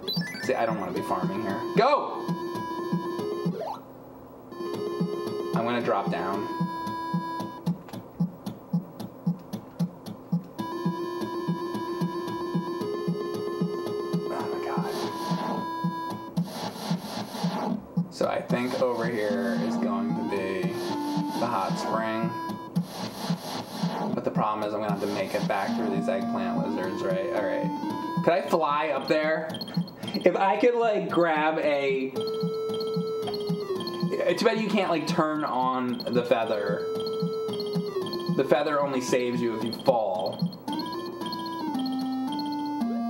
See, I don't want to be farming here. Go! I'm gonna drop down. Oh my god. So I think over here is going to be the hot spring. But the problem is I'm gonna have to make it back through these eggplant lizards, right? Alright. Could I fly up there? If I could, like, grab a... Too bad you can't, like, turn on the feather. The feather only saves you if you fall.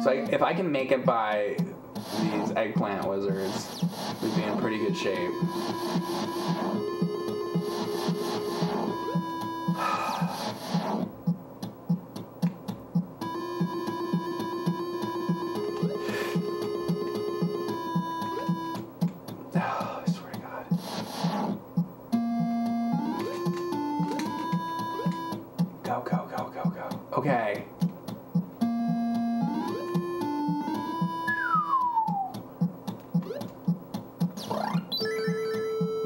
So if I can make it by these eggplant wizards, we'd be in pretty good shape. Okay.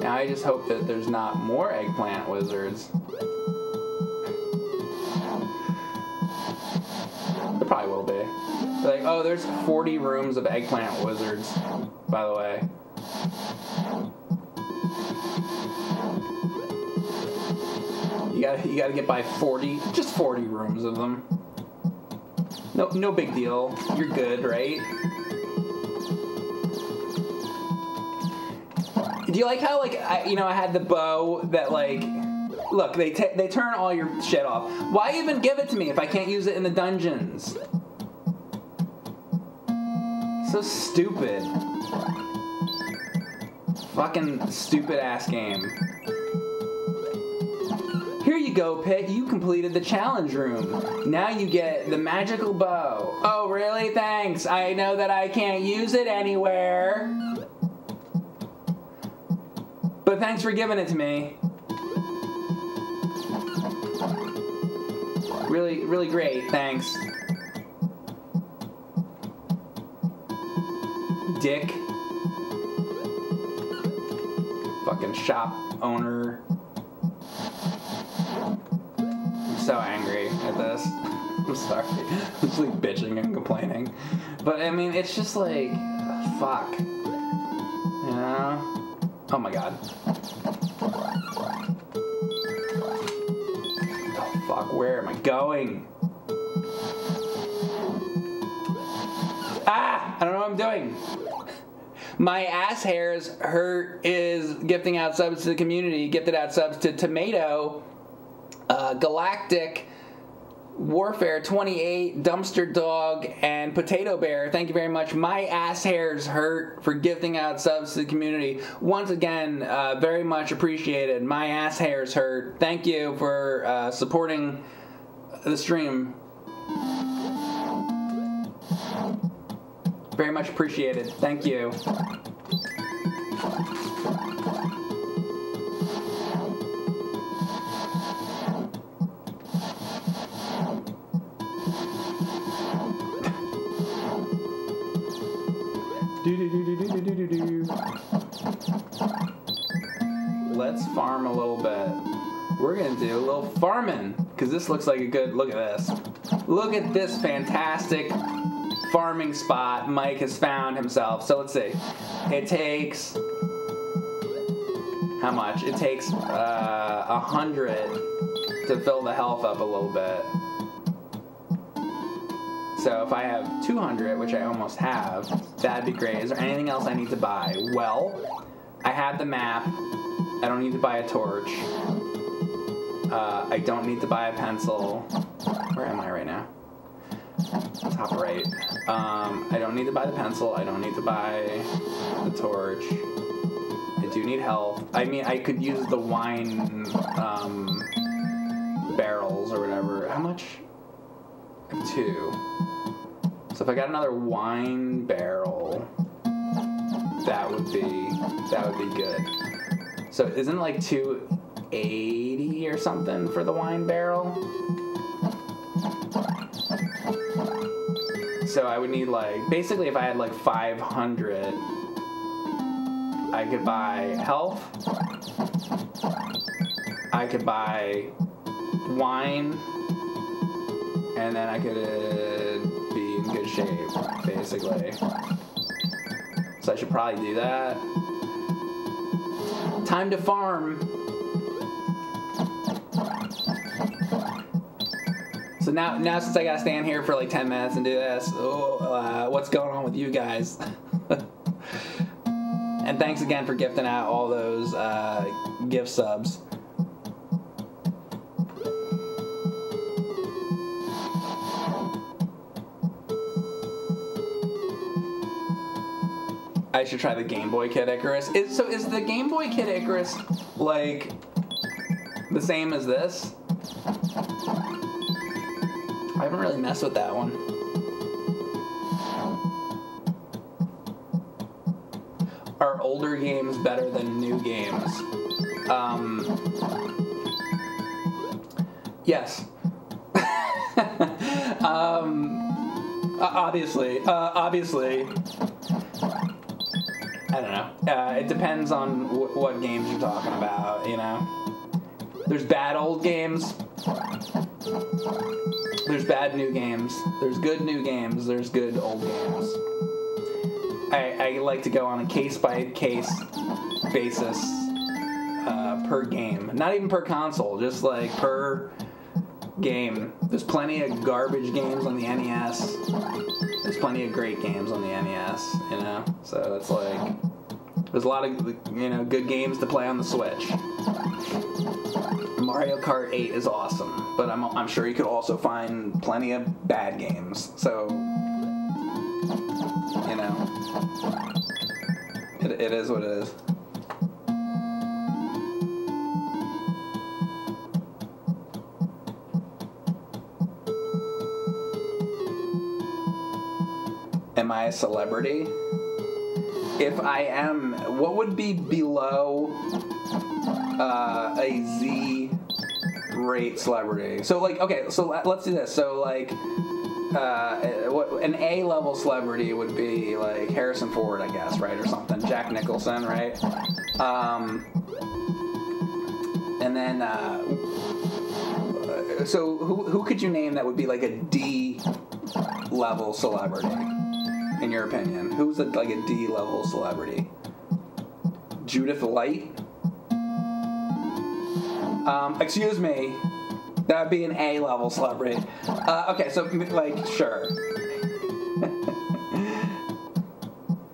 Now I just hope that there's not more eggplant wizards. There probably will be. Like, oh, there's 40 rooms of eggplant wizards, by the way. You gotta get by 40, just 40 rooms of them. No big deal. You're good, right? Do you like how, like, I had the bow that, like, look, they turn all your shit off. Why even give it to me if I can't use it in the dungeons? So stupid. Fucking stupid ass game. Here you go, Pit. You completed the challenge room. Now you get the magical bow. Oh, really? Thanks. I know that I can't use it anywhere. But thanks for giving it to me. Really, really great. Thanks. Dick. Fucking shop owner. So angry at this. I'm sorry. I'm just like bitching and complaining. But I mean, it's just like, fuck. You know? Oh my god. Oh fuck, where am I going? Ah! I don't know what I'm doing. My ass hairs hurt is gifting out subs to the community. Gifted out subs to Tomato. Galactic Warfare 28, Dumpster Dog, and Potato Bear. Thank you very much. My ass hairs hurt for gifting out subs to the community. Once again, very much appreciated. My ass hairs hurt. Thank you for supporting the stream. Very much appreciated. Thank you. Let's farm a little bit. We're gonna do a little farming, because this looks like a good, look at this. Look at this fantastic farming spot Mike has found himself. So let's see. It takes, how much? It takes 100 to fill the health up a little bit. So if I have 200, which I almost have, that'd be great. Is there anything else I need to buy? Well, I have the map. I don't need to buy a torch. I don't need to buy a pencil. Where am I right now? Top right. I don't need to buy the pencil. I don't need to buy the torch. I do need help. I mean, I could use the wine barrels or whatever. How much? 2. So if I got another wine barrel, that would be good. So isn't it like 280 or something for the wine barrel? So I would need like, basically if I had like 500, I could buy health, I could buy wine, and then I could be in good shape, basically. So I should probably do that. Time to farm. So now since I gotta stand here for like 10 minutes and do this, what's going on with you guys? And thanks again for gifting out all those gift subs. I should try the Game Boy Kid Icarus. So is the Game Boy Kid Icarus, like, the same as this? I haven't really messed with that one. Are older games better than new games? Yes. Obviously. I don't know. It depends on what games you're talking about, you know? There's bad old games. There's bad new games. There's good new games. There's good old games. I like to go on a case-by-case basis per game. Not even per console, just like per game. There's plenty of garbage games on the NES. There's plenty of great games on the NES, you know? So it's like, there's a lot of, you know, good games to play on the Switch. Mario Kart 8 is awesome, but I'm sure you could also find plenty of bad games. So, you know, it is what it is. Am I a celebrity? If I am, what would be below a Z-rate celebrity? So, like, okay, so let's do this. So, like, an A-level celebrity would be, like, Harrison Ford, I guess, right, or something. Jack Nicholson, right? And then, so who could you name that would be, like, a D-level celebrity? In your opinion, who's like a D-level celebrity? Judith Light? Excuse me, that would be an A-level celebrity. Okay, so like, sure.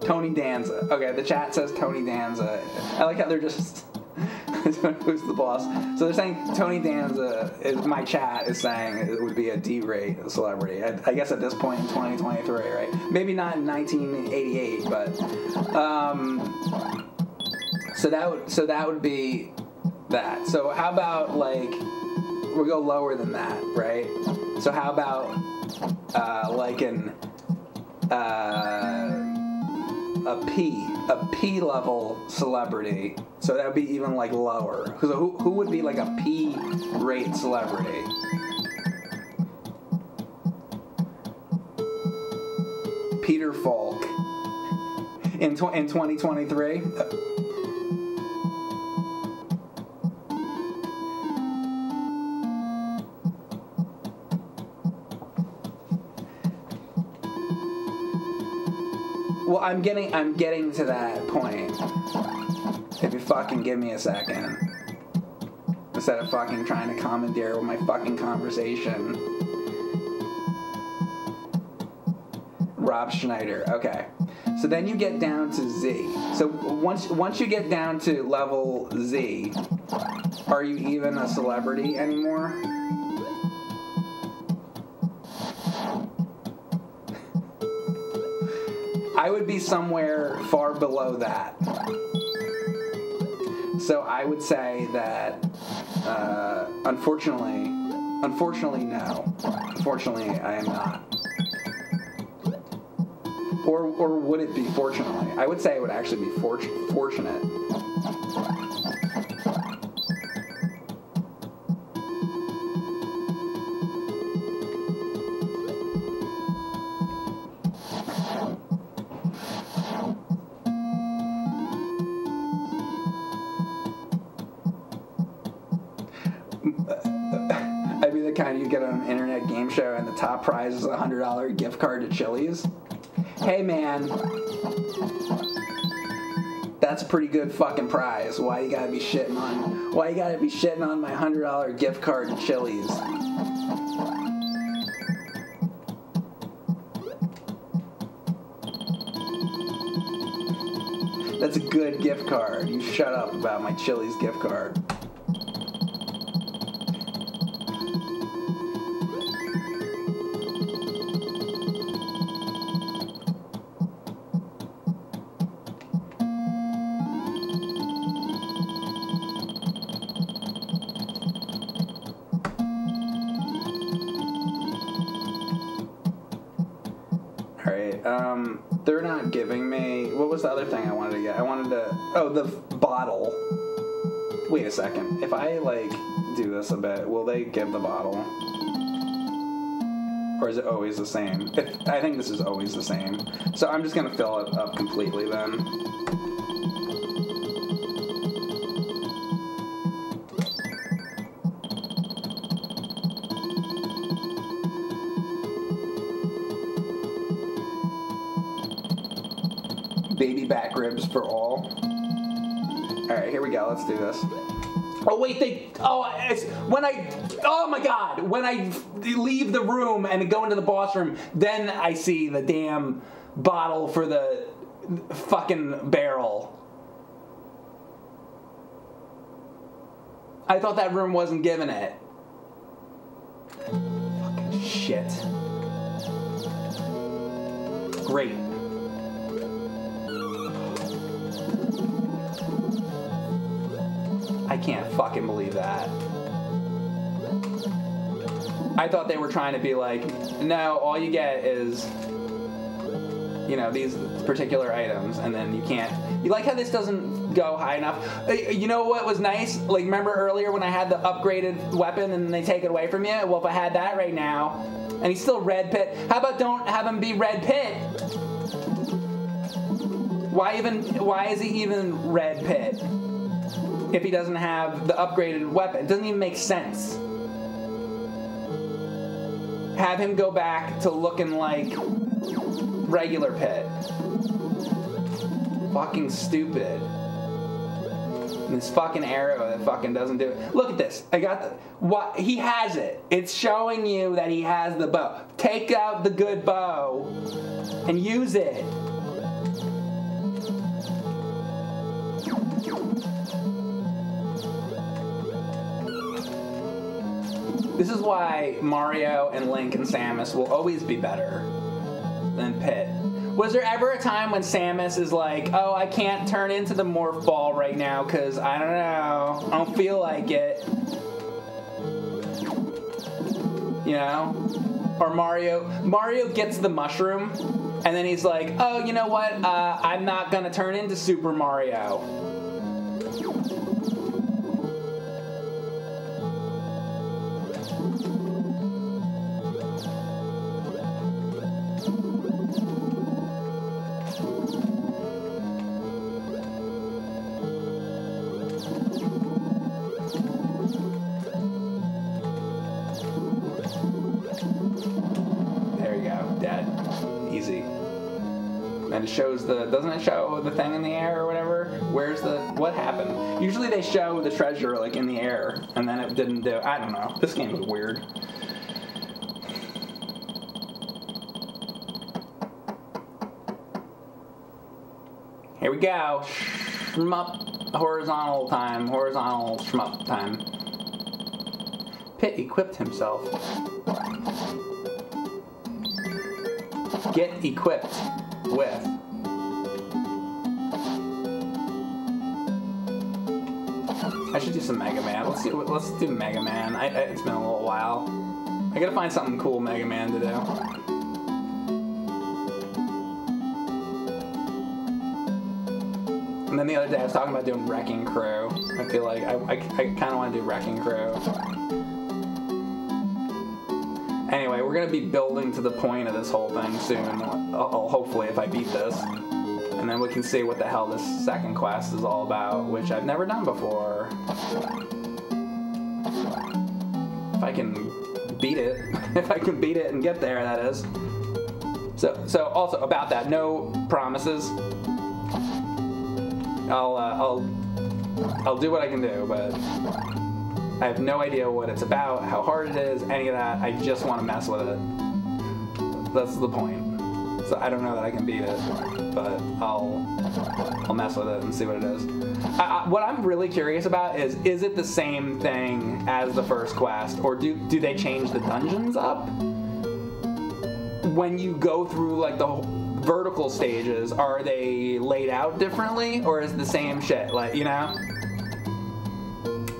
Tony Danza. Okay, the chat says Tony Danza. I like how they're just, who's the boss? So they're saying Tony Danza, my chat is saying it would be a D-rate celebrity. I guess at this point in 2023, right? Maybe not in 1988, but so that would be that. So how about, like, we'll go lower than that, right? So how about like an a P level celebrity. So that would be even, like, lower. So who would be, like, a P-rate celebrity? Peter Falk. In 2023? Well, I'm getting to that point. If you fucking give me a second. Instead of fucking trying to commandeer with my fucking conversation. Rob Schneider. Okay. So then you get down to Z. So once you get down to level Z, are you even a celebrity anymore? I would be somewhere far below that. So I would say that, unfortunately, no. Unfortunately, I am not. Or would it be fortunately? I would say it would actually be fortunate. Prize is a $100 gift card to Chili's. Hey, man, that's a pretty good fucking prize. Why you gotta be shitting on my $100 gift card to Chili's? That's a good gift card. You shut up about my Chili's gift card. They're not giving me... What was the other thing I wanted to get? I wanted to... Oh, the bottle. Wait a second. If I, like, do this a bit, will they give the bottle? Or is it always the same? I think this is always the same. So I'm just going to fill it up completely then. Baby back ribs for all. Alright, here we go. Let's do this. Oh, wait, they... Oh, it's... When I... Oh, my God. When I leave the room and go into the boss room, then I see the damn bottle for the fucking barrel. I thought that room wasn't giving it. Fucking shit. Great. I can't fucking believe that. I thought they were trying to be like, no, all you get is, you know, these particular items, and then you can't. You like how this doesn't go high enough? You know what was nice? Like, remember earlier when I had the upgraded weapon and they take it away from you? Well, if I had that right now, and he's still Red Pit, how about don't have him be Red Pit? Why is he even Red Pit? If he doesn't have the upgraded weapon. It doesn't even make sense. Have him go back to looking like regular Pit. Fucking stupid. And this fucking arrow that fucking doesn't do it. Look at this. I got the... What? He has it. It's showing you that he has the bow. Take out the good bow and use it. This is why Mario and Link and Samus will always be better than Pit. Was there ever a time when Samus is like, oh, I can't turn into the Morph Ball right now because I don't know, I don't feel like it. You know? Or Mario gets the mushroom and then he's like, oh, you know what? I'm not going to turn into Super Mario. Shows the, doesn't it show the thing in the air or whatever? Where's the, what happened? Usually they show the treasure like in the air and then it didn't do, I don't know. This game was weird. Here we go. Shmup, horizontal time, horizontal shmup time. Pit equipped himself. Get equipped with. I should do some Mega Man. Let's do Mega Man. It's been a little while. I gotta find something cool Mega Man to do. And then the other day I was talking about doing Wrecking Crew. I feel like I kind of want to do Wrecking Crew. Anyway, we're gonna be building to the point of this whole thing soon. Hopefully, if I beat this, and then we can see what the hell this second quest is all about, which I've never done before. If I can beat it, if I can beat it and get there, that is. So also about that, no promises. I'll do what I can do, but. I have no idea what it's about, how hard it is, any of that. I just want to mess with it. That's the point. So I don't know that I can beat it, but I'll mess with it and see what it is. What I'm really curious about is it the same thing as the first quest, or do they change the dungeons up? When you go through like the whole vertical stages, are they laid out differently, or is it the same shit? Like, you know?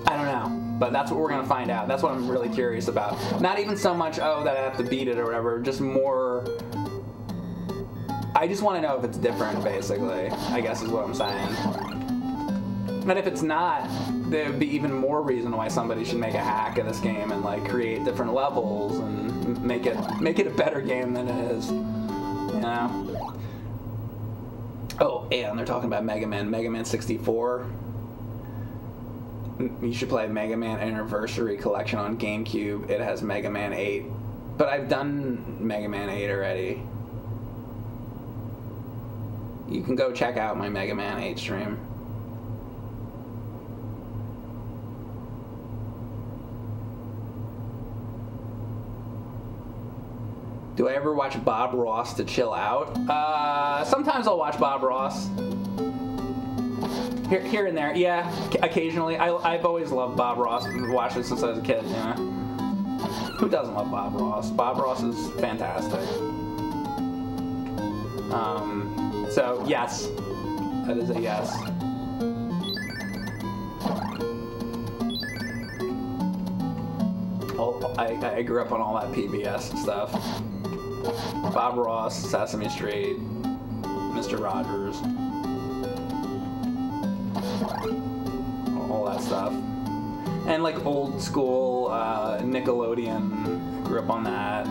I don't know. But that's what we're going to find out. That's what I'm really curious about. Not even so much, oh, that I have to beat it or whatever. Just more, I just want to know if it's different, basically, I guess is what I'm saying. And if it's not, there would be even more reason why somebody should make a hack of this game and like create different levels and make it a better game than it is, you know? Oh, and they're talking about Mega Man 64. You should play Mega Man Anniversary Collection on GameCube. It has Mega Man 8. But I've done Mega Man 8 already. You can go check out my Mega Man 8 stream. Do I ever watch Bob Ross to chill out? Sometimes I'll watch Bob Ross. Here and there, yeah, occasionally. I've always loved Bob Ross. I've watched it since I was a kid, you know. Who doesn't love Bob Ross? Bob Ross is fantastic. So, yes. That is a yes. Oh, I grew up on all that PBS stuff. Bob Ross, Sesame Street, Mr. Rogers. All that stuff. And like old school Nickelodeon, grew up on that.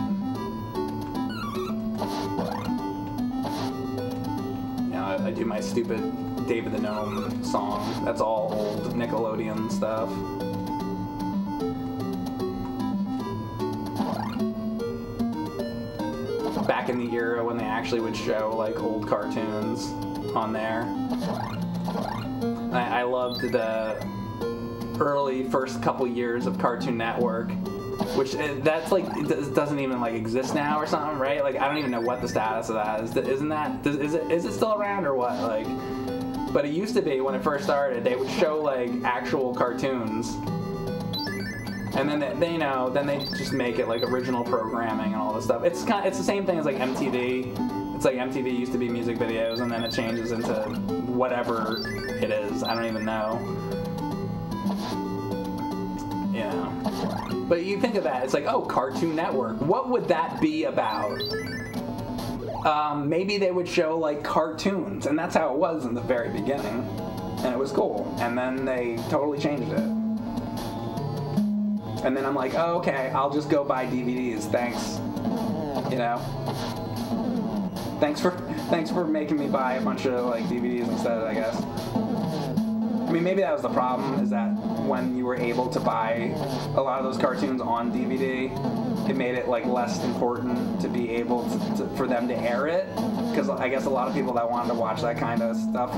You know, I do my stupid David the Gnome song. That's all old Nickelodeon stuff. Back in the era when they actually would show like old cartoons on there. I loved the early first couple years of Cartoon Network, which that's like it doesn't even like exist now or something, right? Like I don't even know what the status of that is. Isn't that is it still around or what? Like, but it used to be when it first started. They would show like actual cartoons, and then they just make it like original programming and all this stuff. It's kind of, it's the same thing as like MTV. It's like MTV used to be music videos, and then it changes into whatever it is. I don't even know. You know. But you think of that, it's like, oh, Cartoon Network. What would that be about? Maybe they would show, like, cartoons, and that's how it was in the very beginning, and it was cool. And then they totally changed it. And then I'm like, oh, okay, I'll just go buy DVDs, thanks. You know? Thanks for making me buy a bunch of, like, DVDs instead, I guess. I mean, maybe that was the problem, is that when you were able to buy a lot of those cartoons on DVD, it made it like less important to be able for them to air it, because I guess a lot of people that wanted to watch that kind of stuff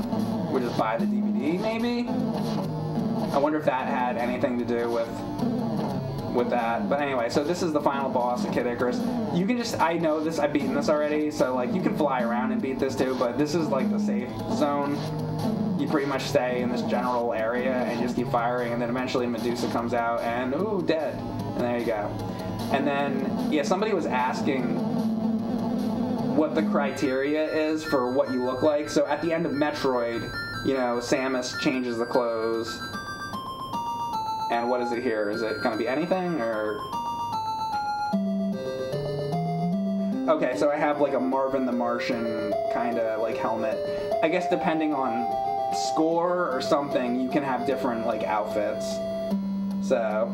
would just buy the DVD, maybe? I wonder if that had anything to do with that. But anyway, so this is the final boss of Kid Icarus. You can just, I know this, I've beaten this already, so like you can fly around and beat this too, but this is like the safe zone. You pretty much stay in this general area and just keep firing, and then eventually Medusa comes out and ooh, dead, and there you go. And then yeah, somebody was asking what the criteria is for what you look like. So at the end of Metroid, you know, Samus changes the clothes, and what is it here? Is it gonna be anything or? Okay, so I have like a Marvin the Martian kind of like helmet. I guess depending on score or something, you can have different like outfits. So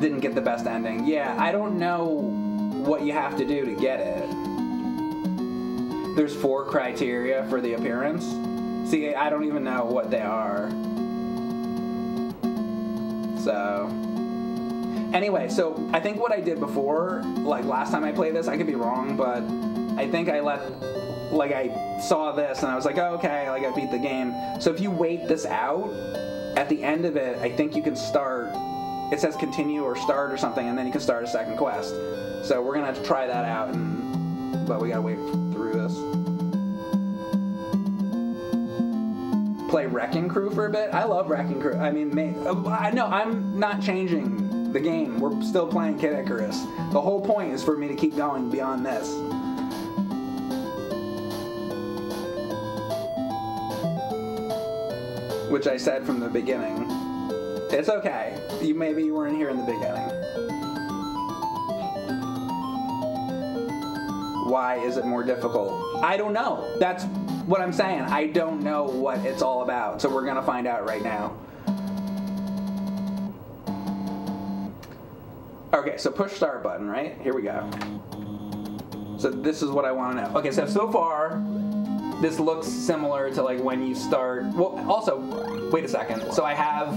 didn't get the best ending. Yeah, I don't know what you have to do to get it. There's 4 criteria for the appearance. See, I don't even know what they are. So anyway, so I think what I did before, like last time I played this, I could be wrong, but I think I I saw this and I was like, oh, okay, like I beat the game. So if you wait this out, at the end of it, I think you can start, it says continue or start or something, and then you can start a second quest. So we're gonna have to try that out, but we gotta wait through this. Play Wrecking Crew for a bit? I love Wrecking Crew. I mean, no, I'm not changing the game. We're still playing Kid Icarus. The whole point is for me to keep going beyond this. Which I said from the beginning. It's okay. Maybe you weren't here in the beginning. Why is it more difficult? I don't know. That's what I'm saying. I don't know what it's all about. So we're going to find out right now. Okay, so push start button, right? Here we go. So this is what I want to know. Okay, so far, this looks similar to like when you start. Well, also, wait a second. So I have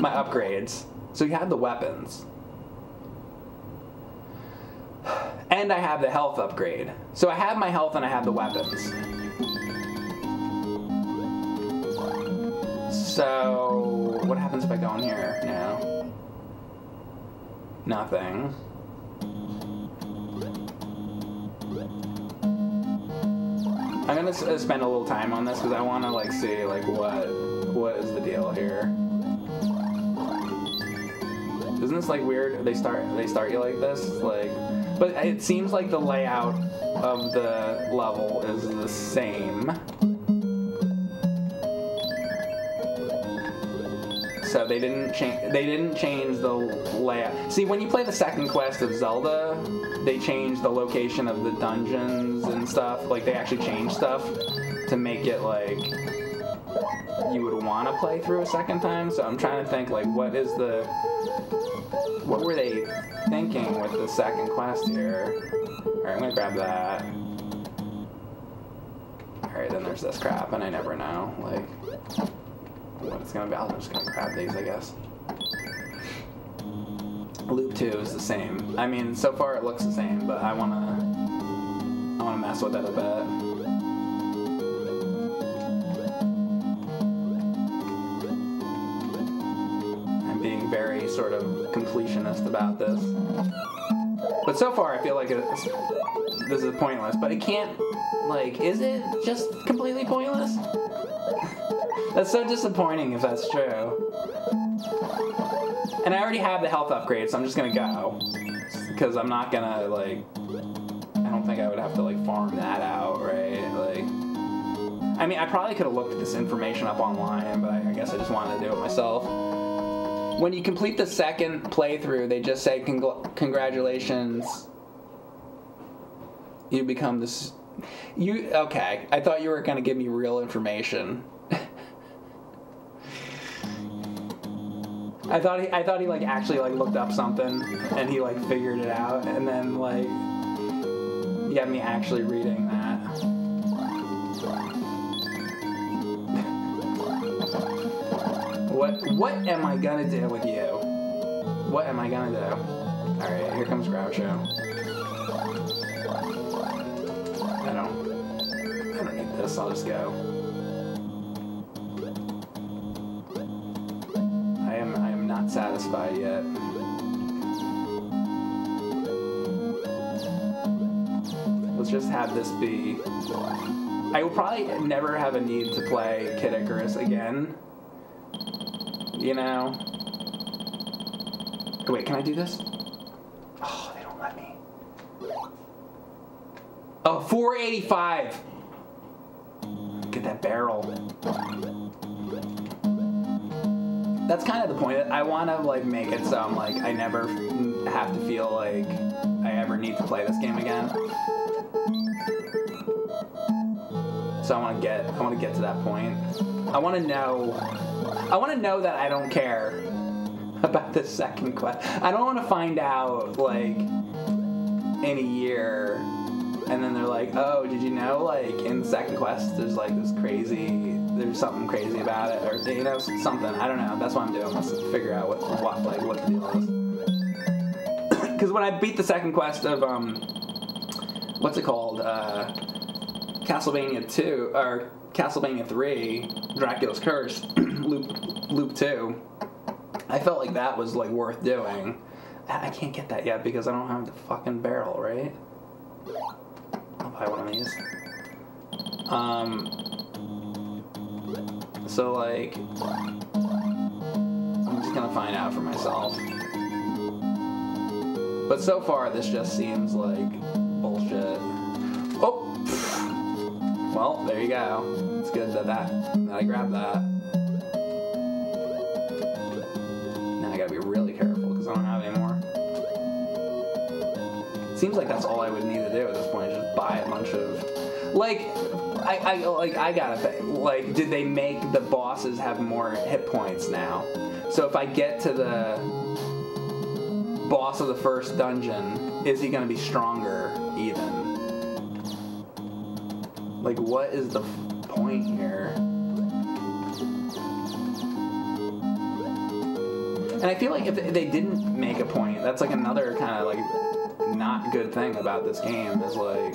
my upgrades. So you have the weapons. And I have the health upgrade. So I have my health and I have the weapons. So what happens if I go in here now? Nothing. I'm gonna spend a little time on this because I want to like see like what is the deal here. Isn't this like weird? They start you like this, like. But it seems like the layout of the level is the same. So they didn't change the layout. See, when you play the second quest of Zelda, they change the location of the dungeons and stuff. Like they actually change stuff to make it like you would want to play through a second time. So I'm trying to think like what were they thinking with the second quest here? Alright, I'm gonna grab that. Alright, then there's this crap, and I never know, like, what it's gonna be. I'm just gonna grab these, I guess. Loop 2 is the same. I mean, so far it looks the same, but I wanna mess with it a bit. Very sort of completionist about this, but so far I feel like this is pointless. But it can't, like, is it just completely pointless? That's so disappointing if that's true. And I already have the health upgrade, so I'm just gonna go because I'm not gonna like. I don't think I would have to like farm that out, right? Like, I mean, I probably could have looked this information up online, but I guess I just wanted to do it myself. When you complete the second playthrough, they just say, congratulations, you become this... Okay, I thought you were going to give me real information. I thought he like, actually, like, looked up something, and he, like, figured it out, and then, like, you got me actually reading that. What am I gonna do with you? What am I gonna do? Alright, here comes Groucho. I don't need this, I'll just go. I am not satisfied yet. Let's just have this be. I will probably never have a need to play Kid Icarus again. You know. Oh, wait, can I do this? Oh, they don't let me. Oh, 485. Get that barrel. That's kind of the point. I want to like make it so I'm like I never have to feel like I ever need to play this game again. So I want to get to that point. I want to know that I don't care about this second quest. I don't want to find out, like, in a year, and then they're like, oh, did you know, like, in the second quest, there's, like, there's something crazy about it, or, you know, something. I don't know. That's what I'm doing. I'm supposed to figure out what the deal is. Because when I beat the second quest of, what's it called? Castlevania 2, or Castlevania 3, Dracula's Curse, Loop 2, I felt like that was, like, worth doing. I can't get that yet because I don't have the fucking barrel, right? I'll buy one of these. So, like, I'm just gonna find out for myself. But so far, this just seems like bullshit. Oh! Well, there you go. It's good that I grabbed that. Now I gotta be really careful because I don't have any more. seems like that's all I would need to do at this point, just buy a bunch of, like, I gotta think, like, did they make the bosses have more hit points now? So if I get to the boss of the first dungeon, is he gonna be stronger even? Like, what is the point here? And I feel like if they didn't make a point, that's like another kind of like not good thing about this game, is like,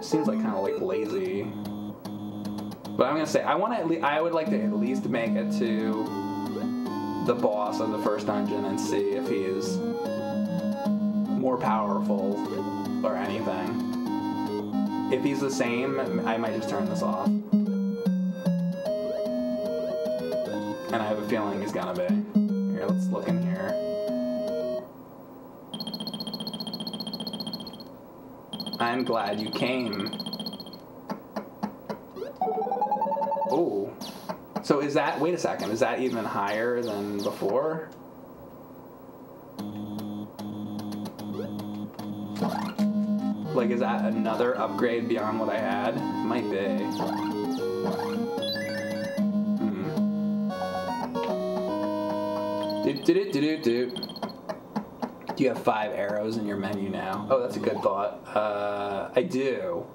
seems like kind of like lazy. But I'm gonna say I want to. I would like to at least make it to the boss of the first dungeon and see if he is more powerful or anything. If he's the same, I might just turn this off. And I have a feeling he's gonna be. Here, let's look in here. I'm glad you came. Oh. So is that, wait a second, is that even higher than before? Like, is that another upgrade beyond what I had? Might be. Do you have 5 arrows in your menu now? Oh, that's a good thought. I do.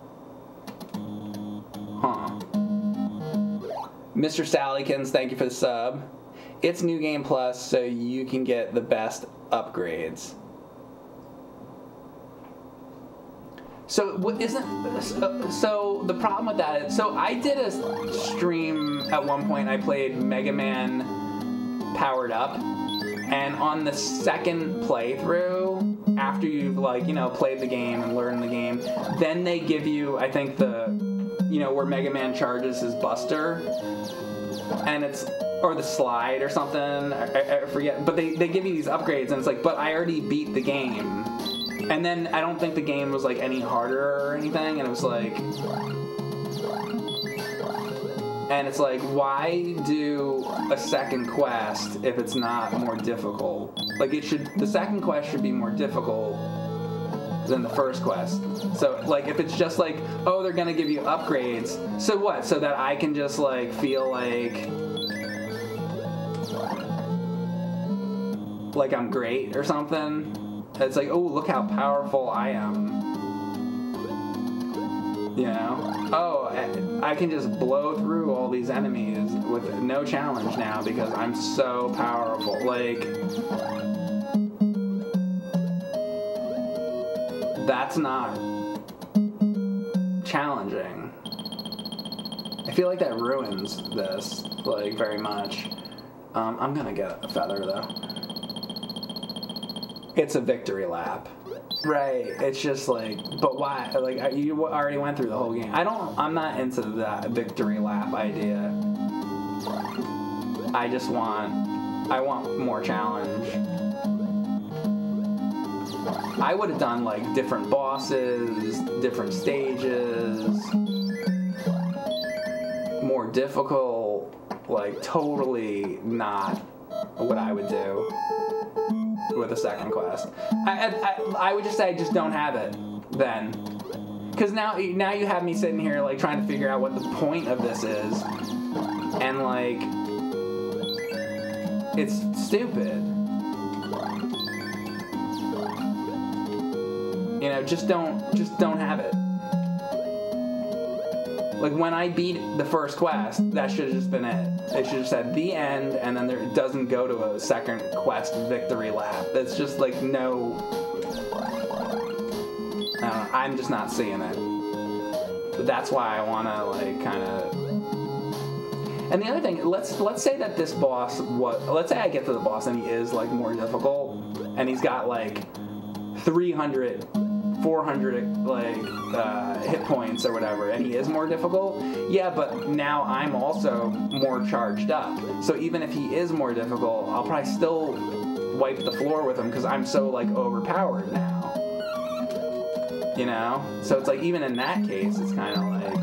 Huh. Mr. Sallykins, thank you for the sub. It's New Game Plus, so you can get the best upgrades. So what isn't, so the problem with that is, so I did a stream at one point. I played Mega Man Powered Up. And on the second playthrough, after you've, like, you know, played the game and learned the game, then they give you, I think, the, you know, where Mega Man charges his Buster, and it's, or the slide or something, I forget, but they give you these upgrades, and it's like, but I already beat the game. And then I don't think the game was, like, any harder or anything, and it was like, and it's like, why do a second quest if it's not more difficult? Like, it should, the second quest should be more difficult than the first quest. So, like, if it's just like, oh, they're gonna give you upgrades, so what? So that I can just, like, feel like I'm great or something? It's like, oh, look how powerful I am. You know, oh, I can just blow through all these enemies with no challenge now because I'm so powerful. Like, that's not challenging. I feel like that ruins this, like, very much. I'm gonna get a feather, though. It's a victory lap. Right, it's just like, but why? Like, you already went through the whole game. I'm not into that victory lap idea. I want more challenge. I would have done, like, different bosses, different stages, more difficult, like, totally not what I would do with a second quest. I would just say I just don't have it then, because now you have me sitting here, like, trying to figure out what the point of this is, and, like, it's stupid. You know, just don't have it. Like, when I beat the first quest, that should have just been it. It should have said the end, and then it doesn't go to a second quest victory lap. It's just like, no. I'm just not seeing it. But that's why I want to, like, kind of. And the other thing, let's say that this boss, let's say I get to the boss and he is, like, more difficult, and he's got, like, 300. 400, like, hit points or whatever, and he is more difficult. Yeah, but now I'm also more charged up. So even if he is more difficult, I'll probably still wipe the floor with him because I'm so, like, overpowered now. You know? So it's like, even in that case, it's kind of like,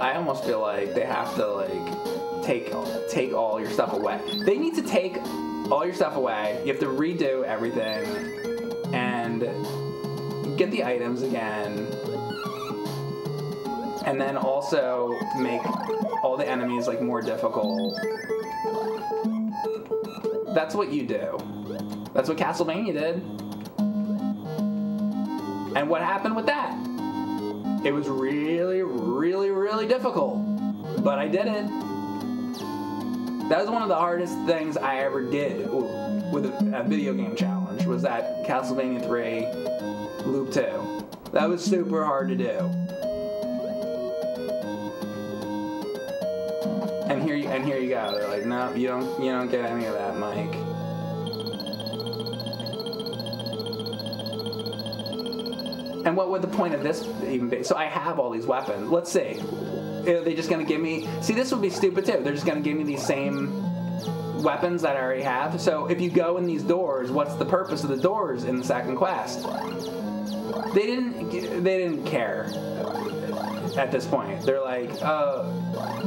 I almost feel like they have to, like, take all your stuff away. They need to take all your stuff away. You have to redo everything and get the items again. And then also make all the enemies like more difficult. That's what you do. That's what Castlevania did. And what happened with that? It was really, really, really difficult. But I did it. That was one of the hardest things I ever did with a video game challenge, was that Castlevania 3 Loop 2. That was super hard to do. And here you go. They're like, no, you don't get any of that, Mike. And what would the point of this even be? So I have all these weapons. Let's see. Are they just going to give me... See, this would be stupid, too. They're just going to give me these same weapons that I already have. So if you go in these doors, what's the purpose of the doors in the second quest? They didn't care at this point. They're like,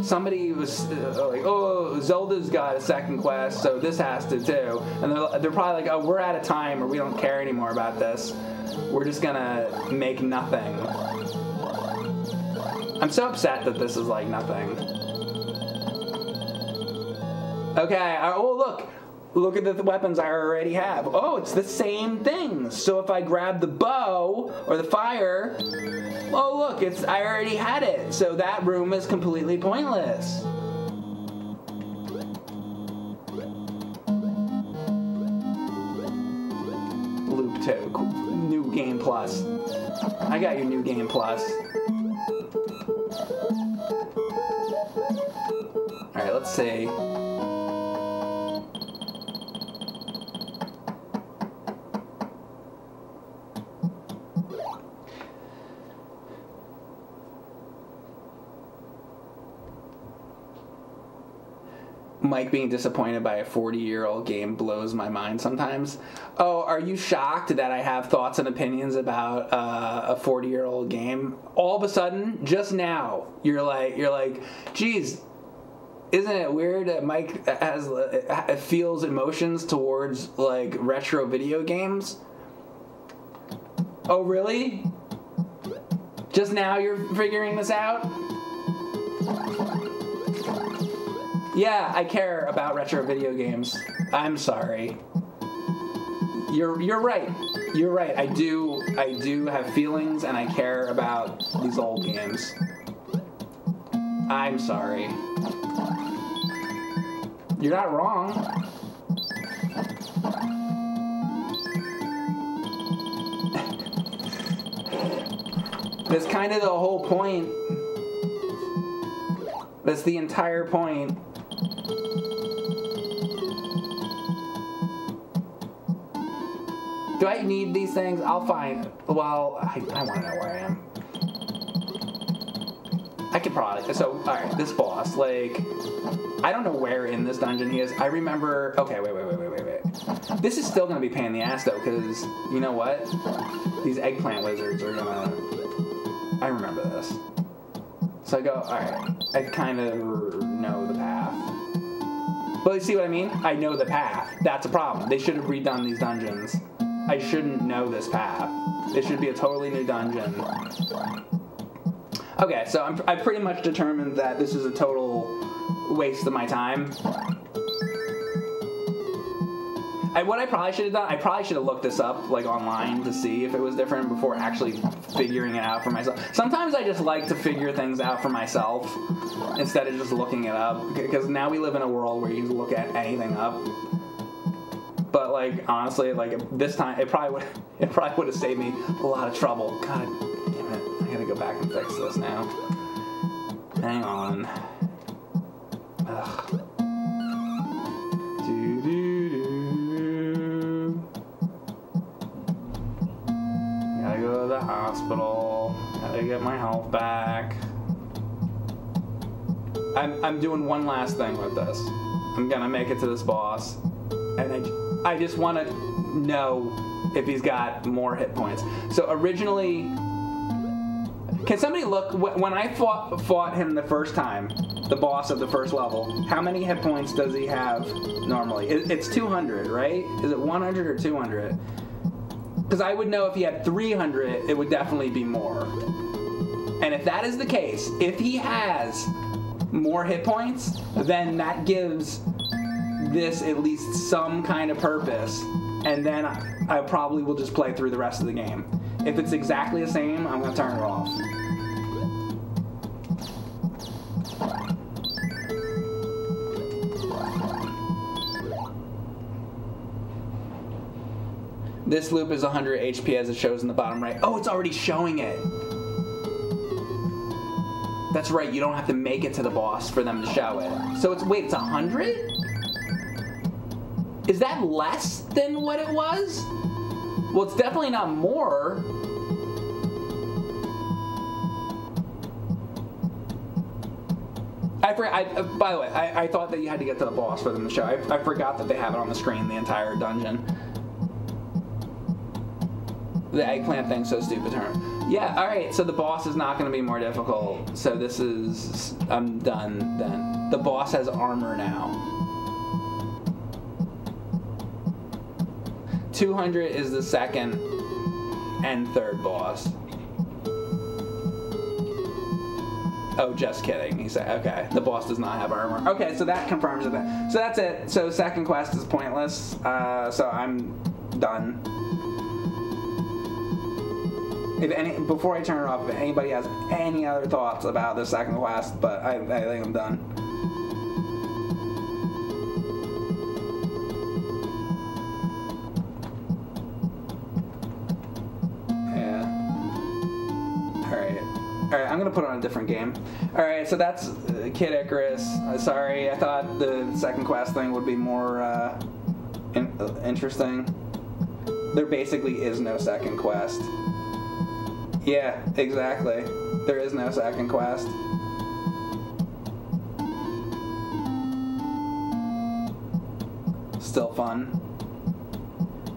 somebody was like, oh, Zelda's got a second quest, so this has to, too. And they're probably like, oh, we're out of time, or we don't care anymore about this. We're just going to make nothing. I'm so upset that this is like nothing. Okay, oh look at the weapons I already have. Oh, it's the same thing. So if I grab the bow or the fire, oh look, it's I already had it. So that room is completely pointless. Loop 2, New Game Plus. I got your New Game Plus. Alright, let's see. Mike being disappointed by a 40-year-old game blows my mind sometimes. Oh, are you shocked that I have thoughts and opinions about a 40-year-old game? All of a sudden, just now, you're like, geez, isn't it weird that Mike feels emotions towards like retro video games? Oh, really? Just now you're figuring this out? Yeah, I care about retro video games. I'm sorry. You're right. You're right. I do have feelings and I care about these old games. I'm sorry. You're not wrong. That's kind of the whole point. That's the entire point. Do I need these things? I'll find... Well, I want to know where I am. I could probably... So, alright, this boss, like... I don't know where in this dungeon he is. I remember... Okay, wait. This is still going to be pain in the ass, though, because... You know what? These eggplant lizards are going to... I remember this. So I go... Alright. I kind of know the path. But you see what I mean? I know the path. That's a problem. They should have redone these dungeons. I shouldn't know this path. It should be a totally new dungeon. Okay, so I pretty much determined that this is a total waste of my time. What I probably should have done, I probably should have looked this up like online to see if it was different before actually figuring it out for myself. Sometimes I just like to figure things out for myself instead of just looking it up, because now we live in a world where you can look at anything up. But like honestly, like this time it probably would have saved me a lot of trouble. God damn it! I gotta go back and fix this now. Hang on. Ugh. Gotta go to the hospital. Gotta get my health back. I'm doing one last thing with this. I'm gonna make it to this boss, and I just want to know if he's got more hit points. So originally, Can somebody look, when I fought him the first time, the boss of the first level, how many hit points does he have normally? It's 200, right? Is it 100 or 200? Because I would know if he had 300, it would definitely be more. And if that is the case, if he has more hit points, then that gives this at least some kind of purpose. And then I probably will just play through the rest of the game. If it's exactly the same, I'm gonna turn it off. This loop is 100 HP as it shows in the bottom right. Oh, it's already showing it. That's right, you don't have to make it to the boss for them to show it. So it's, wait, it's 100? Is that less than what it was? Well, it's definitely not more. I forgot, by the way, I thought that you had to get to the boss for them to show. I forgot that they have it on the screen the entire dungeon. The eggplant thing's so stupid, huh? Yeah, all right, so the boss is not gonna be more difficult. So this is, I'm done then. The boss has armor now. 200 is the second and third boss. Oh, just kidding. He said, okay, the boss does not have armor. Okay, so that confirms it. So that's it. So second quest is pointless. So I'm done. If before I turn it off, if anybody has any other thoughts about the second quest, but I think I'm done. Alright, I'm gonna put on a different game. Alright, so that's Kid Icarus. Sorry, I thought the second quest thing would be more interesting. There basically is no second quest. Yeah, exactly. There is no second quest. Still fun.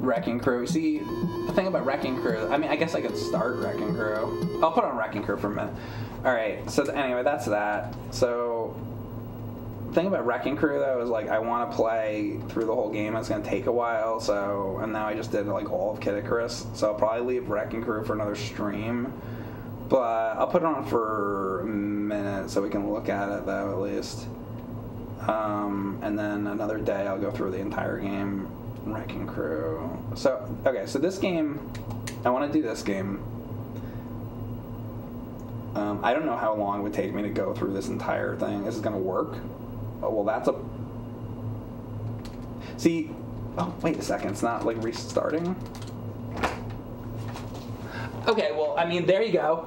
Wrecking Crew. See, the thing about Wrecking Crew, I mean, I guess I could start Wrecking Crew. I'll put on Wrecking Crew for a minute. All right, so anyway, that's that. So the thing about Wrecking Crew, though, is, like, I want to play through the whole game. It's going to take a while, so, and now I just did, like, all of Kid Icarus, so I'll probably leave Wrecking Crew for another stream, but I'll put it on for a minute so we can look at it, though, at least. And then another day I'll go through the entire game. Wrecking Crew. So, okay, so this game, I want to do this game. I don't know how long it would take me to go through this entire thing. Is it going to work? Oh, well, that's a... See, oh, wait a second. It's not, like, restarting? Okay, well, I mean, there you go.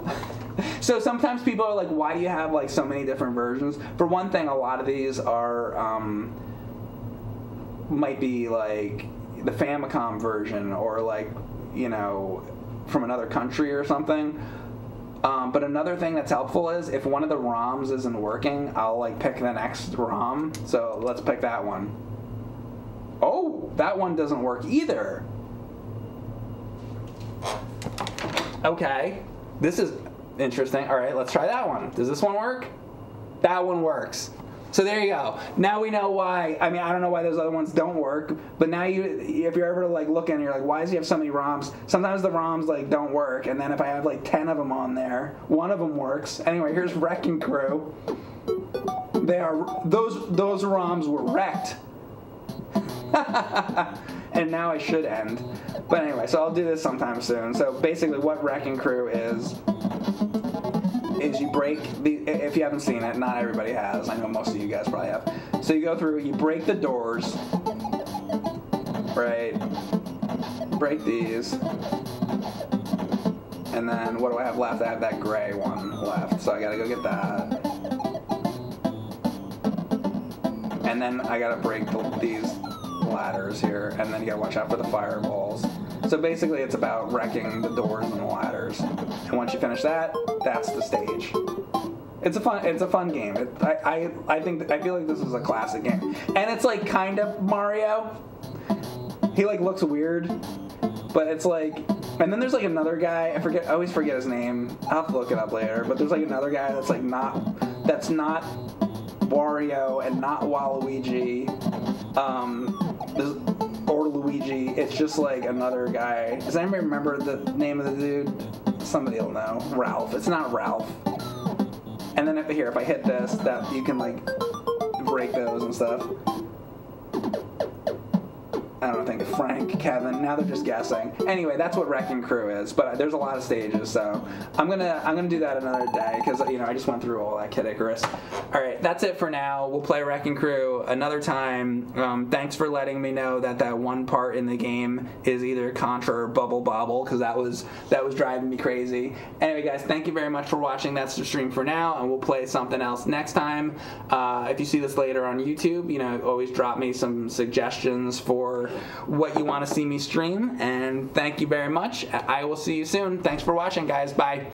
So sometimes people are like, why do you have, like, so many different versions? For one thing, a lot of these are... might be like the Famicom version or like, you know, from another country or something. But another thing that's helpful is if one of the ROMs isn't working, I'll like pick the next ROM. So let's pick that one. Oh, that one doesn't work either. Okay, this is interesting. All right, let's try that one. Does this one work? That one works. So there you go. Now we know why. I mean, I don't know why those other ones don't work, but now if you're ever like looking and you're like, why does he have so many ROMs? Sometimes the ROMs like don't work, and then if I have like 10 of them on there, one of them works. Anyway, here's Wrecking Crew. They are those ROMs were wrecked. And now I should end. But anyway, so I'll do this sometime soon. So basically what Wrecking Crew is you break the, if you haven't seen it, not everybody has, I know most of you guys probably have, so you go through, you break the doors, right, break these, and then what do I have left? I have that gray one left, so I gotta go get that, and then I gotta break these ladders here, and then you gotta watch out for the fireballs. So basically it's about wrecking the doors and the ladders. And once you finish that, that's the stage. It's a fun game. I feel like this is a classic game. And it's like kind of Mario. He like looks weird, but it's like And then there's like another guy, I always forget his name. I'll have to look it up later. But there's like another guy that's like not Wario and not Waluigi, or Luigi. It's just like another guy. Does anybody remember the name of the dude? Somebody will know. Ralph. It's not Ralph. And then up here, if I hit this, that you can like break those and stuff. I don't think Frank, Kevin. Now they're just guessing. Anyway, that's what Wrecking Crew is. But there's a lot of stages, so I'm gonna do that another day because I just went through all that Kid Icarus. All right, that's it for now. We'll play Wrecking Crew another time. Thanks for letting me know that one part in the game is either Contra or Bubble Bobble because that was driving me crazy. Anyway, guys, thank you very much for watching. That's the stream for now, and we'll play something else next time. If you see this later on YouTube, always drop me some suggestions for what you want to see me stream, and thank you very much. I will see you soon. Thanks for watching, guys. Bye.